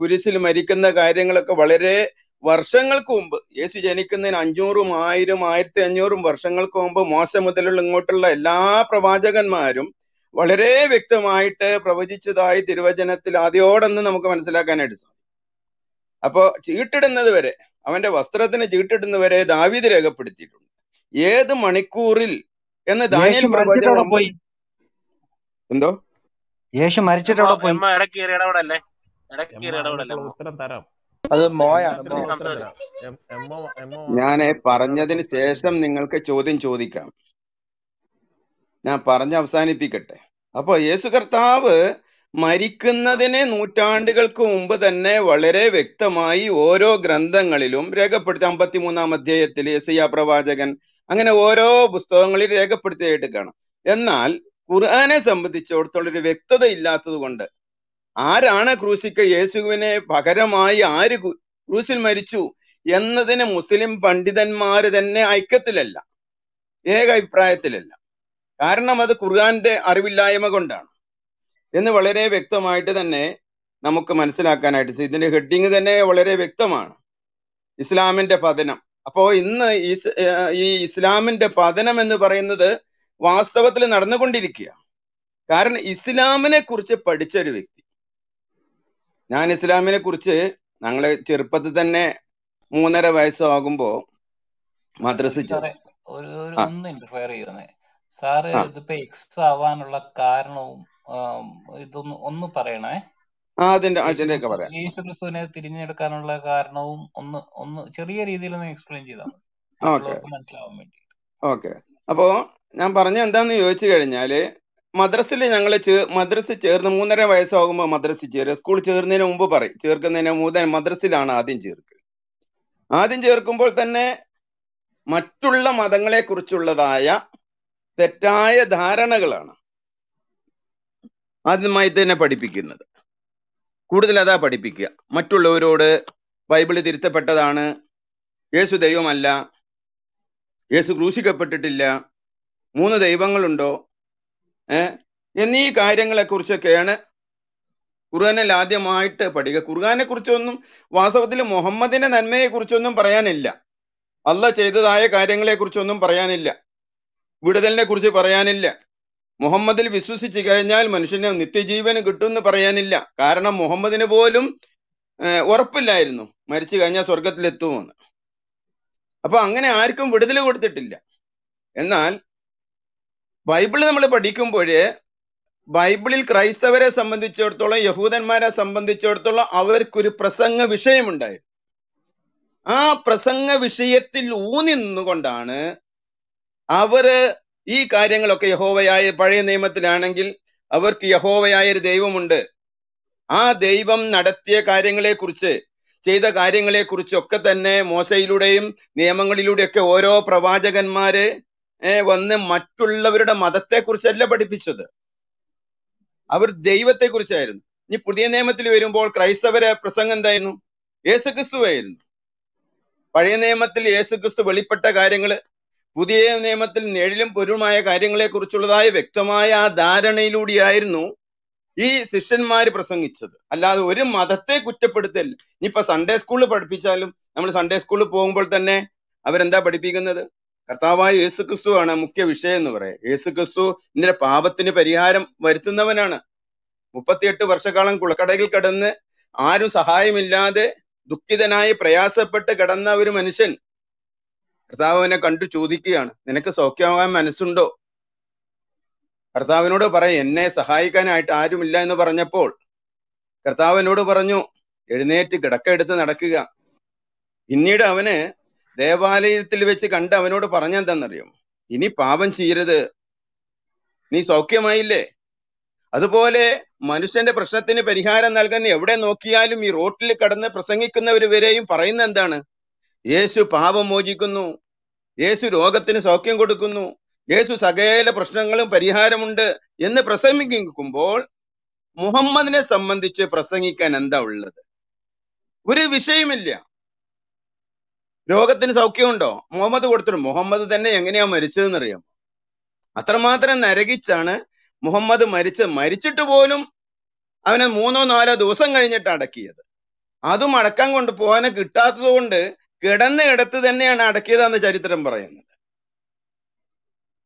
കുരിശിൽ മരിക്കുന്ന കാര്യങ്ങളൊക്കെ വളരെ വർഷങ്ങൾക്ക് മുമ്പ്, യേശു ജനിക്കുന്നതിന് 500 1000 1500 വർഷങ്ങൾക്ക് മുമ്പ് മോശ മുതലുള്ള ഇങ്ങോട്ടുള്ള എല്ലാ പ്രവാചകന്മാരും വളരെ വ്യക്തമായിട്ട് പ്രവചിച്ചതായി തിരുവചനത്തിൽ ആദ്യോടൊന്ന് നമുക്ക് മനസ്സിലാക്കാനായിട്ട് സാധിക്കും. അപ്പോ ചീട്ടിടുന്നത് വരെ, അവന്റെ വസ്ത്രത്തിന് ചീട്ടിടുന്നവരെ ദാവീദ് രേഖപ്പെടുത്തിയിട്ടുണ്ട്. ഏത് മണിക്കൂറിൽ എന്ന് ദാനിയേൽ പ്രവചനം പോയി എന്തോ യേശു മരിച്ചിട്ടവിടെ പോയി. ഞാൻ പറഞ്ഞതിന് ശേഷം നിങ്ങൾക്ക് ചോദ്യം ചോദിക്കാം. ഞാൻ പറഞ്ഞ് അവസാനിപ്പിക്കട്ടെ. അപ്പൊ യേശു കർത്താവ് മരിക്കുന്നതിന് നൂറ്റാണ്ടുകൾക്ക് മുമ്പ് തന്നെ വളരെ വ്യക്തമായി ഓരോ ഗ്രന്ഥങ്ങളിലും രേഖപ്പെടുത്തി. 53 അധ്യായത്തിൽ യെശയ്യാ പ്രവാചകൻ, അങ്ങനെ ഓരോ പുസ്തകങ്ങളിൽ രേഖപ്പെടുത്തിയായിട്ട് കാണാം. എന്നാൽ ഖുർആനെ സംബന്ധിച്ചിടത്തോളം ഒരു വ്യക്തത ഇല്ലാത്തത് കൊണ്ട് ആരാണ് ക്രൂശിക്ക, യേശുവിനെ പകരമായി ആര് ക്രൂശിൽ മരിച്ചു എന്നതിന് മുസ്ലിം പണ്ഡിതന്മാര് തന്നെ ഐക്യത്തിലല്ല, ഏക അഭിപ്രായത്തിലല്ല. കാരണം അത് ഖുർആന്റെ അറിവില്ലായ്മ കൊണ്ടാണ് എന്ന് വളരെ വ്യക്തമായിട്ട് തന്നെ നമുക്ക് മനസ്സിലാക്കാനായിട്ട്. ഇതിന്റെ ഹെഡിങ് തന്നെ വളരെ വ്യക്തമാണ്, ഇസ്ലാമിന്റെ പതനം. അപ്പോ ഇന്ന് ഈ ഇസ്ലാമിന്റെ പതനം എന്ന് പറയുന്നത് വാസ്തവത്തിൽ നടന്നുകൊണ്ടിരിക്കുക. കാരണം ഇസ്ലാമിനെ കുറിച്ച് പഠിച്ചൊരു വ്യക്തി, ഞാൻ ഇസ്ലാമിനെ കുറിച്ച് ഞങ്ങൾ ചെറുപ്പത്തിൽ തന്നെ 3.5 വയസ്സാകുമ്പോ മദ്രസ സാറ് ഇതിപ്പോ എക്സ് ആവാനുള്ള കാരണവും ഇതൊന്നും ഒന്ന് പറയണേ. യേശുക്രിസ്തുവിനെ തിരഞ്ഞെടുക്കാനുള്ള കാരണവും ഒന്ന് ചെറിയ രീതിയിൽ എക്സ്പ്ലെയിൻ ചെയ്താൽ മതി, മനസ്സിലാവാൻ വേണ്ടി. ഓക്കെ. അപ്പോൾ ഞാൻ പറഞ്ഞ എന്താണെന്ന് ചോദിച്ചു കഴിഞ്ഞാൽ മദ്രസയിൽ ഞങ്ങൾ മദ്രസ ചേർന്ന് 3.5 വയസ്സാകുമ്പോൾ മദ്രസ ചേരുക. സ്കൂൾ ചേർന്നതിന് മുമ്പ് ചേർക്കുന്നതിന് മുമ്പ് മദ്രസയിലാണ് ആദ്യം ചേർക്കുക. ആദ്യം ചേർക്കുമ്പോൾ തന്നെ മറ്റുള്ള മതങ്ങളെ കുറിച്ചുള്ളതായ തെറ്റായ ധാരണകളാണ് ആദ്യമായി തന്നെ പഠിപ്പിക്കുന്നത്. കൂടുതൽ അതാ പഠിപ്പിക്കുക. മറ്റുള്ളവരോട് ബൈബിള് തിരുത്തപ്പെട്ടതാണ്, യേശു ദൈവമല്ല, യേശു ക്രൂശിക്കപ്പെട്ടിട്ടില്ല, 3 ദൈവങ്ങളുണ്ടോ എന്നീ കാര്യങ്ങളെ കുറിച്ചൊക്കെയാണ് ഖുർആനിൽ ആദ്യമായിട്ട് പഠിക്കുക. ഖുർആനെ കുറിച്ചൊന്നും വാസ്തവത്തിൽ മുഹമ്മദിന്റെ നന്മയെ കുറിച്ചൊന്നും പറയാനില്ല, അള്ളാഹ് ചെയ്തതായ കാര്യങ്ങളെ കുറിച്ചൊന്നും പറയാനില്ല, വിടുതലിനെ കുറിച്ച് പറയാനില്ല, മുഹമ്മദിൽ വിശ്വസിച്ചു കഴിഞ്ഞാൽ മനുഷ്യന് നിത്യജീവന് കിട്ടുമെന്ന് പറയാനില്ല. കാരണം മുഹമ്മദിന് പോലും ഉറപ്പില്ലായിരുന്നു മരിച്ചു കഴിഞ്ഞാൽ സ്വർഗത്തിലെത്തുമെന്ന്. അപ്പൊ അങ്ങനെ ആർക്കും വിടുതൽ കൊടുത്തിട്ടില്ല. എന്നാൽ ബൈബിള് നമ്മൾ പഠിക്കുമ്പോഴേ ബൈബിളിൽ ക്രൈസ്തവരെ സംബന്ധിച്ചിടത്തോളം യഹൂദന്മാരെ സംബന്ധിച്ചിടത്തോളം അവർക്കൊരു പ്രസംഗ വിഷയമുണ്ടായിരുന്നു. ആ പ്രസംഗ വിഷയത്തിൽ ഊന്നി നിന്നുകൊണ്ടാണ് അവര് ഈ കാര്യങ്ങളൊക്കെ യഹോവയായ പഴയ നിയമത്തിലാണെങ്കിൽ അവർക്ക് യഹോവയായൊരു ദൈവമുണ്ട്, ആ ദൈവം നടത്തിയ കാര്യങ്ങളെക്കുറിച്ച് ചെയ്ത കാര്യങ്ങളെക്കുറിച്ചൊക്കെ തന്നെ മോശയിലൂടെയും നിയമങ്ങളിലൂടെയൊക്കെ ഓരോ പ്രവാചകന്മാര് വന്ന് മറ്റുള്ളവരുടെ മതത്തെക്കുറിച്ചല്ല പഠിപ്പിച്ചത്, അവർ ദൈവത്തെക്കുറിച്ചായിരുന്നു. ഇനി പുതിയ നിയമത്തിൽ വരുമ്പോൾ ക്രൈസ്തവരെ പ്രസംഗം എന്തായിരുന്നു? യേശുക്രിസ്തുവായിരുന്നു. പഴയ നിയമത്തിൽ യേശുക്രിസ്തു വെളിപ്പെട്ട കാര്യങ്ങൾ, പുതിയ നിയമത്തിൽ നേരിലും പൊരുളുമായ കാര്യങ്ങളെ കുറിച്ചുള്ളതായ വ്യക്തമായ ആ ധാരണയിലൂടെയായിരുന്നു ഈ ശിഷ്യന്മാര് പ്രസംഗിച്ചത്, അല്ലാതെ ഒരു മതത്തെ കുറ്റപ്പെടുത്തല്ല. ഇനിയിപ്പോ സൺഡേ സ്കൂളിൽ പഠിപ്പിച്ചാലും നമ്മൾ സൺഡേ സ്കൂളിൽ പോകുമ്പോൾ തന്നെ അവരെന്താ പഠിപ്പിക്കുന്നത്? കർത്താവായ യേശുക്രിസ്തു ആണ് മുഖ്യ വിഷയം എന്ന് പറയാം. യേശുക്രിസ്തു ഇതിന്റെ പാപത്തിന് പരിഹാരം വരുത്തുന്നവനാണ്. 38 വർഷക്കാലം കുളക്കടയിൽ കിടന്ന് ആരും സഹായമില്ലാതെ ദുഃഖിതനായി പ്രയാസപ്പെട്ട് കിടന്ന ഒരു മനുഷ്യൻ കർത്താവിനെ കണ്ടു ചോദിക്കുകയാണ്, നിനക്ക് സൗഖ്യമാകാൻ മനസ്സുണ്ടോ? കർത്താവിനോട് പറയും, എന്നെ സഹായിക്കാനായിട്ട് ആരുമില്ല എന്ന് പറഞ്ഞപ്പോൾ കർത്താവിനോട് പറഞ്ഞു, എഴുന്നേറ്റ് കിടക്കെടുത്ത് നടക്കുക. പിന്നീട് അവന് ദേവാലയത്തിൽ വെച്ച് കണ്ട് അവനോട് പറഞ്ഞെന്താണെന്നറിയോ? ഇനി പാപം ചെയ്യരുത്, നീ സൗഖ്യമായില്ലേ. അതുപോലെ മനുഷ്യന്റെ പ്രശ്നത്തിന് പരിഹാരം നൽകുന്ന എവിടെ നോക്കിയാലും ഈ റോട്ടിൽ കടന്ന് പ്രസംഗിക്കുന്നവർ വരെയും പറയുന്ന എന്താണ്? യേശു പാപം മോചിക്കുന്നു, യേശു രോഗത്തിന് സൗഖ്യം കൊടുക്കുന്നു, യേശു സകല പ്രശ്നങ്ങളും പരിഹാരമുണ്ട് എന്ന് പ്രസംഗിക്കുമ്പോൾ മുഹമ്മദിനെ സംബന്ധിച്ച് പ്രസംഗിക്കാൻ എന്താ ഉള്ളത്? ഒരു വിഷയമില്ല. രോഗത്തിന് സൗഖ്യമുണ്ടോ? മുഹമ്മദ് കൊടുത്തിട്ടുണ്ട്. മുഹമ്മദ് തന്നെ എങ്ങനെയാ മരിച്ചതെന്നറിയാം. അത്രമാത്രം നരകിച്ചാണ് മുഹമ്മദ് മരിച്ചത്. മരിച്ചിട്ട് പോലും അവനെ 3 or 4 ദിവസം കഴിഞ്ഞിട്ട് അടക്കിയത്. അതും അടക്കാൻ കൊണ്ട് പോകാനെ കിട്ടാത്തത് കൊണ്ട് കിടന്ന ഇടത്ത് തന്നെയാണ് അടക്കിയതെന്ന് ചരിത്രം പറയുന്നത്.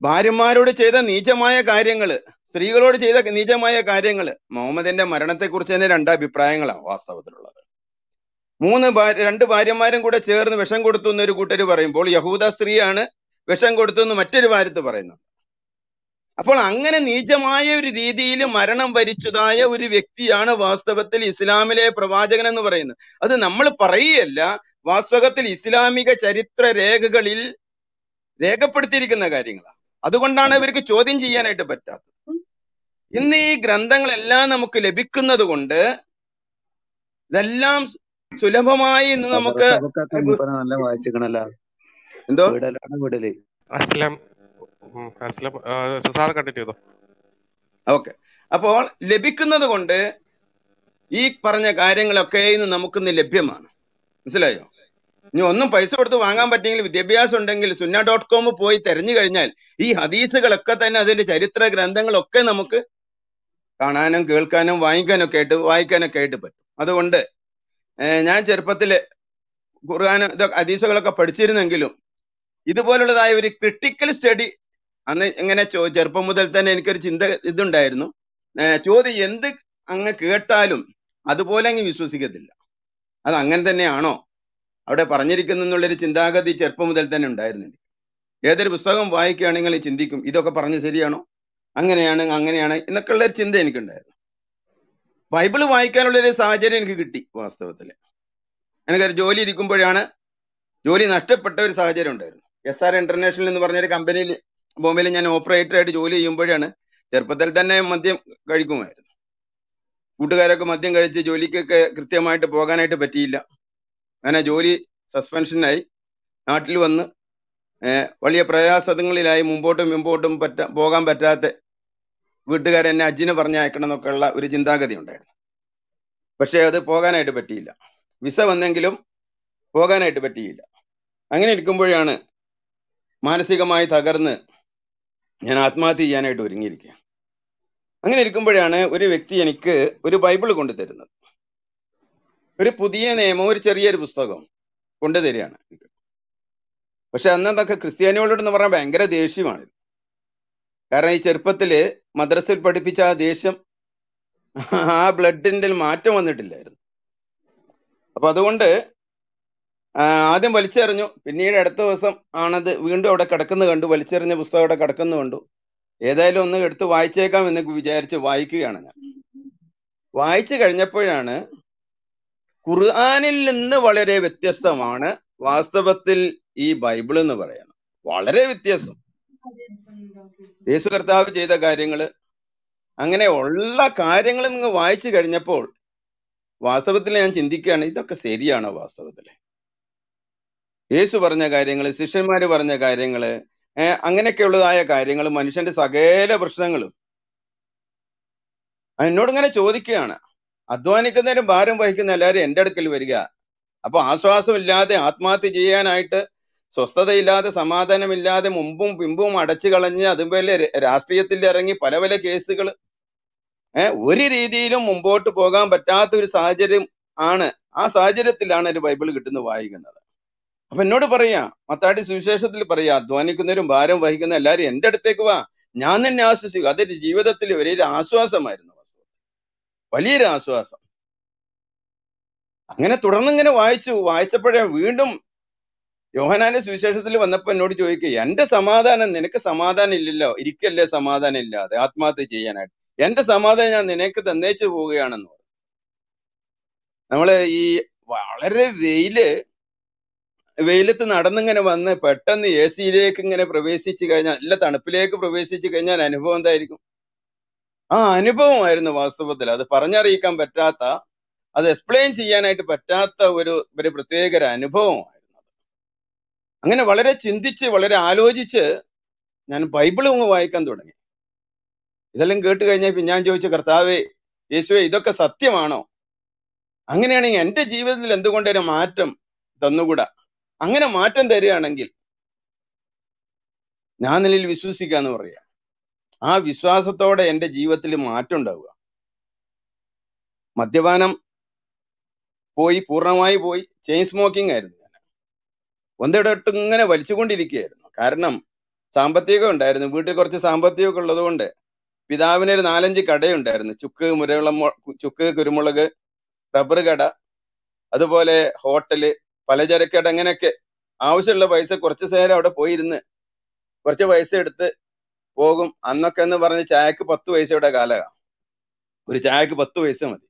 ഭാര്യമാരോട് ചെയ്ത നീചമായ കാര്യങ്ങള്, സ്ത്രീകളോട് ചെയ്ത നീചമായ കാര്യങ്ങള്, മുഹമ്മദിന്റെ മരണത്തെക്കുറിച്ച് തന്നെ 2 അഭിപ്രായങ്ങളാണ് വാസ്തവത്തിലുള്ളത്. 2 ഭാര്യമാരും കൂടെ ചേർന്ന് വിഷം കൊടുത്തു എന്നൊരു കൂട്ടർ പറയുമ്പോൾ യഹൂദ സ്ത്രീയാണ് വിഷം കൊടുത്തു എന്ന് മറ്റൊരു ഭാര്യത്ത് പറയുന്നു. അപ്പോൾ അങ്ങനെ നീചമായ ഒരു രീതിയിൽ മരണം വരിച്ചതായ ഒരു വ്യക്തിയാണ് വാസ്തവത്തിൽ ഇസ്ലാമിലെ പ്രവാചകൻ എന്ന് പറയുന്നത്. അത് നമ്മൾ പറയുകയല്ല, വാസ്തവത്തിൽ ഇസ്ലാമിക ചരിത്ര രേഖകളിൽ രേഖപ്പെടുത്തിയിരിക്കുന്ന കാര്യങ്ങളാണ്. അതുകൊണ്ടാണ് ഇവർക്ക് ചോദ്യം ചെയ്യാനായിട്ട് പറ്റാത്തത്. ഇന്ന് ഈ ഗ്രന്ഥങ്ങളെല്ലാം നമുക്ക് ലഭിക്കുന്നത് കൊണ്ട് ഇതെല്ലാം സുലഭമായി ഇന്ന് നമുക്ക് എന്തോ ഓക്കെ അപ്പോൾ ലഭിക്കുന്നത് കൊണ്ട് ഈ പറഞ്ഞ കാര്യങ്ങളൊക്കെ ഇന്ന് നമുക്കിന്ന് ലഭ്യമാണ്. മനസ്സിലായോ? ഇനി ഒന്നും പൈസ കൊടുത്ത് വാങ്ങാൻ പറ്റിയെങ്കിൽ വിദ്യാഭ്യാസം ഉണ്ടെങ്കിൽ sunna.com പോയി തെരഞ്ഞു കഴിഞ്ഞാൽ ഈ ഹദീസുകളൊക്കെ തന്നെ അതിന്റെ ചരിത്ര ഗ്രന്ഥങ്ങളൊക്കെ നമുക്ക് കാണാനും കേൾക്കാനും വായിക്കാനൊക്കെ ആയിട്ട് പറ്റും. അതുകൊണ്ട് ഞാൻ ചെറുപ്പത്തില് ഖുർആനും ഇതൊക്കെ ഹദീസുകളൊക്കെ പഠിച്ചിരുന്നെങ്കിലും ഇതുപോലുള്ളതായ ഒരു ക്രിട്ടിക്കൽ സ്റ്റഡി അന്ന് ഇങ്ങനെ ചെറുപ്പം മുതൽ തന്നെ എനിക്കൊരു ചിന്ത ഇതുണ്ടായിരുന്നു. ചോദ്യം എന്ത് അങ്ങ് കേട്ടാലും അതുപോലെ അങ്ങ് വിശ്വസിക്കത്തില്ല, അത് അങ്ങനെ തന്നെയാണോ അവിടെ പറഞ്ഞിരിക്കുന്നുള്ളൊരു ചിന്താഗതി ചെറുപ്പം മുതൽ തന്നെ ഉണ്ടായിരുന്നു. ഏതൊരു പുസ്തകം വായിക്കുകയാണെങ്കിൽ ചിന്തിക്കും, ഇതൊക്കെ പറഞ്ഞ് ശരിയാണോ, അങ്ങനെയാണ് എന്നൊക്കെ ഉള്ളൊരു ചിന്ത എനിക്കുണ്ടായിരുന്നു. ബൈബിള് വായിക്കാനുള്ളൊരു സാഹചര്യം എനിക്ക് കിട്ടി. വാസ്തവത്തിൽ എനിക്കൊരു ജോലി ഇരിക്കുമ്പോഴാണ്, ജോലി നഷ്ടപ്പെട്ട ഒരു സാഹചര്യം ഉണ്ടായിരുന്നു. എസ് ആർ ഇന്റർനാഷണൽ എന്ന് പറഞ്ഞൊരു കമ്പനിയിൽ ബോംബെയിൽ ഞാൻ ഓപ്പറേറ്റർ ആയിട്ട് ജോലി ചെയ്യുമ്പോഴാണ് ചെറുപ്പത്തിൽ തന്നെ മദ്യം കഴിക്കുമായിരുന്നു. കൂട്ടുകാരൊക്കെ മദ്യം കഴിച്ച് ജോലിക്കൊക്കെ കൃത്യമായിട്ട് പോകാനായിട്ട് പറ്റിയില്ല. അങ്ങനെ ജോലി സസ്പെൻഷനായി. നാട്ടിൽ വന്ന് വലിയ പ്രയാസങ്ങളിലായി. മുമ്പോട്ടും മുമ്പോട്ടും പോകാൻ പറ്റാത്ത വീട്ടുകാരെന്നെ അജിന് പറഞ്ഞയക്കണം എന്നൊക്കെയുള്ള ഒരു ചിന്താഗതി ഉണ്ടായിരുന്നു. പക്ഷെ അത് പോകാനായിട്ട് പറ്റിയില്ല. വിസ വന്നെങ്കിലും പോകാനായിട്ട് പറ്റിയില്ല. അങ്ങനെ ഇരിക്കുമ്പോഴാണ് മാനസികമായി തകർന്ന് ഞാൻ ആത്മഹത്യ ചെയ്യാനായിട്ട് ഒരുങ്ങിയിരിക്കുകയാണ്. അങ്ങനെ ഇരിക്കുമ്പോഴാണ് ഒരു വ്യക്തി എനിക്ക് ഒരു ബൈബിൾ കൊണ്ടു തരുന്നത്. ഒരു പുതിയ നിയമം, ഒരു ചെറിയൊരു പുസ്തകം കൊണ്ടു തരികയാണ്. പക്ഷെ അന്നതൊക്കെ ക്രിസ്ത്യാനികളോടെന്ന് പറഞ്ഞാൽ ഭയങ്കര ദേഷ്യമാണ്. കാരണം ഈ ചെറുപ്പത്തില് മദ്രസയിൽ പഠിപ്പിച്ച ആ ദേഷ്യം, ആ ബ്ലഡിൻ്റെ മാറ്റം വന്നിട്ടില്ലായിരുന്നു. അപ്പൊ അതുകൊണ്ട് ആദ്യം വലിച്ചെറിഞ്ഞു. പിന്നീട് അടുത്ത ദിവസം ആണത് വീണ്ടും അവിടെ കിടക്കുന്നത് കണ്ടു. വലിച്ചെറിഞ്ഞ പുസ്തകം അവിടെ കിടക്കുന്നത് കണ്ടു. ഏതായാലും ഒന്ന് എടുത്ത് വായിച്ചേക്കാം എന്ന് വിചാരിച്ച് വായിക്കുകയാണ്. ഞാൻ വായിച്ചു കഴിഞ്ഞപ്പോഴാണ് ഖുർആനിൽ നിന്ന് വളരെ വ്യത്യസ്തമാണ് വാസ്തവത്തിൽ ഈ ബൈബിൾ എന്ന് പറയുന്നത്. വളരെ വ്യത്യാസം. യേശു കർത്താവ് ചെയ്ത കാര്യങ്ങൾ, അങ്ങനെ ഉള്ള കാര്യങ്ങൾ നിങ്ങൾ വായിച്ചു കഴിഞ്ഞപ്പോൾ വാസ്തവത്തിൽ ഞാൻ ചിന്തിക്കുകയാണ്, ഇതൊക്കെ ശരിയാണോ? വാസ്തവത്തിൽ യേശു പറഞ്ഞ കാര്യങ്ങൾ, ശിഷ്യന്മാര് പറഞ്ഞ കാര്യങ്ങൾ, അങ്ങനെയൊക്കെയുള്ളതായ കാര്യങ്ങൾ, മനുഷ്യന്റെ സകല പ്രശ്നങ്ങളും. എന്നോടിങ്ങനെ ചോദിക്കുകയാണ്, അധ്വാനിക്കുന്നതിന് ഭാരം വഹിക്കുന്ന എല്ലാവരും എൻ്റെ അടുക്കൽ വരിക. അപ്പൊ ആശ്വാസമില്ലാതെ ആത്മഹത്യ ചെയ്യാനായിട്ട്, സ്വസ്ഥതയില്ലാതെ, സമാധാനമില്ലാതെ, മുമ്പും പിമ്പും അടച്ചു കളഞ്ഞ് അതുപോലെ രാഷ്ട്രീയത്തിൽ ഇറങ്ങി പല പല കേസുകൾ, ഒരു രീതിയിലും മുമ്പോട്ട് പോകാൻ പറ്റാത്ത ഒരു സാഹചര്യം ആണ്. ആ സാഹചര്യത്തിലാണ് ഒരു ബൈബിൾ കിട്ടുന്നത്, വായിക്കുന്നത്. അപ്പൊ എന്നോട് പറയാ, മത്താടി സുവിശേഷത്തിൽ പറയാ, അധ്വാനിക്കുന്നവരും ഭാരം വഹിക്കുന്ന എല്ലാവരും എൻ്റെ അടുത്തേക്ക് വാ, ഞാൻ നിന്നെ ആശ്വസിക്കും. അതെന്റെ ജീവിതത്തിൽ വലിയൊരു ആശ്വാസമായിരുന്നു, വലിയൊരു ആശ്വാസം. അങ്ങനെ തുടർന്നിങ്ങനെ വായിച്ചു. വായിച്ചപ്പോഴേ വീണ്ടും യോഹനാന്റെ സുവിശേഷത്തിൽ വന്നപ്പോൾ എന്നോട് ചോദിക്കുക, എൻ്റെ സമാധാനം നിനക്ക് സമാധാനം ഇല്ലല്ലോ, ഇരിക്കല്ലേ സമാധാനം ഇല്ലാതെ ആത്മഹത്യ ചെയ്യാനായിട്ട്, എൻ്റെ സമാധാനം ഞാൻ നിനക്ക് തന്നേച്ചു പോവുകയാണെന്ന് പറഞ്ഞു. നമ്മള് ഈ വളരെ വെയിലത്ത് നടന്നിങ്ങനെ വന്ന് പെട്ടെന്ന് എ സിയിലേക്ക് ഇങ്ങനെ പ്രവേശിച്ചു കഴിഞ്ഞാൽ, അല്ല തണുപ്പിലേക്ക് പ്രവേശിച്ചു കഴിഞ്ഞാൽ അനുഭവം എന്തായിരിക്കും? ആ അനുഭവമായിരുന്നു വാസ്തവത്തിൽ. അത് പറഞ്ഞറിയിക്കാൻ പറ്റാത്ത, അത് എക്സ്പ്ലെയിൻ ചെയ്യാനായിട്ട് പറ്റാത്ത ഒരു പ്രത്യേക അനുഭവമായിരുന്നു. അങ്ങനെ വളരെ ചിന്തിച്ച്, വളരെ ആലോചിച്ച് ഞാൻ ബൈബിൾ വായിക്കാൻ തുടങ്ങി. ഇതെല്ലാം കേട്ട് കഴിഞ്ഞാൽ പിന്നെ ഞാൻ ചോദിച്ചു, കർത്താവേ, യേശുവേ, ഇതൊക്കെ സത്യമാണോ? അങ്ങനെയാണെങ്കിൽ എൻ്റെ ജീവിതത്തിൽ എന്തുകൊണ്ടൊരു മാറ്റം തന്നുകൂടാ? അങ്ങനെ മാറ്റം തരികയാണെങ്കിൽ ഞാൻ നിലയിൽ വിശ്വസിക്കാന്ന് പറയാ. ആ വിശ്വാസത്തോടെ എൻ്റെ ജീവിതത്തിൽ മാറ്റം ഉണ്ടാവുക. മദ്യപാനം പോയി, പൂർണ്ണമായി പോയി. ചെയിൻ സ്മോക്കിംഗ് ആയിരുന്നു ഞാൻ. ഒന്നിടത്തും ഇങ്ങനെ വലിച്ചുകൊണ്ടിരിക്കുകയായിരുന്നു. കാരണം സാമ്പത്തികം ഉണ്ടായിരുന്നു, വീട്ടിൽ കുറച്ച് സാമ്പത്തികമൊക്കെ ഉള്ളത് കൊണ്ട്. പിതാവിന് ഒരു 4-5 കടയുണ്ടായിരുന്നു. ചുക്ക്, കുരുമുളക്, റബ്ബർ കട, അതുപോലെ ഹോട്ടല്, പലചരക്ക് കട, അങ്ങനെയൊക്കെ. ആവശ്യമുള്ള പൈസ കുറച്ച് നേരം അവിടെ പോയിരുന്ന് കുറച്ച് പൈസ എടുത്ത് പോകും. അന്നൊക്കെ എന്ന് പറഞ്ഞ് ചായക്ക് 10 പൈസയുടെ കാലമാണ്. ഒരു ചായക്ക് 10 പൈസ മതി,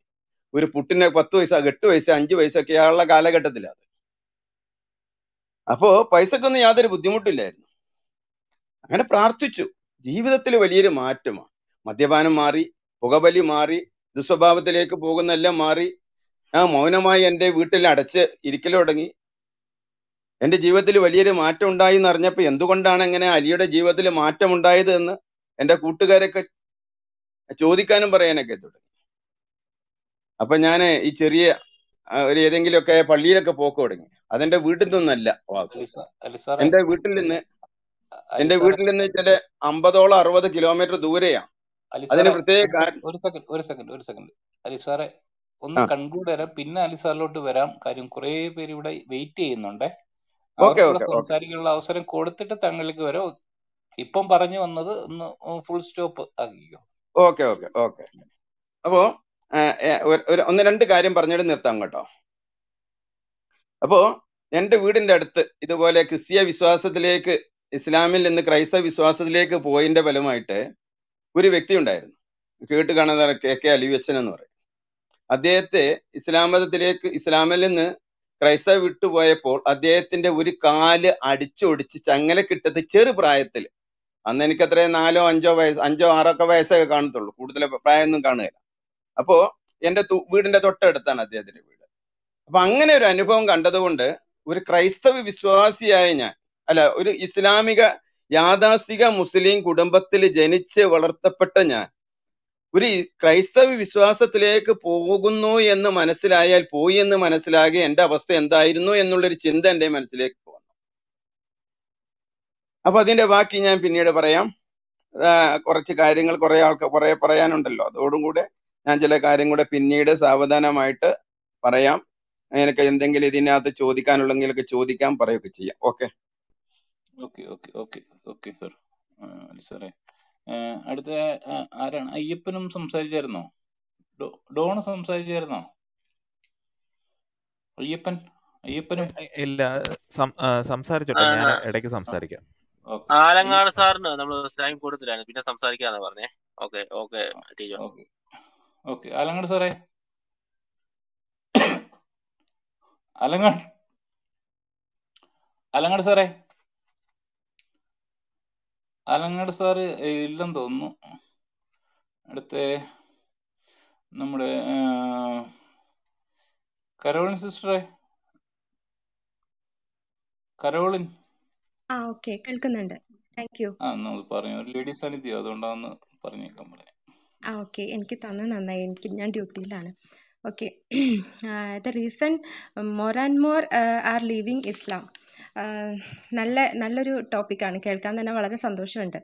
ഒരു പുട്ടിന് 10 പൈസ, 8 പൈസ, 5 പൈസ ഒക്കെ ഉള്ള കാലഘട്ടത്തിലാണ്. അപ്പോ പൈസക്കൊന്നും യാതൊരു ബുദ്ധിമുട്ടില്ലായിരുന്നു. അങ്ങനെ പ്രാർത്ഥിച്ചു. ജീവിതത്തിൽ വലിയൊരു മാറ്റമാണ്. മദ്യപാനം മാറി, പുകവലി മാറി, ദുസ്വഭാവത്തിലേക്ക് പോകുന്നെല്ലാം മാറി. ഞാൻ മൗനമായി എൻ്റെ വീട്ടിൽ അടച്ച് ഇരിക്കൽ തുടങ്ങി. എൻ്റെ ജീവിതത്തിൽ വലിയൊരു മാറ്റം ഉണ്ടായി എന്നറിഞ്ഞപ്പോൾ, എന്തുകൊണ്ടാണ് അങ്ങനെ അലിയുടെ ജീവിതത്തിൽ മാറ്റം ഉണ്ടായത് എന്ന് എൻ്റെ കൂട്ടുകാരൊക്കെ ചോദിക്കാനും പറയാനൊക്കെ തുടങ്ങി. അപ്പൊ ഞാൻ ഈ ചെറിയ ഒരു ഏതെങ്കിലുമൊക്കെ പള്ളിയിലൊക്കെ പോക്ക് തുടങ്ങി. അതെന്റെ വീട്ടിൽ നിന്നല്ല, എന്റെ വീട്ടിൽ നിന്ന് ചില 50-60 കിലോമീറ്റർ ദൂരെയാണ്. അതിന് പ്രത്യേക ഒന്ന് കൺക്ലൂഡ് തരാം, പിന്നെ അലിസാറിലോട്ട് വരാം. കാര്യം കുറെ പേര് ഇവിടെ വെയിറ്റ് ചെയ്യുന്നുണ്ട്. സംസാരിക്കാനുള്ള അവസരം കൊടുത്തിട്ട് തങ്ങളിലേക്ക് വരാം. ഇപ്പം പറഞ്ഞു വന്നത് ഒന്ന് ഫുൾ സ്റ്റോപ്പ് ആക്കിക്കോ. ഓക്കെ. അപ്പോ 1-2 കാര്യം പറഞ്ഞിട്ട് നിർത്താം കേട്ടോ. അപ്പോ എൻ്റെ വീടിൻ്റെ അടുത്ത് ഇതുപോലെ ക്രിസ്തീയ വിശ്വാസത്തിലേക്ക്, ഇസ്ലാമിൽ നിന്ന് ക്രൈസ്തവ വിശ്വാസത്തിലേക്ക് പോയതിന്റെ ഫലമായിട്ട് ഒരു വ്യക്തി ഉണ്ടായിരുന്നു. കേട്ട് കാണുന്ന കെ അലിവച്ചൻ എന്ന് പറയും. അദ്ദേഹത്തെ ഇസ്ലാമതത്തിലേക്ക്, ഇസ്ലാമിൽ നിന്ന് ക്രൈസ്തവ വിട്ടുപോയപ്പോൾ അദ്ദേഹത്തിന്റെ ഒരു കാല് അടിച്ചൊടിച്ച് ചങ്ങലക്കിട്ടത് ചെറുപ്രായത്തിൽ. അന്ന് എനിക്കത്രേ 4 or 5 or 5 or 6 വയസ്സൊക്കെ കാണത്തുള്ളൂ, കൂടുതൽ പ്രായമൊന്നും കാണുകയില്ല. അപ്പോൾ എൻ്റെ വീടിൻ്റെ തൊട്ടടുത്താണ് അദ്ദേഹത്തിൻ്റെ വീട്. അപ്പം അങ്ങനെ ഒരു അനുഭവം കണ്ടതുകൊണ്ട് ഒരു ക്രൈസ്തവ വിശ്വാസിയായ ഞാൻ, അല്ല ഒരു ഇസ്ലാമിക യാഥാസ്ഥിക മുസ്ലിം കുടുംബത്തിൽ ജനിച്ച് വളർത്തപ്പെട്ട ഞാൻ ഒരു ക്രൈസ്തവ വിശ്വാസത്തിലേക്ക് പോകുന്നു എന്ന് മനസ്സിലായാൽ പോയി എന്ന് മനസ്സിലാകെ എൻ്റെ അവസ്ഥ എന്തായിരുന്നു എന്നുള്ളൊരു ചിന്ത എൻ്റെ മനസ്സിലേക്ക് പോകുന്നു. അപ്പൊ അതിൻ്റെ ബാക്കി ഞാൻ പിന്നീട് പറയാം. കുറച്ച് കാര്യങ്ങൾ കുറെ പറയാനുണ്ടല്ലോ, അതോടും കൂടെ ഞാൻ ചില കാര്യം കൂടെ പിന്നീട് സാവധാനമായിട്ട് പറയാം. എനിക്ക് എന്തെങ്കിലും ഇതിനകത്ത് ചോദിക്കാനുള്ളെങ്കിലൊക്കെ ചോദിക്കാൻ പറയുകയൊക്കെ ചെയ്യാം. Okay okay okay okay okay sir. സാറേ അടുത്ത ആരാണ്? അയ്യപ്പനും സംസാരിച്ചായിരുന്നോ? ഡോണ് സംസാരിച്ചായിരുന്നോ? അയ്യപ്പനും ഇല്ല, സംസാരിച്ചോട്ടെ, ഞാൻ ഇടയ്ക്ക് സംസാരിക്കാം. ആലങ്ങാട് സാറിന് നമ്മൾ ടൈം കൊടുത്തില്ലായിരുന്നു, പിന്നെ സംസാരിക്കാന്ന് പറഞ്ഞേ. ഓക്കെ ഓക്കെ ഓക്കെ ആലങ്ങാട് സാറേ, അലങ്ങാട് സാറ് ഇല്ലെന്ന് തോന്നുന്നു. അടുത്ത നമ്മുടെ കരോളിൻ സിസ്റ്ററെ. കരോളിൻ കേൾക്കുന്നുണ്ട്, താങ്ക് യു. പറഞ്ഞു ലേഡി സാന്നിധ്യം, അതുകൊണ്ടാന്ന് പറഞ്ഞേക്കാം. എനിക്ക് തന്നെ നന്നായി, എനിക്ക് ഞാൻ ഡ്യൂട്ടിയിലാണ്. Okay, the reason more and more are leaving Islam. നല്ലൊരു ടോപ്പിക്കാണ്, കേൾക്കാൻ തന്നെ വളരെ സന്തോഷമുണ്ട്.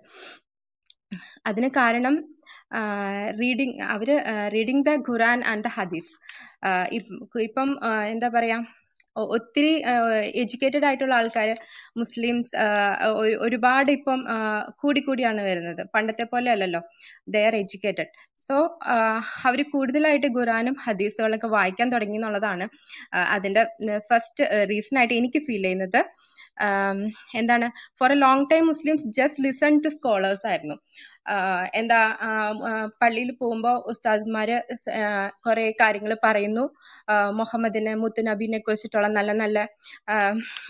അതിന് കാരണം അവർ reading the Quran and the ഹദീസ്. ഇപ്പം എന്താ പറയുക, ഒത്തിരി എഡ്യൂക്കേറ്റഡ് ആയിട്ടുള്ള ആൾക്കാർ മുസ്ലിംസ് ഒരുപാട് ഇപ്പം കൂടിക്കൂടിയാണ് വരുന്നത്, പണ്ടത്തെ പോലെ അല്ലല്ലോ. ദേ ആർ എഡ്യൂക്കേറ്റഡ്, സോ അവർ കൂടുതലായിട്ട് ഖുറാനും ഹദീസുകളൊക്കെ വായിക്കാൻ തുടങ്ങി എന്നുള്ളതാണ് അതിൻ്റെ ഫസ്റ്റ് റീസൺ ആയിട്ട് എനിക്ക് ഫീൽ ചെയ്യുന്നത്. എന്താണ്, for a long time Muslims just listen to scholars ആയിരുന്നു. എന്താ, പള്ളിയിൽ പോകുമ്പോൾ ഉസ്താദ്മാര് കുറെ കാര്യങ്ങൾ പറയുന്നു, മുഹമ്മദിനെ മുത്തുനബീനെ കുറിച്ചിട്ടുള്ള നല്ല നല്ല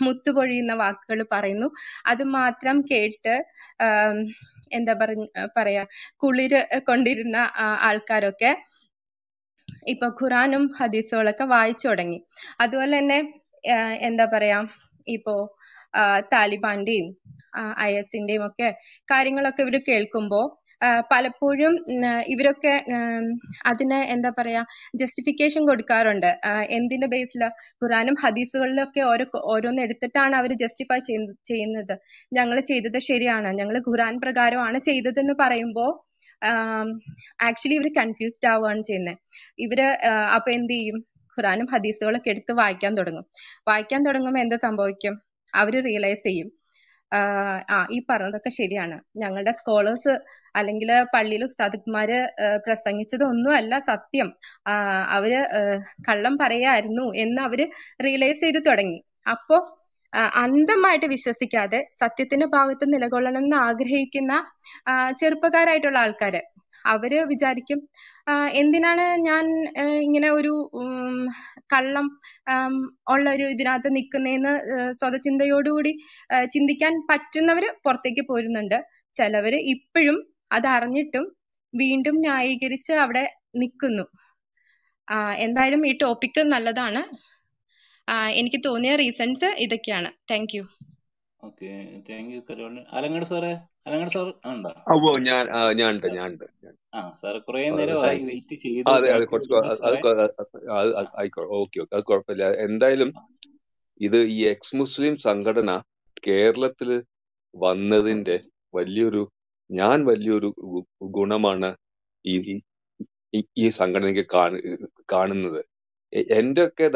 മുത്തുപൊഴിയുന്ന വാക്കുകൾ പറയുന്നു. അത് മാത്രം കേട്ട് എന്താ പറയാ, കുളിര് കൊണ്ടിരുന്ന ആൾക്കാരൊക്കെ ഇപ്പൊ ഖുറാനും ഹദീസുകളൊക്കെ വായിച്ചു തുടങ്ങി. അതുപോലെ തന്നെ എന്താ പറയാ, ഇപ്പോ താലിബാന്റെയും ഐഎസിന്റെയും ഒക്കെ കാര്യങ്ങളൊക്കെ ഇവർ കേൾക്കുമ്പോൾ പലപ്പോഴും ഇവരൊക്കെ അതിന് എന്താ പറയാ ജസ്റ്റിഫിക്കേഷൻ കൊടുക്കാറുണ്ട്. എന്തിന്റെ ബേസില, ഖുറാനും ഹദീസുകളിലൊക്കെ ഓരോന്ന് എടുത്തിട്ടാണ് അവർ ജസ്റ്റിഫൈ ചെയ്യുന്നത്. ഞങ്ങൾ ചെയ്തത് ശരിയാണ്, ഞങ്ങൾ ഖുറാൻ പ്രകാരമാണ് ചെയ്തതെന്ന് പറയുമ്പോൾ ആക്ച്വലി ഇവർ കൺഫ്യൂസ്ഡ് ആവുകയാണ് ചെയ്യുന്നത്. ഇവര് അപ്പൊ എന്ത് ചെയ്യും, ഖുറാനും ഹദീസുകളൊക്കെ എടുത്ത് വായിക്കാൻ തുടങ്ങുമ്പോൾ എന്താ സംഭവിക്കും, അവര് റിയലൈസ് ചെയ്യും ഈ പറഞ്ഞതൊക്കെ ശരിയാണ്, ഞങ്ങളുടെ സ്കോളേഴ്സ് അല്ലെങ്കിൽ പള്ളിയിൽ ഉസ്താദ്മാര് പ്രസംഗിച്ചതൊന്നുമല്ല സത്യം, അവര് കള്ളം പറയായിരുന്നു എന്ന് അവര് റിയലൈസ് ചെയ്ത് തുടങ്ങി. അപ്പോ അന്ധമായിട്ട് വിശ്വസിക്കാതെ സത്യത്തിന്റെ ഭാഗത്ത് നിലകൊള്ളണം എന്ന് ആഗ്രഹിക്കുന്ന ചെറുപ്പക്കാരായിട്ടുള്ള ആൾക്കാര് അവര് വിചാരിക്കും, എന്തിനാണ് ഞാൻ ഇങ്ങനെ ഒരു കള്ളം ഉള്ള ഒരു ഇതിനകത്ത് നിൽക്കുന്നതെന്ന് സ്വതചിന്തയോടുകൂടി ചിന്തിക്കാൻ പറ്റുന്നവര് പുറത്തേക്ക് പോരുന്നുണ്ട്. ചിലവര് ഇപ്പോഴും അതറിഞ്ഞിട്ടും വീണ്ടും ന്യായീകരിച്ച് അവിടെ നിൽക്കുന്നു. എന്തായാലും ഈ ടോപ്പിക്ക് നല്ലതാണ്. എനിക്ക് തോന്നിയ റീസൺസ് ഇതൊക്കെയാണ്. Thank U. അലങ്ങാട് സാറേ, കുഴപ്പമില്ല. എന്തായാലും ഇത് ഈ എക്സ് മുസ്ലിം സംഘടന കേരളത്തില് വന്നതിന്റെ വലിയൊരു ഗുണമാണ് ഈ സംഘടനയ്ക്ക് കാണുന്നത്. എന്റെയൊക്കെ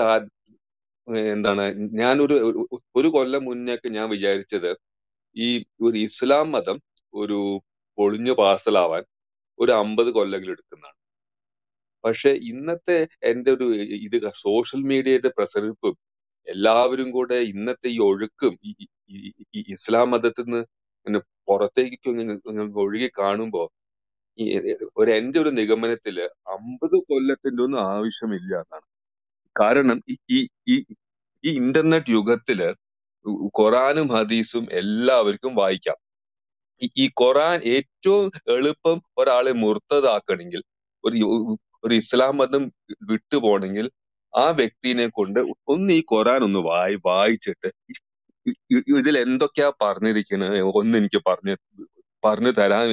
എന്താണ്, ഞാനൊരു ഒരു കൊല്ലം മുന്നേക്ക് ഞാൻ വിചാരിച്ചത് ഈ ഒരു ഇസ്ലാം മതം ഒരു പൊളിഞ്ഞു പാർസലാവാൻ ഒരു 50 കൊല്ലങ്ങൾ എടുക്കുന്നതാണ്. പക്ഷെ ഇന്നത്തെ എൻ്റെ ഒരു ഇത് സോഷ്യൽ മീഡിയയുടെ പ്രസരിപ്പും എല്ലാവരും കൂടെ ഇന്നത്തെ ഈ ഒഴുക്കും ഈ ഇസ്ലാം മതത്തിൽ നിന്ന് പുറത്തേക്ക് ഒഴുകി കാണുമ്പോൾ എൻ്റെ ഒരു നിഗമനത്തില് 50 കൊല്ലത്തിൻ്റെ ഒന്നും ആവശ്യമില്ല എന്നാണ്. കാരണം ഈ ഈ ഇന്റർനെറ്റ് യുഗത്തില് ഖുറാനും ഹദീസും എല്ലാവർക്കും വായിക്കാം. ഈ ഖുറാൻ ഏറ്റവും എളുപ്പം ഒരാളെ മുർത്തതാക്കണമെങ്കിൽ, ഒരു ഇസ്ലാം മതം വിട്ടുപോകണമെങ്കിൽ ആ വ്യക്തിനെ കൊണ്ട് ഒന്ന് ഈ ഖുറാൻ ഒന്ന് വായിച്ചിട്ട് ഇതിൽ എന്തൊക്കെയാ പറഞ്ഞിരിക്കുന്നത് ഒന്ന് എനിക്ക് പറഞ്ഞു തരാൻ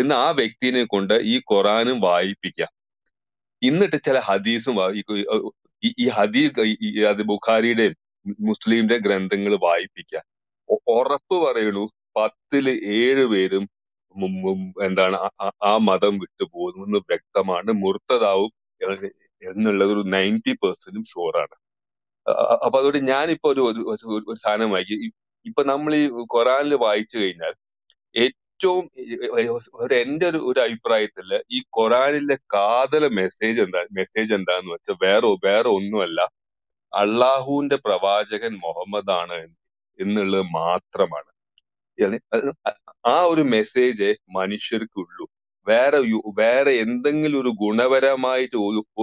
എന്ന് ആ വ്യക്തിനെ കൊണ്ട് ഈ ഖുറാനും വായിപ്പിക്കാം. എന്നിട്ട് ചില ഹദീസും ഈ ഹദീസ് അത് ബുഖാരിയുടെയും മുസ്ലിമിന്റെ ഗ്രന്ഥങ്ങൾ വായിപ്പിക്കാം. ഉറപ്പ് പറയുള്ളൂ 10ൽ 7 പേരും എന്താണ് ആ മതം വിട്ടുപോകുമെന്ന് വ്യക്തമാണ്, മുർത്തദാവും എന്നുള്ളത് ഒരു 90% ഷുവറാണ്. അപ്പൊ അതുകൊണ്ട് ഞാനിപ്പോ ഒരു സാധനം വായിക്കും. ഇപ്പൊ നമ്മൾ ഈ ഖുറാനിൽ വായിച്ചു കഴിഞ്ഞാൽ ഏറ്റവും എന്റെ ഒരു അഭിപ്രായത്തില് ഈ ഖുറാനിലെ കാതല മെസ്സേജ് എന്താന്ന് വെച്ചാൽ വേറെ ഒന്നുമല്ല, അള്ളാഹുവിന്റെ പ്രവാചകൻ മുഹമ്മദ് ആണ് എന്നുള്ളത് മാത്രമാണ്. ആ ഒരു മെസ്സേജേ മനുഷ്യർക്കുള്ളൂ. വേറെ എന്തെങ്കിലും ഒരു ഗുണപരമായിട്ട്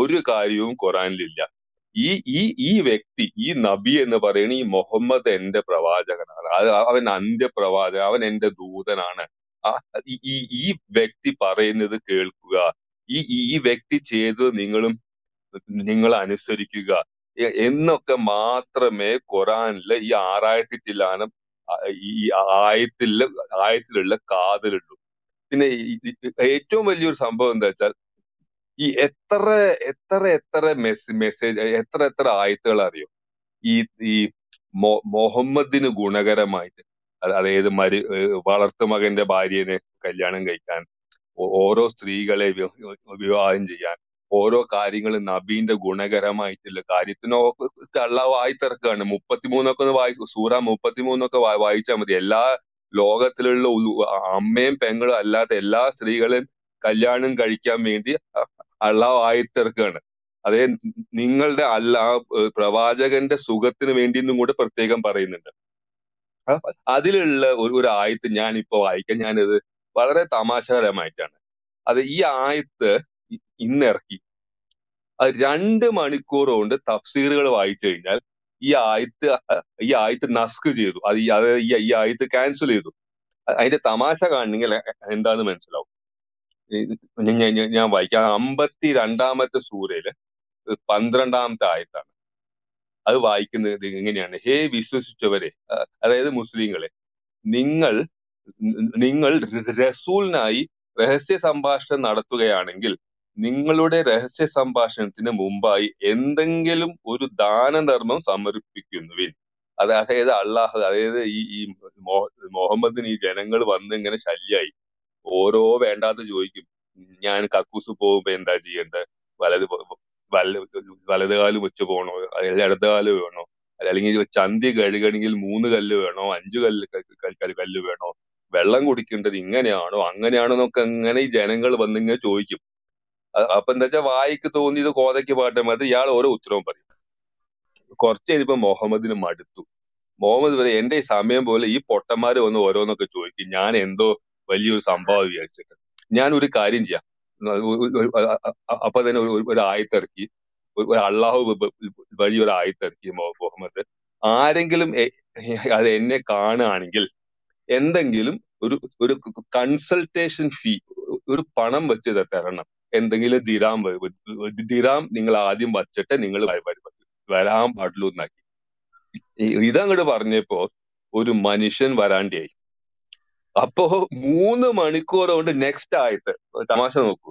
ഒരു കാര്യവും ഖുറാനിലില്ല. ഈ വ്യക്തി, ഈ നബി എന്ന് പറയുന്ന ഈ മുഹമ്മദ് എന്റെ പ്രവാചകനാണ്, അവൻ അന്ത്യപ്രവാചകൻ, അവൻ എന്റെ ദൂതനാണ്. ഈ വ്യക്തി പറയുന്നത് കേൾക്കുക, ഈ വ്യക്തി ചെയ്തത് നിങ്ങൾ അനുസരിക്കുക എന്നൊക്കെ മാത്രമേ ഖുറാനിലെ ഈ 6000 ഈ ആയത്തിലുള്ള കാതലുള്ളൂ. പിന്നെ ഏറ്റവും വലിയൊരു സംഭവം എന്താ വെച്ചാൽ ഈ എത്ര മെസ്സേജ്, എത്ര ആയത്തുകൾ അറിയോ ഈ മുഹമ്മദിന് ഗുണകരമായിട്ട്, അതായത് വളർത്തുമകന്റെ ഭാര്യനെ കല്യാണം കഴിക്കാൻ, ഓരോ സ്ത്രീകളെ വിവാഹം ചെയ്യാൻ, ഓരോ കാര്യങ്ങളും നബീന്റെ ഗുണകരമായിട്ടുള്ള കാര്യത്തിനൊക്കെ അള്ളാഹ് വായിത്തിറക്കാണ്. 33 ഒന്ന് വായിച്ചു, സൂറ 33 വായിച്ചാൽ മതി. എല്ലാ ലോകത്തിലുള്ള അമ്മയും പെങ്ങളും അല്ലാത്ത എല്ലാ സ്ത്രീകളെയും കല്യാണം കഴിക്കാൻ വേണ്ടി അള്ളാഹ് ആയിത്തിറക്കാണ്. അതേ നിങ്ങളുടെ അള്ളാഹ് പ്രവാചകന്റെ സുഖത്തിന് വേണ്ടി എന്നും കൂടെ പ്രത്യേകം പറയുന്നുണ്ട്. അതിലുള്ള ഒരു ആയത്ത് ഞാനിപ്പോ വായിക്കാം. ഞാനിത് വളരെ തമാശകരമായിട്ടാണ്. അത് ഈ ആയത്ത് ഇന്നിറക്കി, അത് 2 മണിക്കൂർ കൊണ്ട് തഫ്സീറുകൾ വായിച്ചു കഴിഞ്ഞാൽ ഈ ആയത്ത് നസ്ക് ചെയ്തു, ഈ ആയത്ത് ക്യാൻസൽ ചെയ്തു. അതിന്റെ തമാശ കാണണമെങ്കിൽ എന്താന്ന് മനസ്സിലാവും. ഞാൻ വായിക്കാം. 52 സൂറയില് 12 ആയത്താണ്. അത് വായിക്കുന്നത് എങ്ങനെയാണ്: ഹേ വിശ്വസിച്ചവരെ, അതായത് മുസ്ലിങ്ങളെ, നിങ്ങൾ റസൂലിനായി രഹസ്യ സംഭാഷണം നടത്തുകയാണെങ്കിൽ നിങ്ങളുടെ രഹസ്യ സംഭാഷണത്തിന് മുമ്പായി എന്തെങ്കിലും ഒരു ദാനധർമ്മം സമർപ്പിക്കുന്നുവിൻ. അതായത് അള്ളാഹ്, അതായത് ഈ മുഹമ്മദിന് ഈ ജനങ്ങൾ വന്നിങ്ങനെ ശല്യായി ഓരോ വേണ്ടാത്ത ചോദിക്കും. ഞാൻ കക്കൂസ് പോകുമ്പോ എന്താ ചെയ്യേണ്ടത്? വലതുകാല് വെച്ച് പോകണോ, ഇടതുകാല് വേണോ, അല്ലെങ്കിൽ ചന്തി കഴുകണമെങ്കിൽ 3 കല്ല് വേണോ, 5 കല്ല് വേണോ, വെള്ളം കുടിക്കേണ്ടത് ഇങ്ങനെയാണോ അങ്ങനെയാണോ എന്നൊക്കെ ഇങ്ങനെ ഈ ജനങ്ങൾ വന്നിങ്ങനെ ചോദിക്കും. അപ്പൊ എന്താ വെച്ചാൽ വായിക്ക് തോന്നിയത് കോതയ്ക്ക് പാട്ട മാത്രം ഇയാൾ ഓരോ ഉത്തരവും പറയും. കുറച്ച് കഴിഞ്ഞപ്പോ മുഹമ്മദിന് മടുത്തു. മുഹമ്മദ് പറയും, എന്റെ ഈ സമയം പോലെ ഈ പൊട്ടന്മാര് വന്ന് ഓരോന്നൊക്കെ ചോദിക്കും, ഞാൻ എന്തോ വലിയൊരു സംഭവം വിചാരിച്ചിട്ട് ഞാൻ ഒരു കാര്യം ചെയ്യാം. അപ്പൊ തന്നെ ഒരു ആയത്തിറക്കി, അള്ളാഹു വഴി ഒരു ആയത്തിറക്കി മുഹമ്മദ്, ആരെങ്കിലും അത് എന്നെ കാണുകയാണെങ്കിൽ എന്തെങ്കിലും ഒരു കൺസൾട്ടേഷൻ ഫീ, ഒരു പണം വെച്ച് തരണം, എന്തെങ്കിലും ദിറാം നിങ്ങൾ ആദ്യം വച്ചിട്ട് നിങ്ങൾ വരാൻ പാടുള്ളൂ എന്നാക്കി. ഇതങ്ങോട്ട് പറഞ്ഞപ്പോ ഒരു മനുഷ്യൻ വരാണ്ടിയായി. അപ്പോ 3 മണിക്കൂർ കൊണ്ട് നെക്സ്റ്റ് ആയിട്ട് തമാശ നോക്കൂ.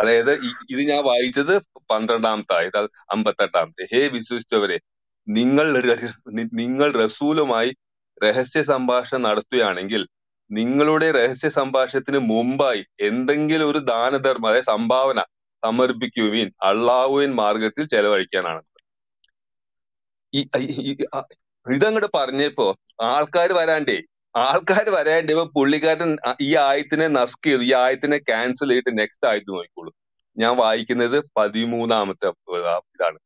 അതായത് ഇത് ഞാൻ വായിച്ചത് 12 ആയത് 58. ഹേ വിശ്വസിച്ചവരെ, നിങ്ങൾ റസൂലുമായി രഹസ്യ സംഭാഷണം നടത്തുകയാണെങ്കിൽ നിങ്ങളുടെ രഹസ്യ സംഭാഷണത്തിന് മുമ്പായി എന്തെങ്കിലും ഒരു ദാനധർമ്മം, അതായത് സംഭാവന സമർപ്പിക്കുവിൻ, അള്ളാഹുവിൻ മാർഗത്തിൽ ചെലവഴിക്കാനാണ്. ഇതങ്ങോട്ട് പറഞ്ഞപ്പോ ആൾക്കാർ വരാണ്ടേപ്പോ പുള്ളിക്കാരൻ ഈ ആയത്തിനെ നസ്ക് ചെയ്തു, ഈ ആയത്തിനെ ക്യാൻസൽ ചെയ്തിട്ട് നെക്സ്റ്റ് ആയത്ത് നോക്കിക്കോളൂ. ഞാൻ വായിക്കുന്നത് 13 ഇതാണ്: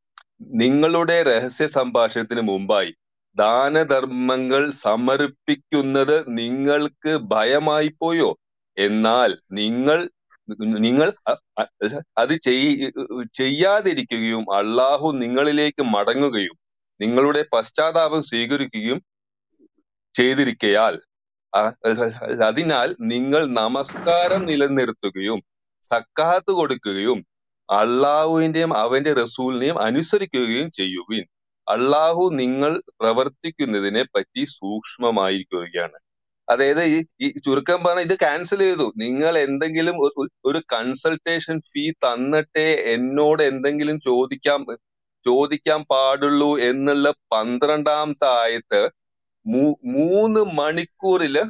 നിങ്ങളുടെ രഹസ്യ സംഭാഷണത്തിന് മുമ്പായി ദാനധർമ്മങ്ങൾ സമർപ്പിക്കുന്നത് നിങ്ങൾക്ക് ഭയമായി പോയോ? എന്നാൽ നിങ്ങൾ നിങ്ങൾ അത് ചെയ്യാതിരിക്കുകയും അള്ളാഹു നിങ്ങളിലേക്ക് മടങ്ങുകയും നിങ്ങളുടെ പശ്ചാത്താപം സ്വീകരിക്കുകയും ചെയ്തിരിക്കയാൽ അതിനാൽ നിങ്ങൾ നമസ്കാരം നിലനിർത്തുകയും സക്കാത്ത് കൊടുക്കുകയും അള്ളാഹുവിന്റെയും അവന്റെ റസൂലിനെയും അനുസരിക്കുകയും ചെയ്യുവിൻ. അള്ളാഹു നിങ്ങൾ പ്രവർത്തിക്കുന്നതിനെ പറ്റി സൂക്ഷ്മമായിരിക്കുകയാണ്. അതായത് ഈ ചുരുക്കം പറഞ്ഞ ഇത് ക്യാൻസൽ ചെയ്തു. നിങ്ങൾ എന്തെങ്കിലും ഒരു കൺസൾട്ടേഷൻ ഫീ തന്നിട്ടേ എന്നോട് എന്തെങ്കിലും ചോദിക്കാൻ പാടുള്ളൂ എന്നുള്ള 12ാമത്തെ ആയത്ത് 3 മണിക്കൂറില്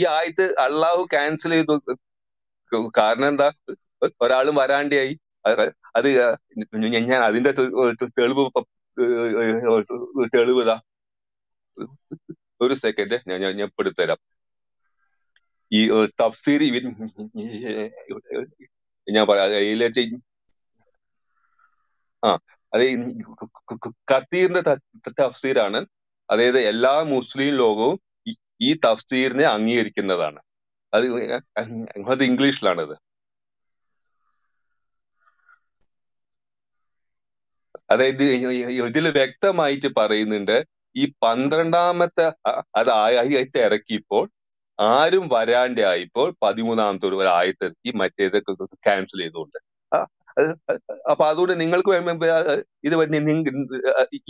ഈ ആയത്ത് അള്ളാഹു ക്യാൻസൽ ചെയ്തു. കാരണം എന്താ? ഒരാളും വരാണ്ടിയായി. അത് ഞാൻ അതിന്റെ തെളിവുതാ, ഒരു സെക്കൻഡ് ഞാൻ എടുത്തരാം. ഈ തഫ്സീർ ഞാൻ പറയാം. അത് കത്തീറിന്റെ തഫ്സീറാണ്. അതായത് എല്ലാ മുസ്ലിം ലോകവും ഈ തഫ്സീറിനെ അംഗീകരിക്കുന്നതാണ്. അത് ഇംഗ്ലീഷിലാണത്. അതായത് ഇതിൽ വ്യക്തമായിട്ട് പറയുന്നുണ്ട്, ഈ 12ാമത്തെ അത് ആയത്ത് ഇറക്കിയപ്പോൾ ആരും വരാണ്ട് ആയപ്പോൾ 13ാമത്തെ ഒരു ആയത്ത് ഇറക്കി മറ്റേത് ക്യാൻസൽ ചെയ്തുകൊണ്ട്. അപ്പൊ അതുകൊണ്ട് നിങ്ങൾക്ക് ഇത്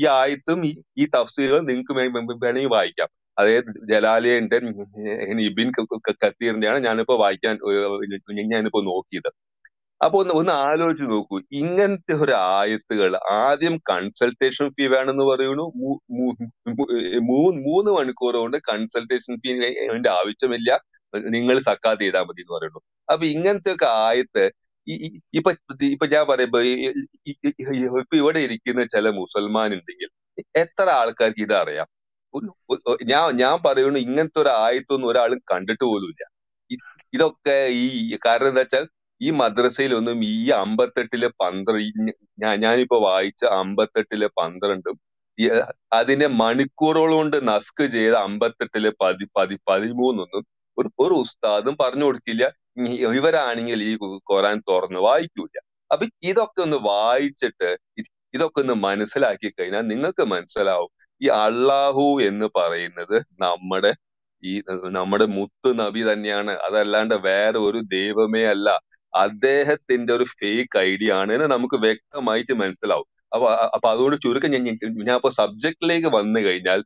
ഈ ആയത്തും ഈ തഫ്സീറുകൾ നിങ്ങൾക്ക് വേണമെങ്കിൽ വായിക്കാം. അതായത് ജലാലിയന്റെ ഇബിൻ കത്തീറിന്റെയാണ് ഞാനിപ്പോ വായിക്കാൻ ഞാനിപ്പോ നോക്കിയത്. അപ്പൊ ഒന്ന് ആലോചിച്ച് നോക്കൂ, ഇങ്ങനത്തെ ഒരു ആയത്തുകൾ ആദ്യം കൺസൾട്ടേഷൻ ഫീ വേണമെന്ന് പറയുന്നു. 3 മണിക്കൂർ കൊണ്ട് കൺസൾട്ടേഷൻ ഫീ അതിന്റെ ആവശ്യമില്ല, നിങ്ങൾ സക്കാത്ത് ചെയ്താൽ മതി എന്ന് പറയുന്നു. അപ്പൊ ഇങ്ങനത്തെ ഒക്കെ ആയത്ത് ഇപ്പൊ ഞാൻ പറയുമ്പോ ഇപ്പൊ ഇവിടെ ഇരിക്കുന്ന ചില മുസൽമാൻ ഉണ്ടെങ്കിൽ എത്ര ആൾക്കാർക്ക് ഇതറിയാം? ഞാൻ പറയുന്നു, ഇങ്ങനത്തെ ഒരു ആയത്തൊന്നും ഒരാളും കണ്ടിട്ട് പോലുമില്ല. ഇതൊക്കെ ഈ കാരണം എന്താ വെച്ചാൽ ഈ മദ്രസയിലൊന്നും ഈ 58-ലെ 12 ഞാനിപ്പോ വായിച്ച 58-ലെ 12 അതിനെ മണിക്കൂറുകൾ കൊണ്ട് നസ്ക് ചെയ്ത 58-ലെ 13 ഒരു ഉസ്താദും പറഞ്ഞു കൊടുക്കില്ല. ഇവരാണെങ്കിൽ ഈ ഖുർആൻ തുറന്ന് വായിക്കൂല. അപ്പൊ ഇതൊക്കെ ഒന്ന് വായിച്ചിട്ട് ഇതൊക്കെ ഒന്ന് മനസ്സിലാക്കി കഴിഞ്ഞാൽ നിങ്ങൾക്ക് മനസ്സിലാവും, ഈ അള്ളാഹു എന്ന് പറയുന്നത് നമ്മുടെ മുത്ത് നബി തന്നെയാണ്. അതല്ലാണ്ട് വേറെ ഒരു ദൈവമേ അല്ല. അദ്ദേഹത്തിന്റെ ഒരു ഫേക്ക് ഐഡിയ ആണെന്ന് നമുക്ക് വ്യക്തമായിട്ട് മനസ്സിലാവും. അപ്പൊ അതുകൊണ്ട് ചുരുക്കം ഞാൻ ഇപ്പൊ സബ്ജക്റ്റിലേക്ക് വന്നു കഴിഞ്ഞാൽ,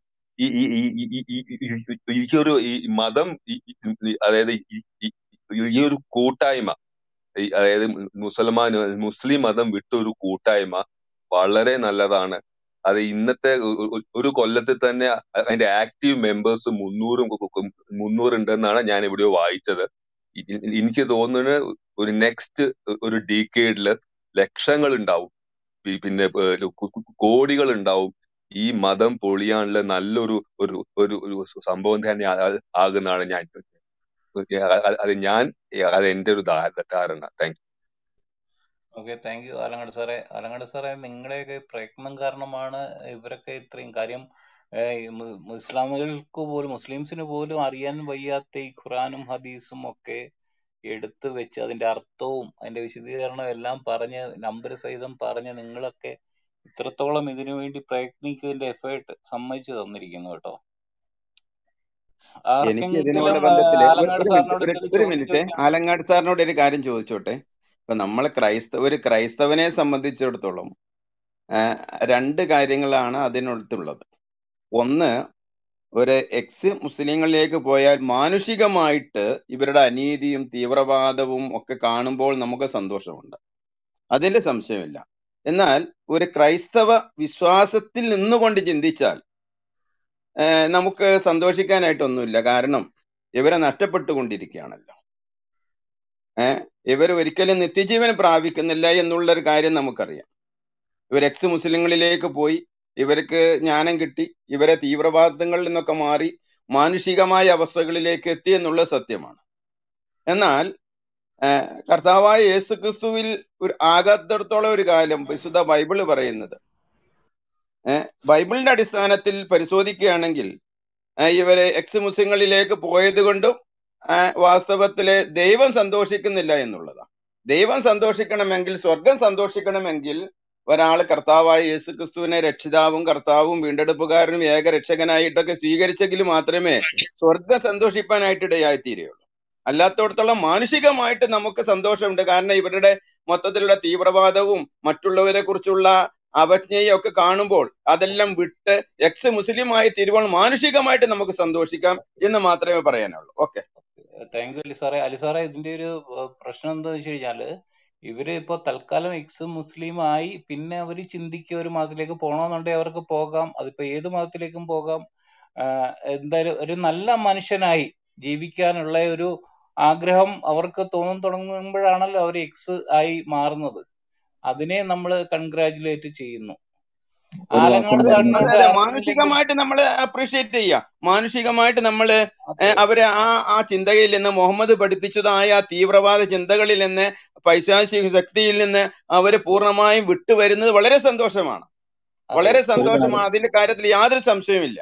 ഈയൊരു മതം, അതായത് ഈയൊരു കൂട്ടായ്മ, അതായത് മുസ്ലിം മതം വിട്ടൊരു കൂട്ടായ്മ വളരെ നല്ലതാണ്. അത് ഇന്നത്തെ ഒരു കൊല്ലത്തിൽ തന്നെ അതിന്റെ ആക്റ്റീവ് മെമ്പേഴ്സ് 300 ഉണ്ടെന്നാണ് ഞാൻ ഇവിടെ വായിച്ചത്. എനിക്ക് തോന്നുന്നത് ഒരു നെക്സ്റ്റ് ഒരു ഡീക്കേഡില് 1,00,000 ഉണ്ടാവും, പിന്നെ കോടികൾ ഉണ്ടാവും. ഈ മതം പൊളിയാനുള്ള നല്ലൊരു ഒരു സംഭവം തന്നെ ആകുന്നതാണ് അത് എന്റെ ഒരു ധാരണ. Thank you. Okay, thank you ആലങ്ങാട് സാറേ. ആലങ്ങാട് സാറേ, നിങ്ങളുടെയൊക്കെ പ്രയത്നം കാരണമാണ് ഇവരൊക്കെ ഇത്രയും കാര്യം ഇസ്ലാമികൾക്ക് പോലും മുസ്ലിംസിന് പോലും അറിയാൻ വയ്യാത്ത ഈ ഖുറാനും ഹദീസും ഒക്കെ എടുത്തു വെച്ച് അതിന്റെ അർത്ഥവും അതിന്റെ വിശദീകരണവും എല്ലാം പറഞ്ഞ് നമ്പർ സഹിതം പറഞ്ഞ് നിങ്ങളൊക്കെ ഇത്രത്തോളം ഇതിനു വേണ്ടി പ്രയത്നിക്കുന്നതിന്റെ എഫേർട്ട് സമ്മതിച്ചു തന്നിരിക്കുന്നു കേട്ടോ. ആലങ്ങാട് സാറിനോട് ഒരു കാര്യം ചോദിച്ചോട്ടെ. ഇപ്പൊ നമ്മൾ ഒരു ക്രൈസ്തവനെ സംബന്ധിച്ചിടത്തോളം 2 കാര്യങ്ങളാണ് അതിനടുത്തുള്ളത്. ഒന്ന്, ഒരു എക്സ് മുസ്ലിങ്ങളിലേക്ക് പോയാൽ മാനുഷികമായിട്ട് ഇവരുടെ അനീതിയും തീവ്രവാദവും ഒക്കെ കാണുമ്പോൾ നമുക്ക് സന്തോഷമുണ്ട്, അതിൽ സംശയമില്ല. എന്നാൽ ഒരു ക്രൈസ്തവ വിശ്വാസത്തിൽ നിന്നുകൊണ്ട് ചിന്തിച്ചാൽ നമുക്ക് സന്തോഷിക്കാനായിട്ടൊന്നുമില്ല. കാരണം ഇവരെ നഷ്ടപ്പെട്ടുകൊണ്ടിരിക്കുകയാണല്ലോ. ഇവർ ഒരിക്കലും നിത്യജീവൻ പ്രാപിക്കുന്നില്ല എന്നുള്ളൊരു കാര്യം നമുക്കറിയാം. ഇവർ എക്സ് മുസ്ലിങ്ങളിലേക്ക് പോയി ഇവർക്ക് ജ്ഞാനം കിട്ടി, ഇവരെ തീവ്രവാദങ്ങളിൽ നിന്നൊക്കെ മാറി മാനുഷികമായ അവസ്ഥകളിലേക്ക് എത്തി എന്നുള്ളത് സത്യമാണ്. എന്നാൽ കർത്താവായ യേസു ക്രിസ്തുവിൽ ഒരു ആകാത്തിടത്തോളം ഒരു കാലം വിശുദ്ധ ബൈബിള് പറയുന്നത്, ബൈബിളിന്റെ അടിസ്ഥാനത്തിൽ പരിശോധിക്കുകയാണെങ്കിൽ ഇവരെ എക്സ് മുസ്ലിങ്ങളിലേക്ക് പോയത് കൊണ്ടും വാസ്തവത്തിൽ ദൈവം സന്തോഷിക്കുന്നില്ല എന്നുള്ളതാണ്. ദൈവം സന്തോഷിക്കണമെങ്കിൽ, സ്വർഗം സന്തോഷിക്കണമെങ്കിൽ ഒരാൾ കർത്താവായ യേശു ക്രിസ്തുവിനെ രക്ഷിതാവും കർത്താവും വീണ്ടെടുപ്പുകാരനും ഏക രക്ഷകനായിട്ടൊക്കെ സ്വീകരിച്ചെങ്കിൽ മാത്രമേ സ്വർഗം സന്തോഷിപ്പാനായിട്ട് ഇടയായിത്തീരുകയുള്ളൂ. അല്ലാത്തടത്തോളം മാനുഷികമായിട്ട് നമുക്ക് സന്തോഷമുണ്ട്. കാരണം ഇവരുടെ മൊത്തത്തിലുള്ള തീവ്രവാദവും മറ്റുള്ളവരെ കുറിച്ചുള്ള അവജ്ഞയും ഒക്കെ കാണുമ്പോൾ അതെല്ലാം വിട്ട് എക്സ് മുസ്ലിമായി തീരുമ്പോൾ മാനുഷികമായിട്ട് നമുക്ക് സന്തോഷിക്കാം എന്ന് മാത്രമേ പറയാനുള്ളൂ. ഓക്കെ, താങ്ക് യു അലിസാറെ. അലിസാറെ, ഇതിന്റെ ഒരു പ്രശ്നം എന്താന്ന് വെച്ച് കഴിഞ്ഞാല് ഇവര് ഇപ്പൊ തൽക്കാലം എക്സ് മുസ്ലിം ആയി, പിന്നെ അവര് ചിന്തിക്കുക ഒരു മതത്തിലേക്ക് പോകണമെന്നുണ്ടെങ്കിൽ അവർക്ക് പോകാം, അതിപ്പോ ഏത് മതത്തിലേക്കും പോകാം. എന്തായാലും ഒരു നല്ല മനുഷ്യനായി ജീവിക്കാനുള്ള ഒരു ആഗ്രഹം അവർക്ക് തോന്നി തുടങ്ങുമ്പോഴാണല്ലോ അവർ എക്സ് ആയി മാറുന്നത്. അതിനെ നമ്മൾ കൺഗ്രാജുലേറ്റ് ചെയ്യുന്നു. മാനുഷികമായിട്ട് നമ്മള് അപ്രീഷിയേറ്റ് ചെയ്യുക. മാനുഷികമായിട്ട് നമ്മള് അവരെ ആ ചിന്തകളിൽ നിന്ന്, മുഹമ്മദ് പഠിപ്പിച്ചതായ ആ തീവ്രവാദ ചിന്തകളിൽ നിന്ന്, പൈശാചിക ശക്തിയിൽ നിന്ന് അവര് പൂർണ്ണമായും വിട്ടുവരുന്നത് വളരെ സന്തോഷമാണ്, വളരെ സന്തോഷമാണ്. അതിന്റെ കാര്യത്തിൽ യാതൊരു സംശയവുമില്ല.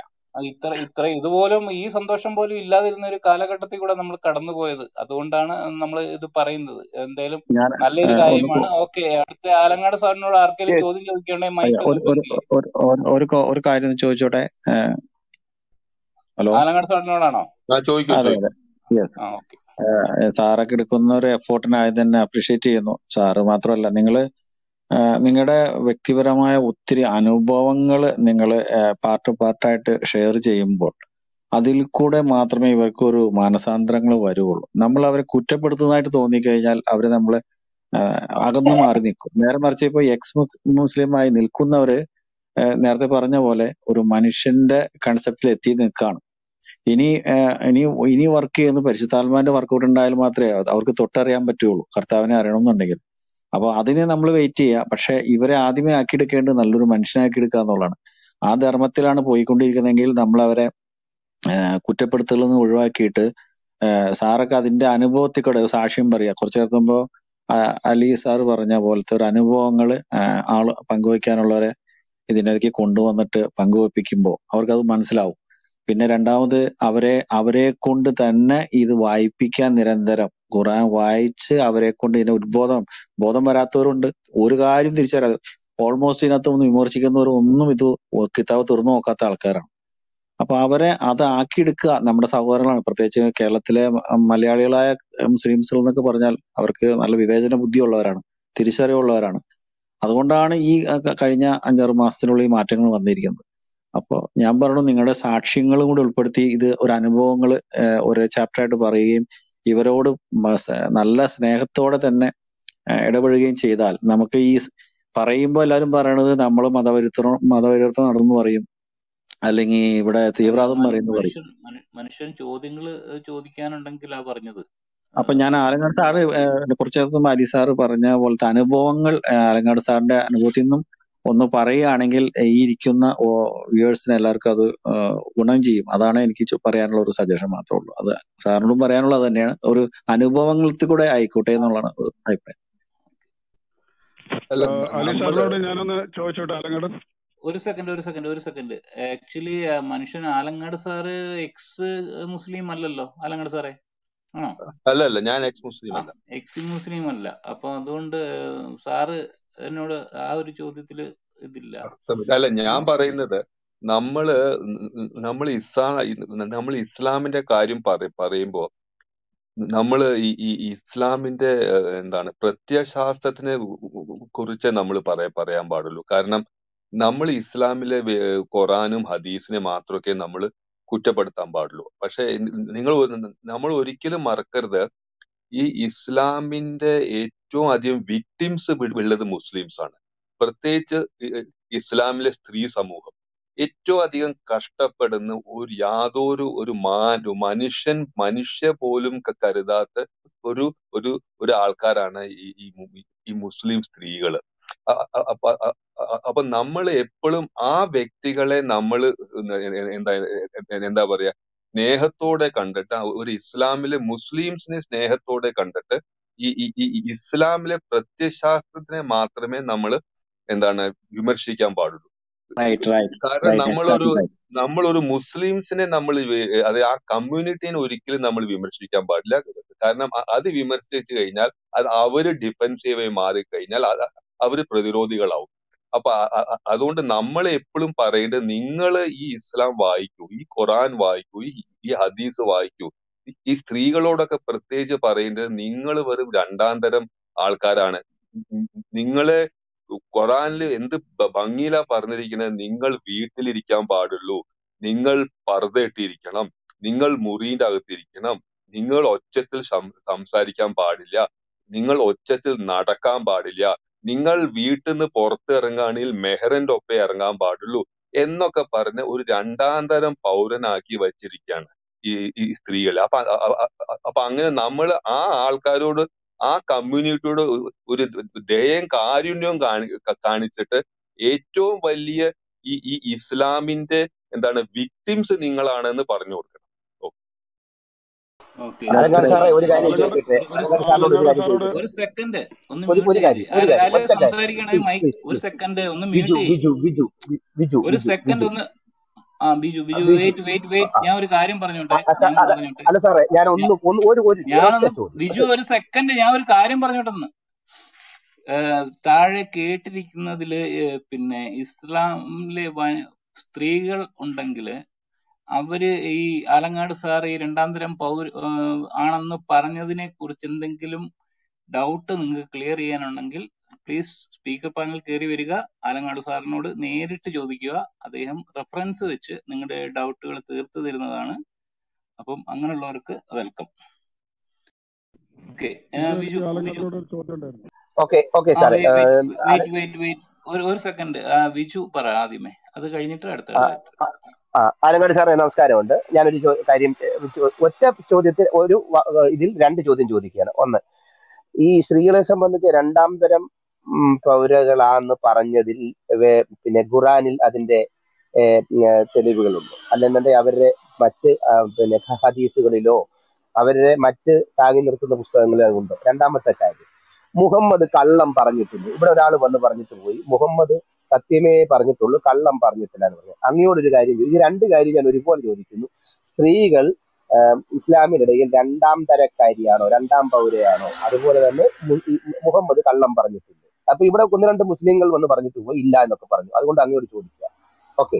ഇത്ര ഇതുപോലും ഈ സന്തോഷം പോലും ഇല്ലാതിരുന്ന ഒരു കാലഘട്ടത്തിൽ കൂടെ നമ്മൾ കടന്നുപോയത്. അതുകൊണ്ടാണ് നമ്മൾ ഇത് പറയുന്നത്. എന്തായാലും നല്ലൊരു കാര്യമാണ്. ഓക്കെ, അടുത്ത ആലങ്ങാട് സാറിനോട് ആർക്കെങ്കിലും ചോദ്യം ചോദിക്കണമെങ്കിൽ ഒരു കാര്യം ചോദിച്ചോട്ടെ. ഹലോ, ആലങ്ങാട് സാറിനോടാണോ? സാറൊക്കെ എടുക്കുന്ന ഒരു എഫേർട്ടിനായത് തന്നെ അപ്രീഷിയേറ്റ് ചെയ്യുന്നു. സാറ് മാത്രമല്ല, നിങ്ങളുടെ വ്യക്തിപരമായ ഒത്തിരി അനുഭവങ്ങൾ നിങ്ങൾ പാർട്ടായിട്ട് ഷെയർ ചെയ്യുമ്പോൾ അതിൽ കൂടെ മാത്രമേ ഇവർക്കൊരു മാനസാന്തരങ്ങൾ വരുവുള്ളൂ. നമ്മൾ അവരെ കുറ്റപ്പെടുത്തുന്നതായിട്ട് തോന്നിക്കഴിഞ്ഞാൽ അവര് നമ്മളെ അകന്നു മാറി നിൽക്കും. നേരെ മറിച്ച് ഇപ്പൊ എക്സ് മുസ്ലിമായി നിൽക്കുന്നവര് നേരത്തെ പറഞ്ഞ പോലെ ഒരു മനുഷ്യന്റെ കൺസെപ്റ്റിൽ എത്തി നിൽക്കുകയാണ്. ഇനി വർക്ക് ചെയ്യുന്ന പരിശുദ്ധാത്മാവിന്റെ വർക്കൗട്ട് ഉണ്ടായാൽ മാത്രമേ അവർക്ക് തൊട്ടറിയാൻ പറ്റുള്ളൂ, കർത്താവിനെ അറിയണമെന്നുണ്ടെങ്കിൽ. അപ്പൊ അതിന് നമ്മൾ വെയിറ്റ് ചെയ്യുക. പക്ഷെ ഇവരെ ആദ്യമേ ആക്കിയെടുക്കേണ്ടത് നല്ലൊരു മനുഷ്യനാക്കി എടുക്കുക എന്നുള്ളതാണ്. ആ ധർമ്മത്തിലാണ് പോയിക്കൊണ്ടിരിക്കുന്നതെങ്കിൽ നമ്മൾ അവരെ കുറ്റപ്പെടുത്തലിൽ നിന്ന് ഒഴിവാക്കിയിട്ട് സാറൊക്കെ അതിന്റെ അനുഭവത്തിൽ കൂടെ സാക്ഷ്യം പറയുക. കുറച്ച് നിർത്തുമ്പോൾ അലി സാർ പറഞ്ഞ പോലത്തെ ഒരു അനുഭവങ്ങൾ ആള് പങ്കുവയ്ക്കാനുള്ളവരെ ഇതിനിടയ്ക്ക് കൊണ്ടുവന്നിട്ട് പങ്കുവെപ്പിക്കുമ്പോൾ അവർക്കത് മനസ്സിലാവും. പിന്നെ രണ്ടാമത് അവരെ കൊണ്ട് തന്നെ ഇത് വായിപ്പിക്കാൻ, നിരന്തരം ഖുർആൻ വായിച്ച് അവരെ കൊണ്ട് ഇതിനെ ബോധം വരാത്തവരുണ്ട്. ഒരു കാര്യം തിരിച്ചറിയാതെ ഓൾമോസ്റ്റ് ഇതിനകത്തൊന്നും വിമർശിക്കുന്നവർ ഒന്നും ഇത് കിതാബ് തുറന്നു നോക്കാത്ത ആൾക്കാരാണ്. അപ്പൊ അവരെ അത് ആക്കിയെടുക്കുക നമ്മുടെ സഹോദരങ്ങളാണ്. പ്രത്യേകിച്ച് കേരളത്തിലെ മലയാളികളായ മുസ്ലിംസ് എന്നൊക്കെ പറഞ്ഞാൽ അവർക്ക് നല്ല വിവേചന ബുദ്ധിയുള്ളവരാണ്, തിരിച്ചറിവുള്ളവരാണ്. അതുകൊണ്ടാണ് ഈ കഴിഞ്ഞ 5-6 മാസത്തിനുള്ള ഈ മാറ്റങ്ങൾ വന്നിരിക്കുന്നത്. അപ്പോൾ ഞാൻ പറഞ്ഞു, നിങ്ങളുടെ സാക്ഷ്യങ്ങളും കൂടി ഉൾപ്പെടുത്തി ഇത് ഒരു അനുഭവങ്ങൾ ഒരു ചാപ്റ്ററായിട്ട് പറയുകയും ഇവരോട് നല്ല സ്നേഹത്തോടെ തന്നെ ഇടപെടുകയും ചെയ്താൽ നമുക്ക് ഈ പറയുമ്പോൾ എല്ലാവരും പറയണത് നമ്മൾ മതപരിവർത്തനം നടന്നു പറയും, അല്ലെങ്കിൽ ഇവിടെ തീവ്രവാദം പറയുന്നു പറയും. മനുഷ്യൻ ചോദ്യങ്ങൾ ചോദിക്കാനുണ്ടെങ്കിലാ പറഞ്ഞത്. അപ്പൊ ഞാൻ ആലങ്ങാട് സാറ് കുറച്ചു നേരത്തെ അലി സാറ് പറഞ്ഞ പോലത്തെ അനുഭവങ്ങൾ ആലങ്ങാട് സാറിന്റെ അനുഭവത്തിൽ നിന്നും ഒന്ന് പറയുകയാണെങ്കിൽ ഈ ഇരിക്കുന്ന വ്യൂവേഴ്സിന് എല്ലാവർക്കും അത് ഗുണം ചെയ്യും. അതാണ് എനിക്ക് പറയാനുള്ള ഒരു സജഷൻ മാത്രമേ ഉള്ളൂ. അത് സാറിനോടും പറയാനുള്ളത് തന്നെയാണ്, ഒരു അനുഭവങ്ങളിൽ കൂടെ ആയിക്കോട്ടെ എന്നുള്ളതാണ് അഭിപ്രായം. ഞാനൊന്ന് ചോദിച്ചോട്ടെ ആലങ്ങാട്. ഒരു സെക്കൻഡ്. ആക്ച്വലി മനുഷ്യൻ ആലങ്ങാട് സാറ് എക്സ് മുസ്ലിം അല്ലല്ലോ ആലങ്ങാട് സാറേ, ആണോ? അല്ല, ഞാൻ എക്സ് മുസ്ലിം അല്ല. അപ്പൊ അതുകൊണ്ട് സാറ് എന്നോട് ആ ഒരു ചോദ്യത്തില് ഇതില്ല. അല്ല, ഞാൻ പറയുന്നത് നമ്മൾ ഇസ്ലാമിന്റെ കാര്യം പറയുമ്പോ നമ്മൾ ഈ ഇസ്ലാമിന്റെ എന്താണ് പ്രത്യയശാസ്ത്രത്തിനെ കുറിച്ച് നമ്മൾ പറയാൻ പാടുള്ളൂ. കാരണം നമ്മൾ ഇസ്ലാമിലെ ഖുറാനും ഹദീസിനെ മാത്രമൊക്കെ നമ്മൾ കുറ്റപ്പെടുത്താൻ പാടുള്ളൂ. പക്ഷെ നമ്മൾ ഒരിക്കലും മറക്കരുത്, ഈ ഇസ്ലാമിന്റെ ഏറ്റവും അധികം വിക്ടിംസ് ഉള്ളത് മുസ്ലിംസ് ആണ്. പ്രത്യേകിച്ച് ഇസ്ലാമിലെ സ്ത്രീ സമൂഹം ഏറ്റവും അധികം കഷ്ടപ്പെടുന്ന യാതൊരു മനുഷ്യ പോലും കരുതാത്ത ഒരു ആൾക്കാരാണ് ഈ മുസ്ലിം സ്ത്രീകള്. അപ്പൊ നമ്മൾ എപ്പോഴും ആ വ്യക്തികളെ നമ്മൾ എന്താ പറയാ, സ്നേഹത്തോടെ കണ്ടിട്ട്, ഒരു ഇസ്ലാമിലെ മുസ്ലിംസിനെ സ്നേഹത്തോടെ കണ്ടിട്ട് ഈ ഇസ്ലാമിലെ പ്രത്യയശാസ്ത്രത്തിനെ മാത്രമേ നമ്മൾ എന്താണ് വിമർശിക്കാൻ പാടുള്ളൂ. കാരണം നമ്മളൊരു മുസ്ലിംസിനെ അത് ആ കമ്മ്യൂണിറ്റിനെ ഒരിക്കലും നമ്മൾ വിമർശിക്കാൻ പാടില്ല. കാരണം അത് വിമർശിച്ചു കഴിഞ്ഞാൽ അത് അവര് ഡിഫൻസീവായി മാറിക്കഴിഞ്ഞാൽ അത് അവര് പ്രതിരോധികളാവും. അപ്പൊ അതുകൊണ്ട് നമ്മൾ എപ്പോഴും പറയേണ്ടത്, നിങ്ങൾ ഈ ഇസ്ലാം വായിക്കൂ, ഈ ഖുറാൻ വായിക്കൂ, ഈ ഹദീസ് വായിക്കൂ. ഈ സ്ത്രീകളോടൊക്കെ പ്രത്യേകിച്ച് പറയേണ്ടത്, നിങ്ങൾ വെറും രണ്ടാം തരം ആൾക്കാരാണ്. നിങ്ങളെ ഖുറാനിൽ എന്ത് ഭംഗിയിലാ പറഞ്ഞിരിക്കുന്നത്, നിങ്ങൾ വീട്ടിലിരിക്കാൻ പാടുള്ളൂ, നിങ്ങൾ പർദ്ദ ഇട്ടിരിക്കണം, നിങ്ങൾ മുറിന്റെ അകത്തിരിക്കണം, നിങ്ങൾ ഒച്ചത്തിൽ സംസാരിക്കാൻ പാടില്ല, നിങ്ങൾ ഒച്ചത്തിൽ നടക്കാൻ പാടില്ല, നിങ്ങൾ വീട്ടിൽ നിന്ന് പുറത്തിറങ്ങുകയാണെങ്കിൽ മെഹറിന്റെ ഒപ്പം ഇറങ്ങാൻ പാടുള്ളൂ എന്നൊക്കെ പറഞ്ഞ് ഒരു രണ്ടാം തരം പൗരനാക്കി വച്ചിരിക്കുകയാണ് ഈ സ്ത്രീകളെ. അപ്പൊ അങ്ങനെ നമ്മൾ ആ ആൾക്കാരോട്, ആ കമ്മ്യൂണിറ്റിയോട് ഒരു ദയയും കാരുണ്യവും കാണിച്ചിട്ട്, ഏറ്റവും വലിയ ഈ ഇസ്ലാമിന്റെ എന്താണ് വിക്ടിംസ് നിങ്ങളാണെന്ന് പറഞ്ഞു കൊടുക്കണം. ഞാൻ ഒരു കാര്യം പറഞ്ഞോട്ടെ, താഴെ കേട്ടിരിക്കുന്നതില് പിന്നെ ഇസ്ലാമിലെ സ്ത്രീകൾ ഉണ്ടെങ്കില് അവര് ഈ ആലങ്ങാട് സാറ് ഈ രണ്ടാം തരം ആണെന്ന് പറഞ്ഞതിനെ കുറിച്ച് എന്തെങ്കിലും ഡൗട്ട് നിങ്ങൾക്ക് ക്ലിയർ ചെയ്യാനുണ്ടെങ്കിൽ പ്ലീസ് സ്പീക്കർ പാനൽ കയറി വരിക, ആലങ്ങാട് സാറിനോട് നേരിട്ട് ചോദിക്കുക. അദ്ദേഹം റെഫറൻസ് വെച്ച് നിങ്ങളുടെ ഡൗട്ടുകൾ തീർത്തു തരുന്നതാണ്. അപ്പം അങ്ങനെയുള്ളവർക്ക് വെൽക്കം. ഒരു സെക്കൻഡ് വിജു പറ ആദ്യമേ, അത് കഴിഞ്ഞിട്ട് അടുത്ത. ആലങ്ങാട് സാറിന് നമസ്കാരമുണ്ട്. ഞാനൊരു കാര്യം, ഒറ്റ ചോദ്യത്തിൽ ഒരു ഇതിൽ രണ്ട് ചോദ്യം ചോദിക്കുകയാണ്. ഒന്ന്, ഈ സ്ത്രീകളെ സംബന്ധിച്ച് രണ്ടാം തരം പൗരകളാന്ന് പറഞ്ഞതിൽ പിന്നെ ഖുറാനിൽ അതിന്റെ തെളിവുകളുണ്ട്, അല്ലെന്നുണ്ടെങ്കിൽ അവരുടെ മറ്റ് പിന്നെ ഹദീസുകളിലോ അവരുടെ മറ്റ് താങ്ങി നിർത്തുന്ന പുസ്തകങ്ങളിലോ അതുണ്ട്. രണ്ടാമത്തെ കാര്യം, മുഹമ്മദ് കള്ളം പറഞ്ഞിട്ടുണ്ട്. ഇവിടെ ഒരാൾ വന്ന് പറഞ്ഞിട്ട് പോയി, മുഹമ്മദ് സത്യമേ പറഞ്ഞിട്ടുള്ളൂ, കള്ളം പറഞ്ഞിട്ടില്ല എന്ന് പറഞ്ഞു. അങ്ങയോടൊരു കാര്യം, ഈ രണ്ട് കാര്യം ഞാൻ ഒരുപോലെ ചോദിക്കുന്നു. സ്ത്രീകൾ ഇസ്ലാമിനിടയിൽ രണ്ടാം തരക്കാരിയാണോ, രണ്ടാം പൗരയാണോ? അതുപോലെ തന്നെ മുഹമ്മദ് കള്ളം പറഞ്ഞിട്ടുണ്ട്. അപ്പൊ ഇവിടെ ഒന്ന് രണ്ട് മുസ്ലിങ്ങൾ വന്ന് പറഞ്ഞിട്ട് പോയി ഇല്ല എന്നൊക്കെ പറഞ്ഞു. അതുകൊണ്ട് അങ്ങയോട് ചോദിക്കുക. ഓക്കെ,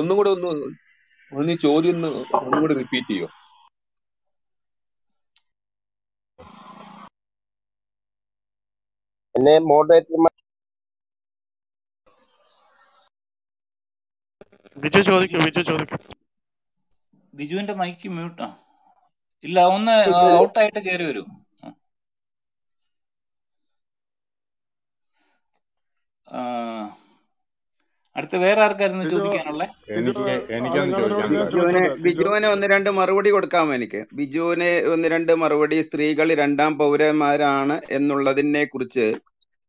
ഒന്നും കൂടെ ഒന്ന് ചോദ്യം ഒന്നും കൂടെ റിപ്പീറ്റ് ചെയ്യോ? എന്നെ മോഡറേറ്റർമാർ ബിജുവിന്റെ മൈക്ക് മ്യൂട്ടാ? ഇല്ല, ഒന്ന് ഔട്ടായിട്ട് കയറി വരൂ. അടുത്ത വേറെ ആർക്കായിരുന്നു ചോദിക്കാനുള്ള? ബിജുവിന് ഒന്ന് രണ്ട് മറുപടി കൊടുക്കാമോ? എനിക്ക് ബിജുവിന് ഒന്ന് രണ്ട് മറുപടി. സ്ത്രീകൾ രണ്ടാം പൗരന്മാരാണ് എന്നുള്ളതിനെ കുറിച്ച്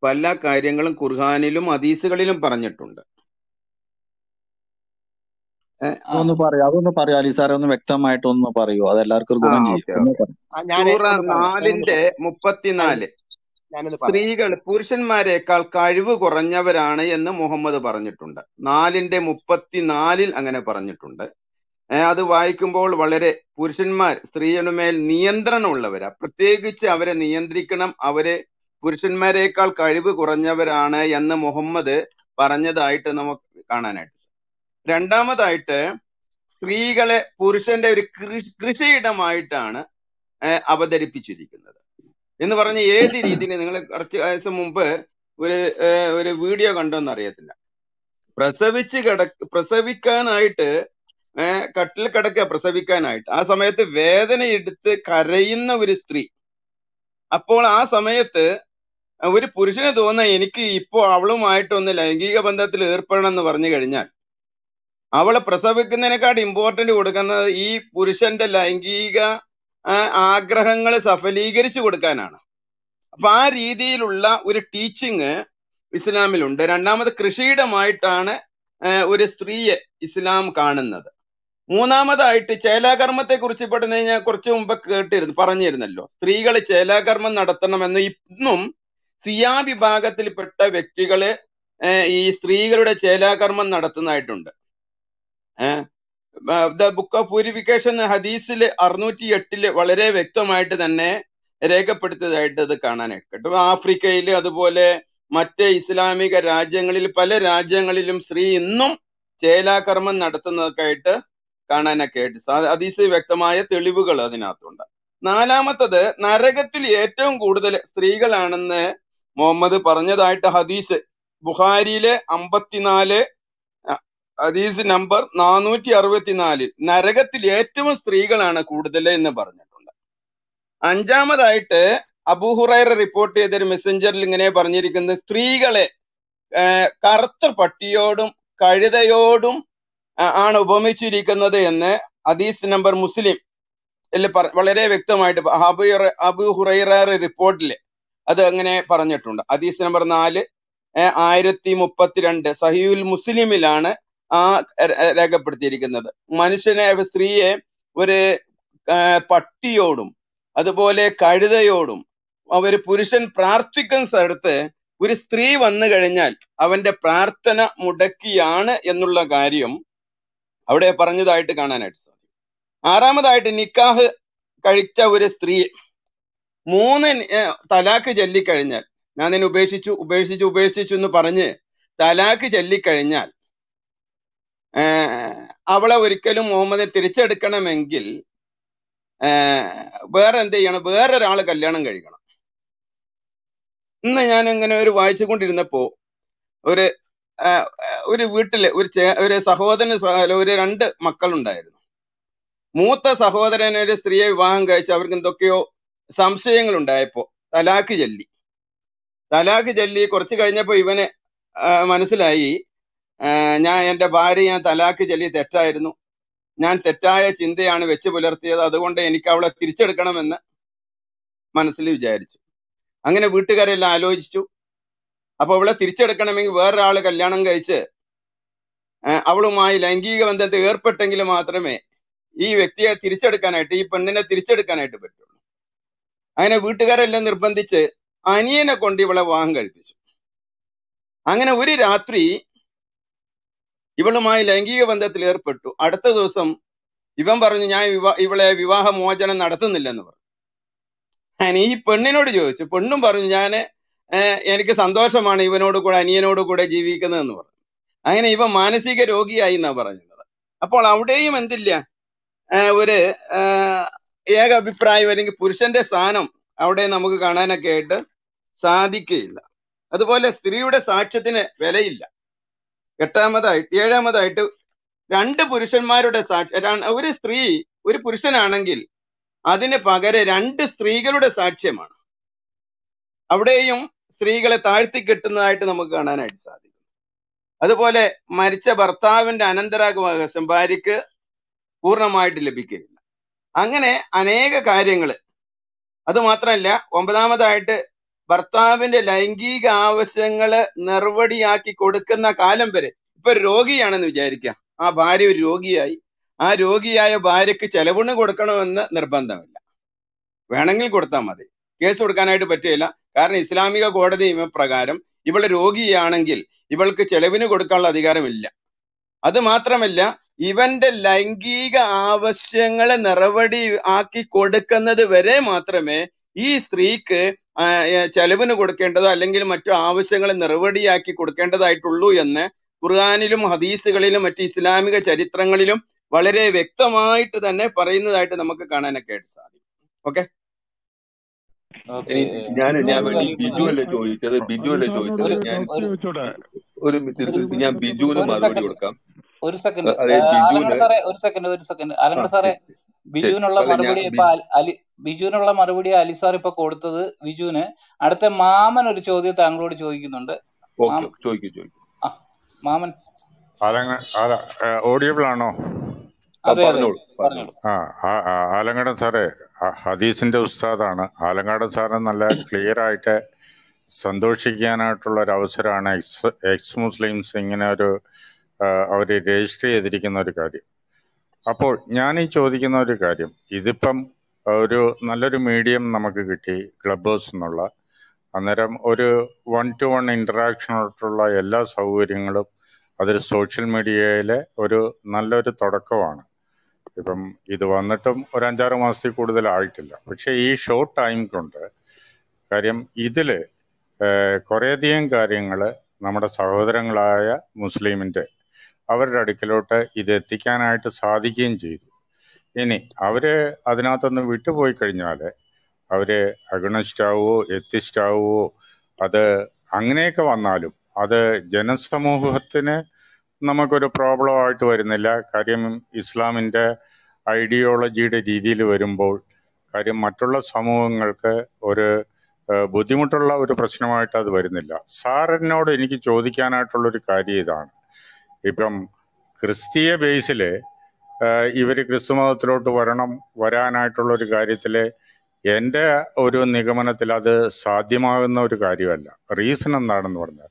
പല കാര്യങ്ങളും ഖുർആനിലും ഹദീസുകളിലും പറഞ്ഞിട്ടുണ്ട്. അതൊന്ന് പറയൂ അലി സാറെ, ഒന്ന് വ്യക്തമായിട്ടൊന്ന് പറയൂ, അതെല്ലാവർക്കും ഗുണം ചെയ്യും. 4:34 സ്ത്രീകൾ പുരുഷന്മാരെക്കാൾ കഴിവ് കുറഞ്ഞവരാണ് എന്ന് മുഹമ്മദ് പറഞ്ഞിട്ടുണ്ട്. 4:34 അങ്ങനെ പറഞ്ഞിട്ടുണ്ട്. അത് വായിക്കുമ്പോൾ വളരെ പുരുഷന്മാർ സ്ത്രീകളുമേൽ നിയന്ത്രണമുള്ളവരാ, പ്രത്യേകിച്ച് അവരെ നിയന്ത്രിക്കണം, അവരെ പുരുഷന്മാരെക്കാൾ കഴിവ് കുറഞ്ഞവരാണ് എന്ന് മുഹമ്മദ് പറഞ്ഞതായിട്ട് നമുക്ക് കാണാനായിട്ട് സാധിക്കും. രണ്ടാമതായിട്ട്, സ്ത്രീകളെ പുരുഷന്റെ ഒരു കൃഷിയിടമായിട്ടാണ് അവതരിപ്പിച്ചിരിക്കുന്നത് എന്ന് പറഞ്ഞ് ഏത് രീതിയിൽ, നിങ്ങൾ കുറച്ച് ദിവസം മുമ്പ് ഒരു വീഡിയോ കണ്ടോന്ന് അറിയത്തില്ല, പ്രസവിക്കാനായിട്ട് കട്ടിൽ കിടക്കുക, പ്രസവിക്കാനായിട്ട് ആ സമയത്ത് വേദന എടുത്ത് കരയുന്ന ഒരു സ്ത്രീ. അപ്പോൾ ആ സമയത്ത് ഒരു പുരുഷന് തോന്നുന്ന എനിക്ക് ഇപ്പോൾ അവളുമായിട്ടൊന്ന് ലൈംഗിക ബന്ധത്തിൽ ഏർപ്പെടണം എന്ന് പറഞ്ഞു കഴിഞ്ഞാൽ അവളെ പ്രസവിക്കുന്നതിനെക്കാട്ട് ഇമ്പോർട്ടന്റ് കൊടുക്കുന്നത് ഈ പുരുഷന്റെ ലൈംഗിക ആഗ്രഹങ്ങൾ സഫലീകരിച്ചു കൊടുക്കാനാണ്. അപ്പൊ ആ രീതിയിലുള്ള ഒരു ടീച്ചിങ് ഇസ്ലാമിലുണ്ട്. രണ്ടാമത്, കൃഷിയിടമായിട്ടാണ് ഒരു സ്ത്രീയെ ഇസ്ലാം കാണുന്നത്. മൂന്നാമതായിട്ട് ചേലാകർമ്മത്തെക്കുറിച്ച് പഠനം ഞാൻ കുറച്ച് മുമ്പ് പറഞ്ഞിരുന്നല്ലോ. സ്ത്രീകൾ ചേലാകർമ്മം നടത്തണമെന്ന് ഇന്നും സിയാ വിഭാഗത്തിൽപ്പെട്ട വ്യക്തികൾ ഈ സ്ത്രീകളുടെ ചേലാകർമ്മം നടത്തുന്നതായിട്ടുണ്ട്. ദ ബുക്ക് ഓഫ് പ്യൂരിഫിക്കേഷൻ ഹദീസിൽ 608 വളരെ വ്യക്തമായിട്ട് തന്നെ രേഖപ്പെടുത്തിയതായിട്ട് അത് കാണാനായിട്ട് കിട്ടും. ആഫ്രിക്കയിൽ അതുപോലെ മറ്റ് ഇസ്ലാമിക രാജ്യങ്ങളിൽ പല രാജ്യങ്ങളിലും സ്ത്രീ ഇന്നും ചേലാകർമ്മം നടത്തുന്നതൊക്കെ ആയിട്ട് കാണാനൊക്കെ ആയിട്ട് ഹദീസ് വ്യക്തമായ തെളിവുകൾ അതിനകത്തുണ്ട്. നാലാമത്തത്, നരകത്തിൽ ഏറ്റവും കൂടുതൽ സ്ത്രീകളാണെന്ന് മുഹമ്മദ് പറഞ്ഞതായിട്ട് ഹദീസ് ബുഖാരിയിലെ 54 ഹദീസ് നമ്പർ 464 നരകത്തിൽ ഏറ്റവും സ്ത്രീകളാണ് കൂടുതൽ എന്ന് പറഞ്ഞിട്ടുണ്ട്. അഞ്ചാമതായിട്ട് അബൂ ഹുറൈറ റിപ്പോർട്ട് ചെയ്തൊരു മെസ്സഞ്ചറിൽ ഇങ്ങനെ പറഞ്ഞിരിക്കുന്നത്, സ്ത്രീകളെ കറുത്ത പട്ടിയോടും കഴുതയോടും ആണ് ഉപമിച്ചിരിക്കുന്നത് എന്ന് ഹദീസ് നമ്പർ മുസ്ലിം വളരെ വ്യക്തമായിട്ട് അബൂ ഹുറൈറ റിപ്പോർട്ടിൽ അത് അങ്ങനെ പറഞ്ഞിട്ടുണ്ട്. ഹദീസ് നമ്പർ 4 1032 സഹീഹുൽ മുസ്ലിമിലാണ് ആ രേഖപ്പെടുത്തിയിരിക്കുന്നത്. മനുഷ്യനെ സ്ത്രീയെ ഒരു പട്ടിയോടും അതുപോലെ കഴുതയോടും ഒരു പുരുഷൻ പ്രാർത്ഥിക്കുന്ന സ്ഥലത്ത് ഒരു സ്ത്രീ വന്നു കഴിഞ്ഞാൽ അവന്റെ പ്രാർത്ഥന മുടക്കിയാണ് എന്നുള്ള കാര്യം അവിടെ പറഞ്ഞതായിട്ട് കാണാനായിട്ട് സാധിക്കും. ആറാമതായിട്ട്, നിക്കാഹ് കഴിച്ച ഒരു സ്ത്രീ 3 തലാഖ് ചൊല്ലിക്കഴിഞ്ഞാൽ, ഞാൻ നിന്നെ ഉപേക്ഷിച്ചു ഉപേക്ഷിച്ചു ഉപേക്ഷിച്ചു എന്ന് പറഞ്ഞ് തലാഖ് ചൊല്ലിക്കഴിഞ്ഞാൽ അവളെ ഒരിക്കലും മുഹമ്മദ് തിരിച്ചെടുക്കണമെങ്കിൽ എന്ത് ചെയ്യണം? വേറൊരാള് കല്യാണം കഴിക്കണം. ഇന്ന് ഞാൻ ഇങ്ങനെ ഒരു വായിച്ചുകൊണ്ടിരുന്നപ്പോ ഒരു വീട്ടില് ഒരു സഹോദരന് ഒരു 2 മക്കളുണ്ടായിരുന്നു. മൂത്ത സഹോദരൻ ഒരു സ്ത്രീയെ വിവാഹം കഴിച്ച് അവർക്ക് എന്തൊക്കെയോ സംശയങ്ങൾ ഉണ്ടായപ്പോ തലാഖ് ചൊല്ലി കുറച്ച് കഴിഞ്ഞപ്പോ ഇവന് മനസ്സിലായി, എന്റെ ഭാര്യ തലാഖ് ചൊല്ലി തെറ്റായിരുന്നു, ഞാൻ തെറ്റായ ചിന്തയാണ് വെച്ച് പുലർത്തിയത്, അതുകൊണ്ട് എനിക്ക് അവളെ തിരിച്ചെടുക്കണമെന്ന് മനസ്സിൽ വിചാരിച്ചു. അങ്ങനെ വീട്ടുകാരെല്ലാം ആലോചിച്ചു. അപ്പൊ അവളെ തിരിച്ചെടുക്കണമെങ്കിൽ വേറൊരാള് കല്യാണം കഴിച്ച് അവളുമായി ലൈംഗിക ബന്ധത്തിൽ ഏർപ്പെട്ടെങ്കിൽ മാത്രമേ ഈ വ്യക്തിയെ തിരിച്ചെടുക്കാനായിട്ട്, ഈ പെണ്ണിനെ തിരിച്ചെടുക്കാനായിട്ട് പറ്റുള്ളൂ. അങ്ങനെ വീട്ടുകാരെല്ലാം നിർബന്ധിച്ച് അനിയനെ കൊണ്ട് ഇവളെ വിവാഹം കഴിപ്പിച്ചു. അങ്ങനെ ഒരു രാത്രി ഇവളുമായി ലൈംഗിക ബന്ധത്തിൽ ഏർപ്പെട്ടു. അടുത്ത ദിവസം ഇവൻ പറഞ്ഞു, ഞാൻ ഇവളെ വിവാഹമോചനം നടത്തുന്നില്ലെന്ന് പറഞ്ഞു. അങ്ങനെ ഈ പെണ്ണിനോട് ചോദിച്ചു. പെണ്ണും പറഞ്ഞു, എനിക്ക് സന്തോഷമാണ് ഇവനോട് കൂടെ അനിയനോട് കൂടെ ജീവിക്കുന്നതെന്ന് പറഞ്ഞു. അങ്ങനെ ഇവൻ മാനസിക രോഗിയായി എന്നാ പറയുന്നത്. അപ്പോൾ അവിടെയും എന്തില്ല, ഒരു ഏക അഭിപ്രായം അല്ലെങ്കിൽ പുരുഷന്റെ സ്ഥാനം അവിടെ നമുക്ക് കാണാനൊക്കെ ആയിട്ട് സാധിക്കുകയില്ല. അതുപോലെ സ്ത്രീയുടെ സാക്ഷ്യത്തിന് വിലയില്ല. ഏഴാമതായിട്ട് 2 പുരുഷന്മാരുടെ സാക്ഷ്യം. ഒരു സ്ത്രീ ഒരു പുരുഷനാണെങ്കിൽ അതിന് പകരം 2 സ്ത്രീകളുടെ സാക്ഷ്യമാണ്. അവിടെയും സ്ത്രീകളെ താഴ്ത്തി കെട്ടുന്നതായിട്ട് നമുക്ക് കാണാനായിട്ട് സാധിക്കും. അതുപോലെ മരിച്ച ഭർത്താവിന്റെ അനന്തരാവകാശം ഭാര്യക്ക് പൂർണ്ണമായിട്ട് ലഭിക്കുകയില്ല. അങ്ങനെ അനേക കാര്യങ്ങൾ. അതുമാത്രമല്ല, 9 ഭർത്താവിന്റെ ലൈംഗിക ആവശ്യങ്ങള് നിർവടിയാക്കി കൊടുക്കുന്ന കാലം വരെ, ഇപ്പൊ രോഗിയാണെന്ന് വിചാരിക്കുക, ആ ഭാര്യ ഒരു രോഗിയായി, ആ രോഗിയായ ഭാര്യക്ക് ചെലവിന് കൊടുക്കണമെന്ന് നിർബന്ധമില്ല. വേണമെങ്കിൽ കൊടുത്താൽ മതി, കേസ് കൊടുക്കാനായിട്ട് പറ്റുകയില്ല. കാരണം ഇസ്ലാമിക കോടതി നിയമപ്രകാരം ഇവള് രോഗിയാണെങ്കിൽ ഇവൾക്ക് ചെലവിന് കൊടുക്കാനുള്ള അധികാരമില്ല. അത് മാത്രമല്ല, ഇവന്റെ ലൈംഗിക ആവശ്യങ്ങളെ നിറവടി ആക്കി കൊടുക്കുന്നത് വരെ മാത്രമേ ഈ സ്ത്രീക്ക് ചെലവിന് കൊടുക്കേണ്ടതോ അല്ലെങ്കിൽ മറ്റു ആവശ്യങ്ങളെ നിറവടിയാക്കി കൊടുക്കേണ്ടതായിട്ടുള്ളൂ എന്ന് ഖുർആനിലും ഹദീസുകളിലും മറ്റ് ഇസ്ലാമിക ചരിത്രങ്ങളിലും വളരെ വ്യക്തമായിട്ട് തന്നെ പറയുന്നതായിട്ട് നമുക്ക് കാണാനൊക്കെ ആയിട്ട് സാധിക്കും. ഓക്കെ, ബിജു അല്ലേ ചോദിച്ചത് ഞാൻ ഒരു ഞാൻ ബിജുവിന് മറുപടി കൊടുക്കാം. ഒരു സെക്കൻഡ് ആലങ്കട സാറേ, ബിജുവിനുള്ള മറുപടി അലി സാർ ഇപ്പൊ കൊടുത്തത്. ബിജുവിന് അടുത്ത മാമൻ ഒരു ചോദ്യം താങ്കളോട് ചോദിക്കുന്നുണ്ട്. മാമൻ ഓഡിയബിൾ ആണോ? ആലങ്കടൻ സാറേ ഹദീസിന്റെ ഉസ്താദാണ്. ആലങ്കാടൻ സാറിന് നല്ല ക്ലിയർ ആയിട്ട് സന്തോഷിക്കാനായിട്ടുള്ള ഒരു അവസരമാണ് എക്സ് മുസ്ലിംസ് ഇങ്ങനെ ഒരു അവർ രജിസ്റ്റർ ചെയ്തിരിക്കുന്ന ഒരു കാര്യം. അപ്പോൾ ഞാൻ ഈ ചോദിക്കുന്ന ഒരു കാര്യം, ഇതിപ്പം ഒരു നല്ലൊരു മീഡിയം നമുക്ക് കിട്ടി ക്ലബ് ഹൗസ് എന്നുള്ള. അന്നേരം ഒരു 1-to-1 ഇൻറ്ററാക്ഷനായിട്ടുള്ള എല്ലാ സൗകര്യങ്ങളും അതൊരു സോഷ്യൽ മീഡിയയിലെ ഒരു നല്ലൊരു തുടക്കമാണ്. ഇപ്പം ഇത് വന്നിട്ടും ഒരു 5-6 മാസത്തിൽ കൂടുതലായിട്ടില്ല. പക്ഷേ ഈ ഷോർട്ട് ടൈം കൊണ്ട് കാര്യം ഇതിൽ കുറേയധികം കാര്യങ്ങൾ നമ്മുടെ സഹോദരങ്ങളായ മുസ്ലിമിൻ്റെ അവരുടെ അടുക്കിലോട്ട് ഇതെത്തിക്കാനായിട്ട് സാധിക്കുകയും ചെയ്തു. ഇനി അവർ അതിനകത്തുനിന്ന് വിട്ടുപോയി കഴിഞ്ഞാൽ അവർ അഗ്നസ്റ്റാവോ എത്തിസ്റ്റാവോ അത് അങ്ങനെയൊക്കെ വന്നാലും അത് ജനസമൂഹത്തിന് നമുക്കൊരു പ്രോബ്ലം ആയിട്ട് വരുന്നില്ല. കാര്യം ഇസ്ലാമിൻ്റെ ഐഡിയോളജിയുടെ രീതിയിൽ വരുമ്പോൾ കാര്യം മറ്റുള്ള സമൂഹങ്ങൾക്ക് ഒരു ബുദ്ധിമുട്ടുള്ള ഒരു പ്രശ്നമായിട്ട് അത് വരുന്നില്ല. സാറിനോട് എനിക്ക് ചോദിക്കാനായിട്ടുള്ളൊരു കാര്യം ഇതാണ്. ഇപ്പം ക്രിസ്തീയ ബേസിൽ ഇവർ ക്രിസ്തുമതത്തിലോട്ട് വരാനായിട്ടുള്ളൊരു കാര്യത്തിൽ എൻ്റെ ഒരു നിഗമനത്തിൽ അത് സാധ്യമാകുന്ന ഒരു കാര്യമല്ല. റീസൺ എന്താണെന്ന് പറഞ്ഞാൽ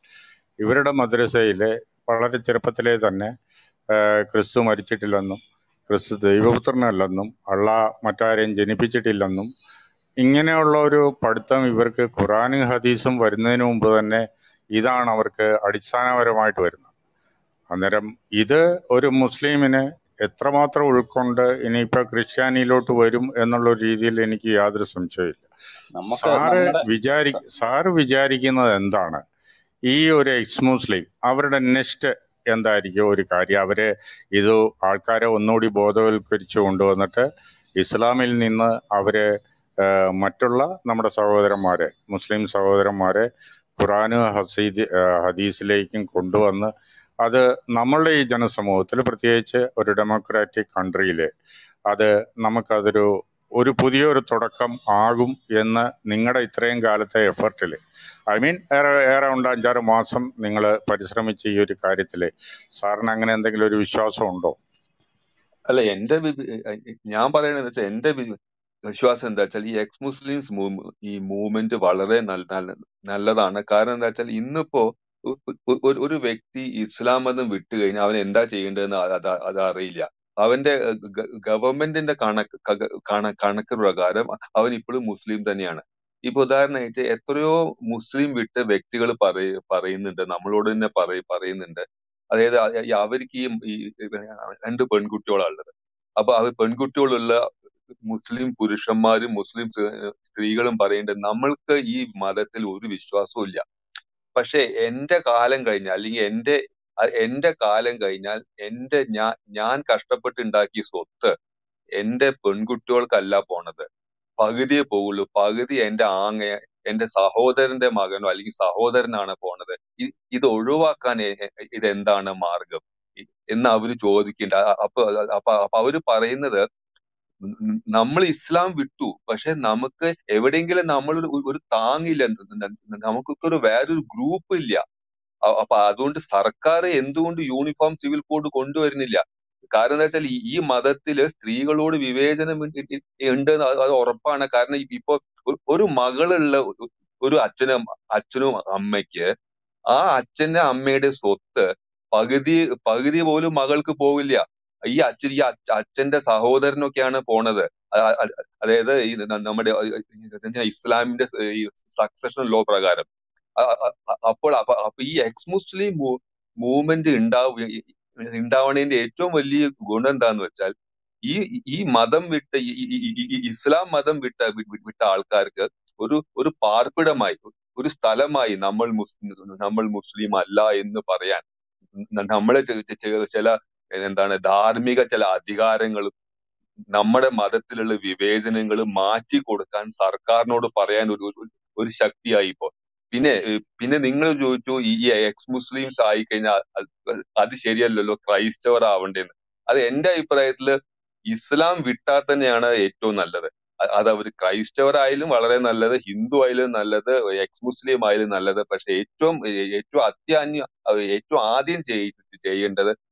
ഇവരുടെ മദ്രസയിൽ വളരെ ചെറുപ്പത്തിലെ തന്നെ ക്രിസ്തു മരിച്ചിട്ടില്ലെന്നും ക്രിസ്തു ദൈവപുത്രനല്ലെന്നും അള്ളാഹ് മറ്റാരെയും ജനിപ്പിച്ചിട്ടില്ലെന്നും ഇങ്ങനെയുള്ള ഒരു പഠിത്തം ഇവർക്ക് ഖുറാനും ഹദീസും വരുന്നതിന് മുമ്പ് തന്നെ ഇതാണ് അവർക്ക് അടിസ്ഥാനപരമായിട്ട് വരുന്നത്. അന്നേരം ഇത് ഒരു മുസ്ലിമിനെ എത്രമാത്രം ഉൾക്കൊണ്ട് ഇനിയിപ്പോൾ ക്രിസ്ത്യാനിയിലോട്ട് വരും എന്നുള്ള രീതിയിൽ എനിക്ക് യാതൊരു സംശയമില്ല. സാറ് വിചാരിക്കുന്നത് എന്താണ് ഈ ഒരു എക്സ് മുസ്ലിം അവരുടെ നെക്സ്റ്റ് എന്തായിരിക്കും ഒരു കാര്യം? അവരെ ഇത് ആൾക്കാരെ ഒന്നുകൂടി ബോധവൽക്കരിച്ചു കൊണ്ടുവന്നിട്ട് ഇസ്ലാമിൽ നിന്ന് അവരെ മറ്റുള്ള നമ്മുടെ സഹോദരന്മാരെ മുസ്ലിം സഹോദരന്മാരെ ഖുറാനും ഹദീസിലേക്കും കൊണ്ടുവന്ന് അത് നമ്മളുടെ ഈ ജനസമൂഹത്തിൽ പ്രത്യേകിച്ച് ഒരു ഡെമോക്രാറ്റിക് കൺട്രിയിൽ അത് നമുക്കതൊരു പുതിയൊരു തുടക്കം ആകും എന്ന് നിങ്ങളുടെ ഇത്രയും കാലത്തെ എഫർട്ടിൽ ഐ മീൻ ഏറൗണ്ട് 5-6 മാസം നിങ്ങൾ പരിശ്രമിച്ച ഈ ഒരു കാര്യത്തിൽ സാറിന് അങ്ങനെ എന്തെങ്കിലും ഒരു വിശ്വാസം ഉണ്ടോ? അല്ല, ഞാൻ പറയണെന്ന് വെച്ചാൽ എൻ്റെ വിശ്വാസം എന്താ വെച്ചാൽ ഈ എക്സ് മുസ്ലിംസ് ഈ മൂവ്മെന്റ് വളരെ നല്ലതാണ്. കാരണം എന്താ വെച്ചാൽ ഇന്നിപ്പോ ഒരു വ്യക്തി ഇസ്ലാം മതം വിട്ടു കഴിഞ്ഞാൽ അവൻ എന്താ ചെയ്യേണ്ടതെന്ന് അത് അറിയില്ല. അവന്റെ ഗവൺമെന്റിന്റെ കണക്ക് പ്രകാരം അവൻ ഇപ്പോഴും മുസ്ലിം തന്നെയാണ്. ഇപ്പൊ ഉദാഹരണമായിട്ട് എത്രയോ മുസ്ലിം വിട്ട് വ്യക്തികൾ പറയുന്നുണ്ട്, നമ്മളോട് തന്നെ പറയുന്നുണ്ട്. അതായത് അവർക്ക് ഈ 2 പെൺകുട്ടികളാണുള്ളത്. അപ്പൊ അവർ പെൺകുട്ടികളുള്ള മുസ്ലിം പുരുഷന്മാരും മുസ്ലിം സ്ത്രീകളും പറയുന്നുണ്ട് നമ്മൾക്ക് ഈ മതത്തിൽ ഒരു വിശ്വാസവും ഇല്ല, പക്ഷെ എന്റെ കാലം കഴിഞ്ഞാൽ അല്ലെങ്കിൽ എന്റെ കാലം കഴിഞ്ഞാൽ ഞാൻ കഷ്ടപ്പെട്ടുണ്ടാക്കിയ സ്വത്ത് എന്റെ പെൺകുട്ടികൾക്കല്ല പോണത്, പകുതിയെ പോകുള്ളൂ. പകുതി എന്റെ സഹോദരന്റെ മകനോ അല്ലെങ്കിൽ സഹോദരനാണ് പോണത്. ഇത് ഒഴിവാക്കാൻ ഇതെന്താണ് മാർഗം എന്ന് അവര് ചോദിക്കണ്ട. അപ്പൊ അവര് പറയുന്നത് നമ്മൾ ഇസ്ലാം വിട്ടു, പക്ഷെ നമുക്ക് എവിടെയെങ്കിലും നമ്മളൊരു താങ്ങില്ല, നമുക്കൊക്കെ വേറൊരു ഗ്രൂപ്പ് ഇല്ല. അപ്പൊ അതുകൊണ്ട് സർക്കാർ എന്തുകൊണ്ട് യൂണിഫോം സിവിൽ കോഡ് കൊണ്ടുവരുന്നില്ല? കാരണം എന്താ വെച്ചാൽ ഈ മതത്തില് സ്ത്രീകളോട് വിവേചനം ഉണ്ട്, അത് ഉറപ്പാണ്. കാരണം ഇപ്പൊ ഒരു മകളുള്ള ഒരു അച്ഛനും അമ്മയ്ക്ക് ആ അച്ഛന്റെ അമ്മയുടെ സ്വത്ത് പകുതി പോലും മകൾക്ക് പോവില്ല. ഈ അച്ഛന്റെ സഹോദരനൊക്കെയാണ് പോണത്. അതായത് ഈ നമ്മുടെ ഇസ്ലാമിന്റെ ഈ സക്സഷൻ ലോ പ്രകാരം. അപ്പൊ ഈ എക്സ് മുസ്ലിം മൂവ്മെന്റ് ഉണ്ടാവണതിന്റെ ഏറ്റവും വലിയ ഗുണം എന്താന്ന് വെച്ചാൽ ഈ മതം വിട്ട് ഇസ്ലാം മതം വിട്ട ആൾക്കാർക്ക് ഒരു പാർപ്പിടമായി, ഒരു സ്ഥലമായി നമ്മൾ മുസ്ലിം അല്ല എന്ന് പറയാൻ, നമ്മളെ ചില ധാർമ്മിക ചില അധികാരങ്ങളും നമ്മുടെ മതത്തിലുള്ള വിവേചനങ്ങളും മാറ്റി കൊടുക്കാൻ സർക്കാരിനോട് പറയാൻ ഒരു ശക്തിയായി ഇപ്പോ. പിന്നെ നിങ്ങൾ ചോദിച്ചു ഈ എക്സ് മുസ്ലിംസ് ആയിക്കഴിഞ്ഞാൽ അത് ശരിയല്ലല്ലോ, ക്രൈസ്തവർ ആവണ്ടേന്ന്. അത് എന്റെ അഭിപ്രായത്തില് ഇസ്ലാം വിട്ടാൽ തന്നെയാണ് ഏറ്റവും നല്ലത്. അത് അവർ ക്രൈസ്തവർ ആയാലും വളരെ നല്ലത്, ഹിന്ദു ആയാലും നല്ലത്, എക്സ് മുസ്ലിം ആയാലും നല്ലത്. പക്ഷെ ഏറ്റവും ആദ്യം ചെയ്യേണ്ടത്